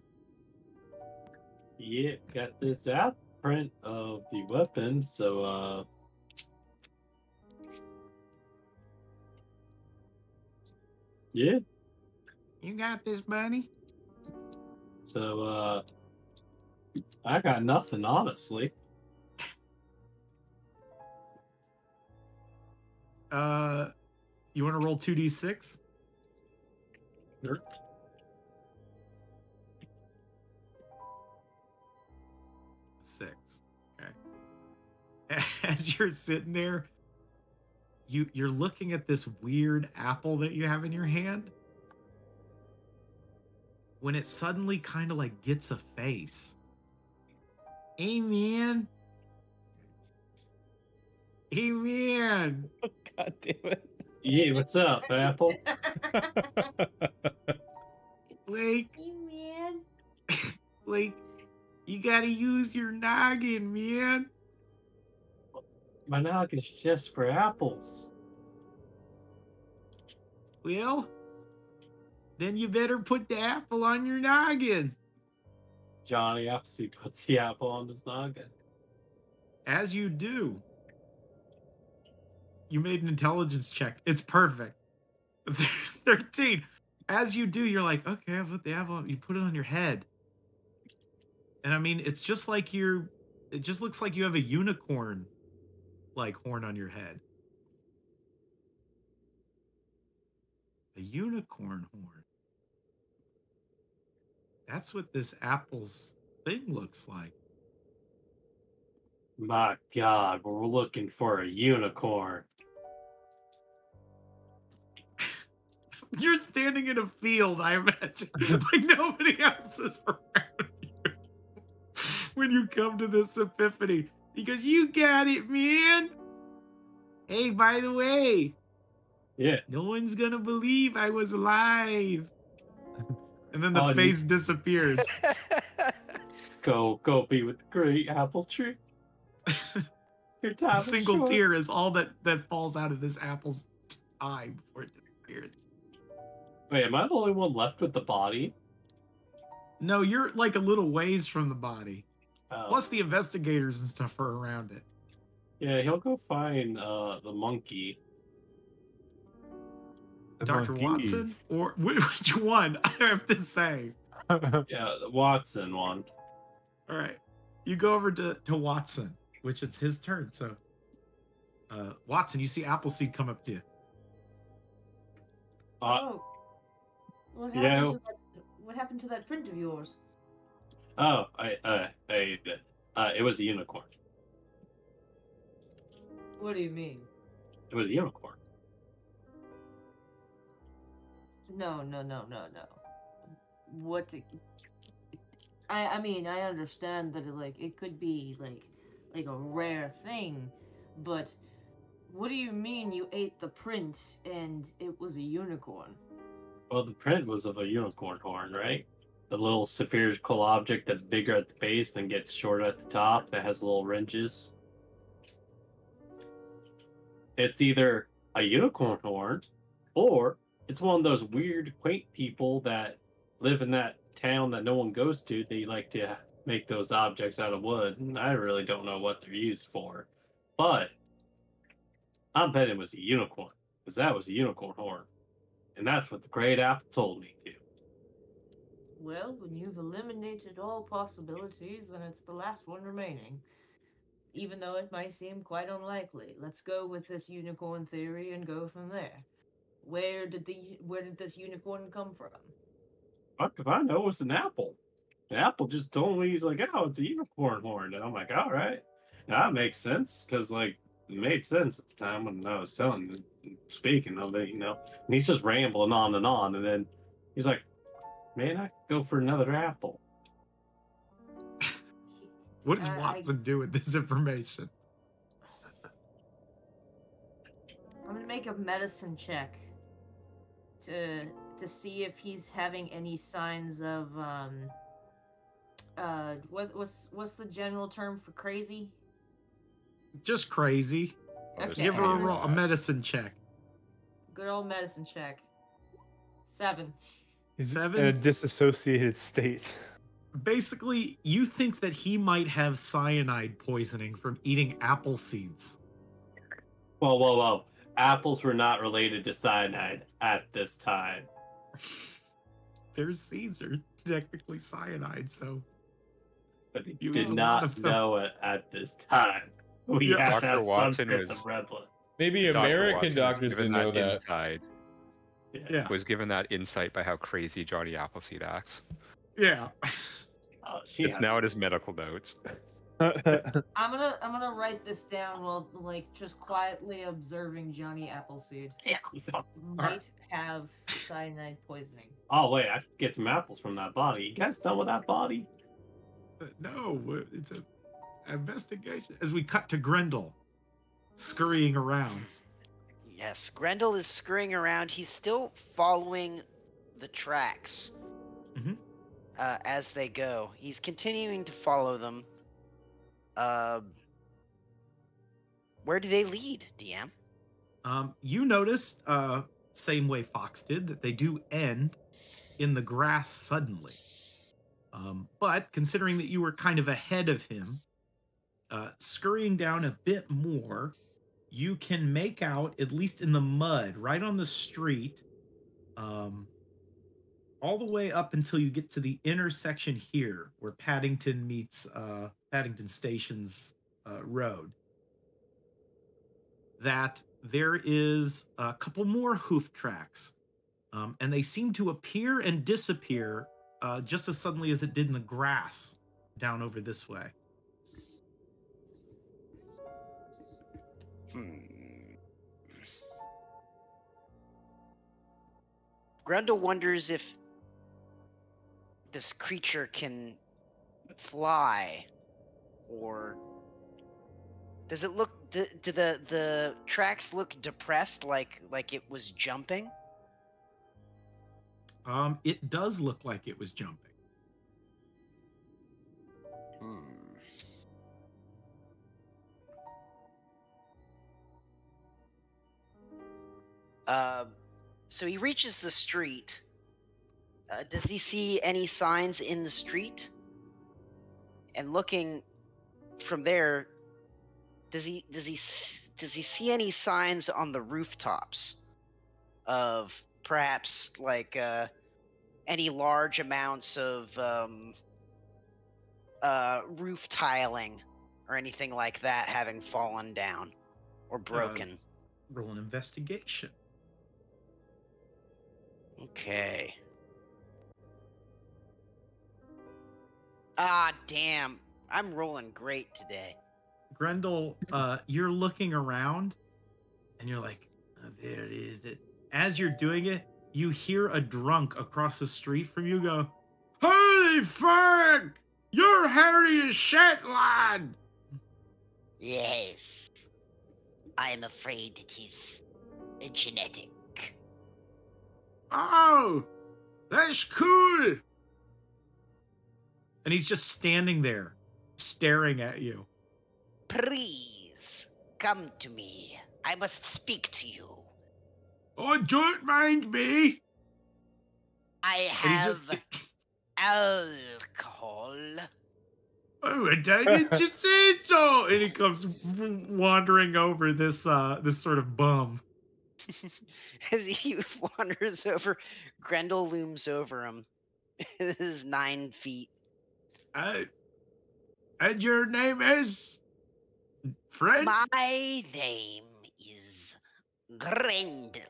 Yeah, got this out print of the weapon, so yeah. You got this, buddy. So I got nothing, honestly. You wanna roll 2d6? Sure. Six. Okay. As you're sitting there, you're looking at this weird apple that you have in your hand. When it suddenly kind of like gets a face. Hey, man. Hey, man. Oh, God damn it. Yeah, what's up, apple? Blake. Hey, man. Blake. You gotta use your noggin, man. My noggin's just for apples. Well, then you better put the apple on your noggin. Johnny Appleseed puts the apple on his noggin. As you do, you made an intelligence check. It's perfect. 13. As you do, you're like, okay, I'll put the apple on. You put it on your head. And I mean, it's just like it just looks like you have a unicorn, like, horn on your head. A unicorn horn. That's what this apple's thing looks like. My God, we're looking for a unicorn. You're standing in a field, I imagine. Like, nobody else is around. When you come to this epiphany, he goes, "You got it, man. Hey, by the way, yeah, no one's gonna believe I was alive." And then the face disappears. Go be with the great apple tree. Your time. A single tear is all that falls out of this apple's eye before it disappears. Wait, am I the only one left with the body? No, you're like a little ways from the body. Plus the investigators and stuff are around it. Yeah, he'll go find the monkey. Dr. Watson? Or which one? I have to say. Yeah, the Watson one. All right. You go over to Watson, which it's his turn. So, Watson, you see Appleseed come up to you. Oh. What happened to that? What happened to that print of yours? Oh, I it was a unicorn. What do you mean? It was a unicorn. No. What? I mean, I understand that it could be like a rare thing, but what do you mean you ate the print and it was a unicorn? Well, the print was of a unicorn horn, right? the little spherical object that's bigger at the base, then gets shorter at the top, that has little wrenches. It's either a unicorn horn, or it's one of those weird, quaint people that live in that town that no one goes to. They like to make those objects out of wood, and I really don't know what they're used for. But I bet it was a unicorn, because that was a unicorn horn. And that's what the Great Apple told me to. Well, when you've eliminated all possibilities, then it's the last one remaining. Even though it might seem quite unlikely, let's go with this unicorn theory and go from there. Where did this unicorn come from? Fuck if I know, it's an apple. An apple just told me, he's like, oh, it's a unicorn horn. And I'm like, all right. Now, that makes sense, because, like, it made sense at the time when I was telling him, speaking of it, you know. And he's just rambling on. And then he's like, man, I could go for another apple. What does Watson do with this information? I'm going to make a medicine check to see if he's having any signs of, what's the general term for crazy? Just crazy. Okay. Give her a medicine check. Good old medicine check. 7. He's 7? In a disassociated state. Basically, you think that he might have cyanide poisoning from eating apple seeds. Whoa, whoa, whoa. Apples were not related to cyanide at this time. Their seeds are technically cyanide, so... But they did not know it at this time. We have to have some sense of red blood. Maybe American doctors didn't know that. Yeah. Was given that insight by how crazy Johnny Appleseed acts. Yeah. It's now in his medical notes. I'm gonna write this down while like just quietly observing Johnny Appleseed. Yeah. Might have cyanide poisoning. Oh wait, I could get some apples from that body. You guys done with that body? No, it's an investigation. As we cut to Grendel, scurrying around. Yes, Grendel is scurrying around. He's still following the tracks as they go. He's continuing to follow them. Where do they lead, DM? You noticed, same way Fox did, that they do end in the grass suddenly. But considering that you were kind of ahead of him, scurrying down a bit more, you can make out, at least in the mud, right on the street, all the way up until you get to the intersection here, where Paddington meets Paddington Station's road, that there is a couple more hoof tracks, and they seem to appear and disappear just as suddenly as it did in the grass down over this way. Grendel wonders if this creature can fly, or does it look? Do the tracks look depressed, like it was jumping? It does look like it was jumping. So he reaches the street. Does he see any signs in the street? And looking from there, does he see any signs on the rooftops of perhaps like any large amounts of roof tiling or anything like that having fallen down or broken? Roll an investigation. Okay. Ah, damn. I'm rolling great today. Grendel, you're looking around, and you're like, oh, there it is. As you're doing it, you hear a drunk across the street from you go, holy fuck! You're Harry as shit, lad! Yes. I'm afraid it is genetic. Oh, that's cool. And he's just standing there, staring at you. Please, come to me. I must speak to you. Oh, don't mind me. I have alcohol. Oh, and I didn't just say so. And he comes wandering over this this sort of bum. As he wanders over, Grendel looms over him. This is 9 feet. And your name is? Friend? My name is Grendel.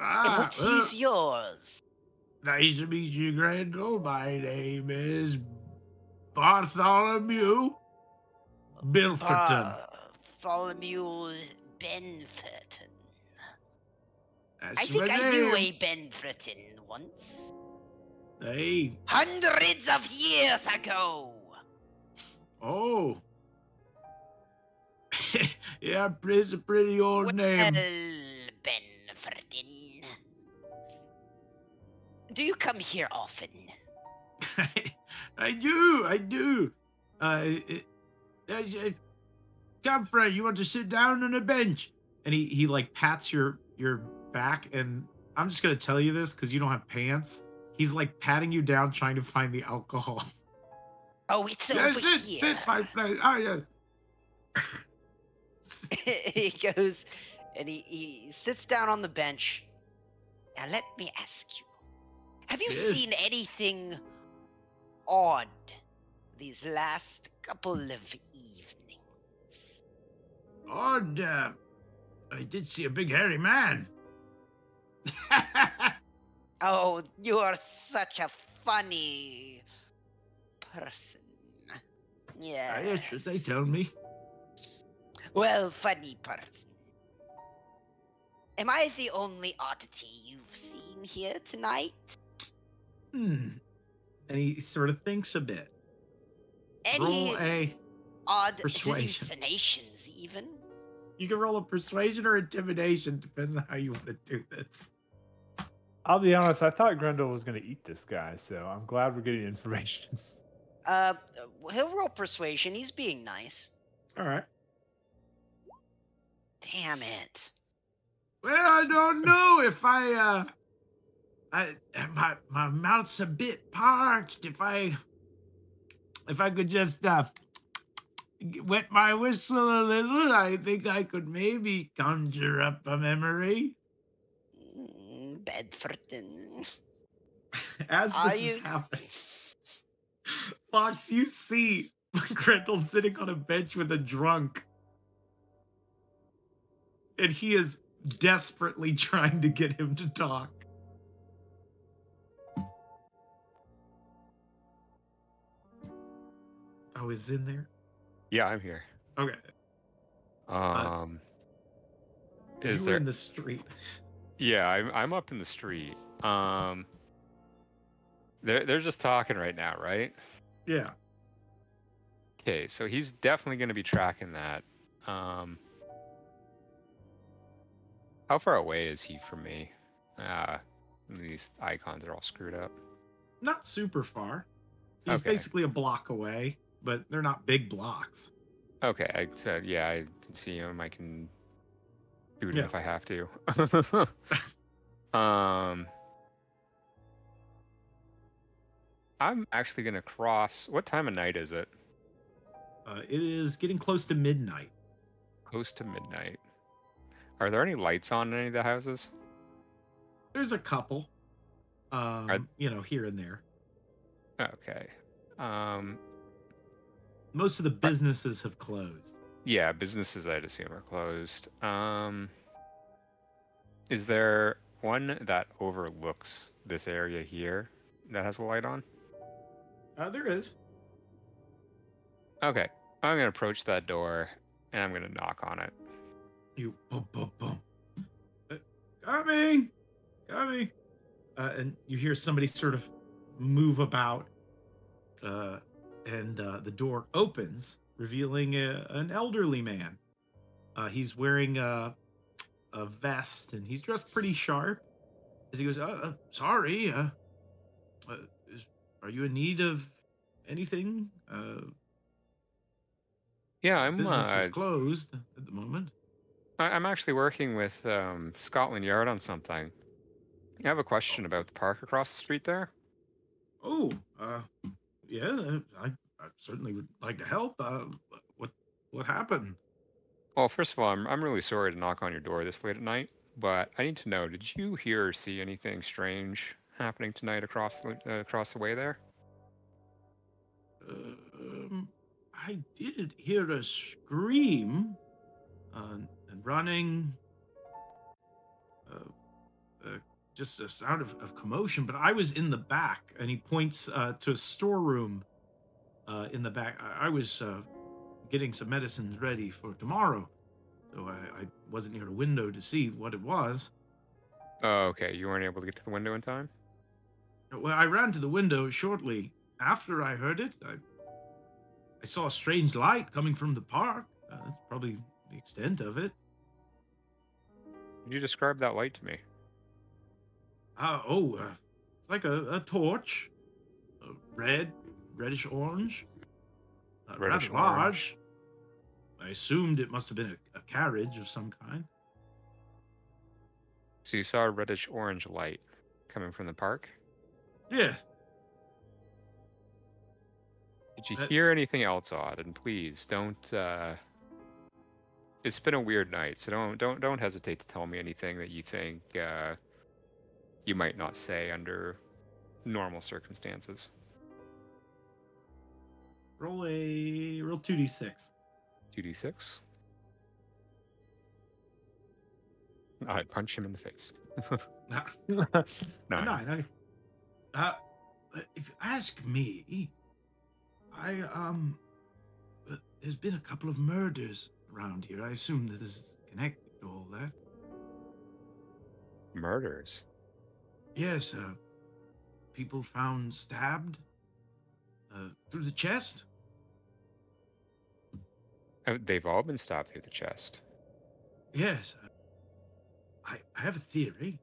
Ah, what is yours? Nice to meet you, Grendel. My name is Bartholomew Benfritten. Bartholomew Benfritten. That's I think I knew a Benfritten once. Hey. Hundreds of years ago. Oh. Yeah, it's a pretty old name. Benfritten. Do you come here often? I do. Come, friend, you want to sit down on a bench? And he like pats your back, and I'm just gonna tell you this because you don't have pants. He's like patting you down, trying to find the alcohol. Oh, it's over here. Sit, my friend. Oh, yeah. He goes, and he sits down on the bench. Now, let me ask you. Have you seen anything odd these last couple of evenings? Odd? I did see a big hairy man. Oh, you are such a funny person. Yes. Yeah, should they tell me? Well, funny person. Am I the only oddity you've seen here tonight? Hmm. And he sort of thinks a bit. Any odd hallucinations, even? You can roll a persuasion or intimidation, depends on how you want to do this. I'll be honest, I thought Grendel was going to eat this guy, so I'm glad we're getting information. He'll roll persuasion. He's being nice. All right. Damn it. Well, I don't know if my mouth's a bit parched. If I could just wet my whistle a little, I think I could maybe conjure up a memory. Benfritten. As this is happening, Fox, you see Grendel sitting on a bench with a drunk. And he is desperately trying to get him to talk. Oh, is Zin there? Yeah, I'm here. Okay. Is you were in the street. Yeah, I'm up in the street. They're just talking right now, right? Yeah. Okay, so he's definitely going to be tracking that. How far away is he from me? These icons are all screwed up. Not super far. He's basically a block away, but they're not big blocks. Okay, I said, yeah, I can see him. I can do it if I have to. I'm actually going to cross. What time of night is it? It is getting close to midnight. Close to midnight. Are there any lights on in any of the houses? There's a couple. You know, here and there. Okay. Most of the businesses have closed. Yeah, businesses, I'd assume, are closed. Is there one that overlooks this area here that has a light on? There is. Okay. I'm going to approach that door, and I'm going to knock on it. You boom. Coming. And you hear somebody sort of move about, and the door opens, revealing an elderly man. He's wearing a vest, and he's dressed pretty sharp. As he goes, sorry, Are you in need of anything? Yeah, I'm. Business is closed at the moment. I'm actually working with Scotland Yard on something. I have a question about the park across the street there. Oh, yeah, I certainly would like to help. What happened? Well, first of all, I'm really sorry to knock on your door this late at night, but I need to know, did you hear or see anything strange happening tonight across the way there? I did hear a scream and running, just a sound of commotion, but I was in the back, and he points to a storeroom in the back. I was getting some medicines ready for tomorrow, so I wasn't near the window to see what it was. Oh, okay. You weren't able to get to the window in time? Well, I ran to the window shortly after I heard it. I saw a strange light coming from the park. That's probably the extent of it. Can you describe that light to me? It's like a torch. Reddish-orange. Rather large. I assumed it must have been a carriage of some kind. So you saw a reddish-orange light coming from the park? Yeah. Did you hear anything else odd? And please, don't... It's been a weird night, so don't hesitate to tell me anything that you think you might not say under normal circumstances. Roll 2d6. 2d6? I'd punch him in the face. No. If you ask me, there's been a couple of murders around here. I assume that this is connected to all that. Murders? Yes, people found stabbed. Through the chest? They've all been stabbed through the chest. Yes. I have a theory.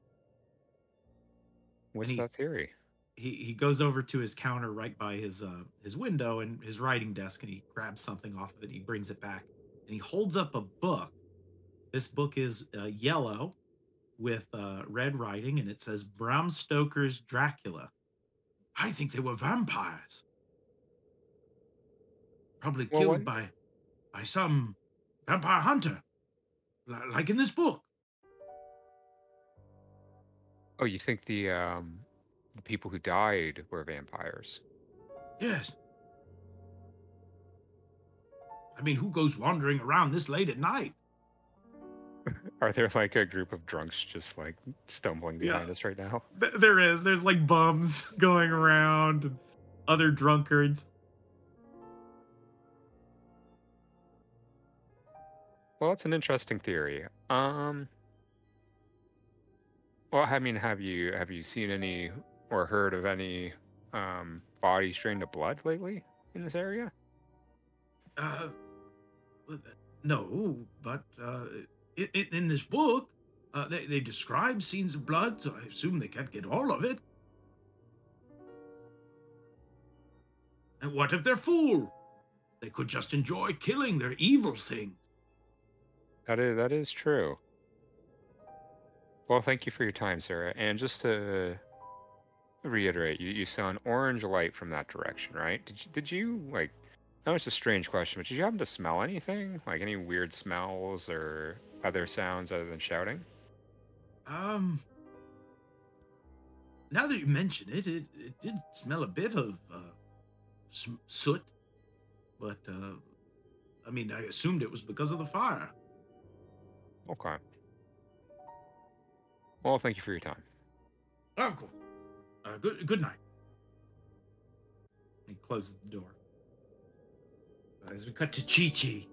What's that theory? He goes over to his counter right by his window and his writing desk, and he grabs something off of it. He brings it back, and he holds up a book. This book is yellow with red writing, and it says Bram Stoker's Dracula. I think they were vampires. Probably killed by some vampire hunter, like in this book. Oh, you think the people who died were vampires? Yes. I mean, who goes wandering around this late at night? Are there like a group of drunks just like stumbling behind us right now? There is. There's like bums going around and other drunkards. Well, that's an interesting theory. Well, I mean, have you seen any or heard of any bodies drained of blood lately in this area? No, but in this book, they describe scenes of blood, so I assume they can't get all of it. And what if they're fool? They could just enjoy killing their evil thing. That is true. Well, thank you for your time, Sarah. And just to reiterate, you saw an orange light from that direction, right? Did you like? I know it's a strange question, but did you happen to smell anything? Like any weird smells or other sounds other than shouting? Now that you mention it, it did smell a bit of soot, but I mean, I assumed it was because of the fire. Okay. Well, thank you for your time. Oh, cool. Good night. He closes the door. As we cut to Chi-Chi.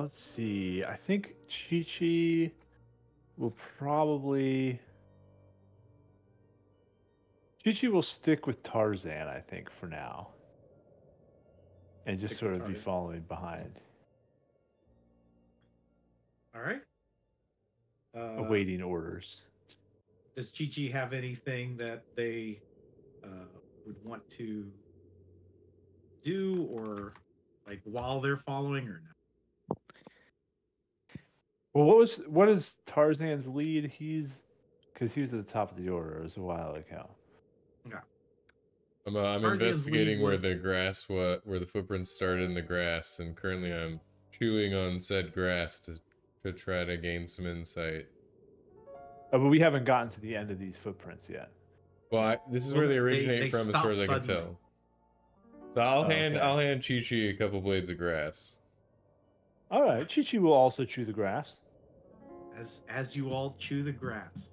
Let's see. I think Chi-Chi will probably... Chi-Chi will stick with Tarzan, I think, for now. And just sort of be following behind. All right. Awaiting orders. Does Chi-Chi have anything that they would want to do, or like while they're following, or not? Well, what is Tarzan's lead? Because he was at the top of the order. It was a while ago. Yeah. I'm investigating where the grass, where the footprints started in the grass, and currently I'm chewing on said grass to try to gain some insight. Oh, but we haven't gotten to the end of these footprints yet. Well, this is where they originate from, as far as I can tell. So I'll hand Chi-Chi a couple blades of grass. All right, Chi-Chi will also chew the grass. As you all chew the grass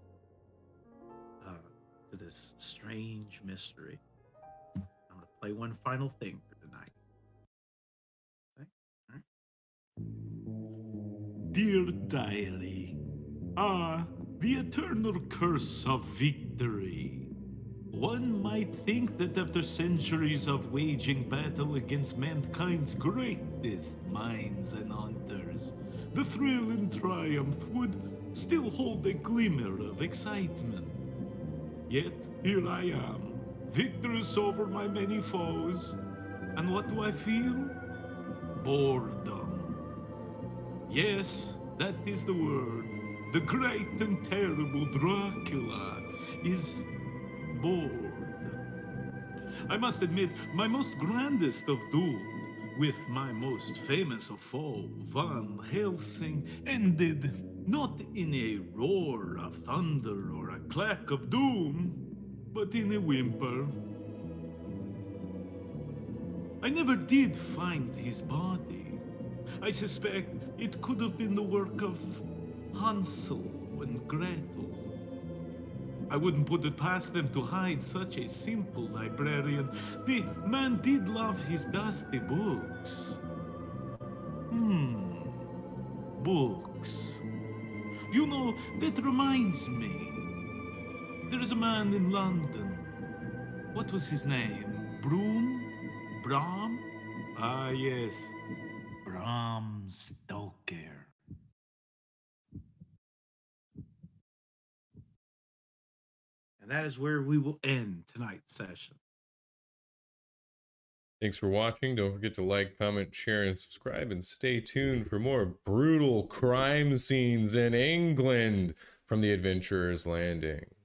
to this strange mystery, I'm gonna play one final thing for tonight. Okay? All right. Dear diary, the eternal curse of victory. One might think that after centuries of waging battle against mankind's greatest minds and hunters, the thrill and triumph would still hold a glimmer of excitement. Yet, here I am, victorious over my many foes, and what do I feel? Boredom. Yes, that is the word. The great and terrible Dracula is bored. I must admit, my most grandest of duel with my most famous of foe, Van Helsing, ended not in a roar of thunder or a clack of doom, but in a whimper. I never did find his body. I suspect it could have been the work of Hansel and Gretel. I wouldn't put it past them to hide such a simple librarian. The man did love his dusty books. Books. You know, that reminds me. There is a man in London. What was his name? Bram? Ah, yes. Bram Stoker. And that is where we will end tonight's session. Thanks for watching. Don't forget to like, comment, share, and subscribe, and stay tuned for more brutal crime scenes in England from the Adventurer's Landing.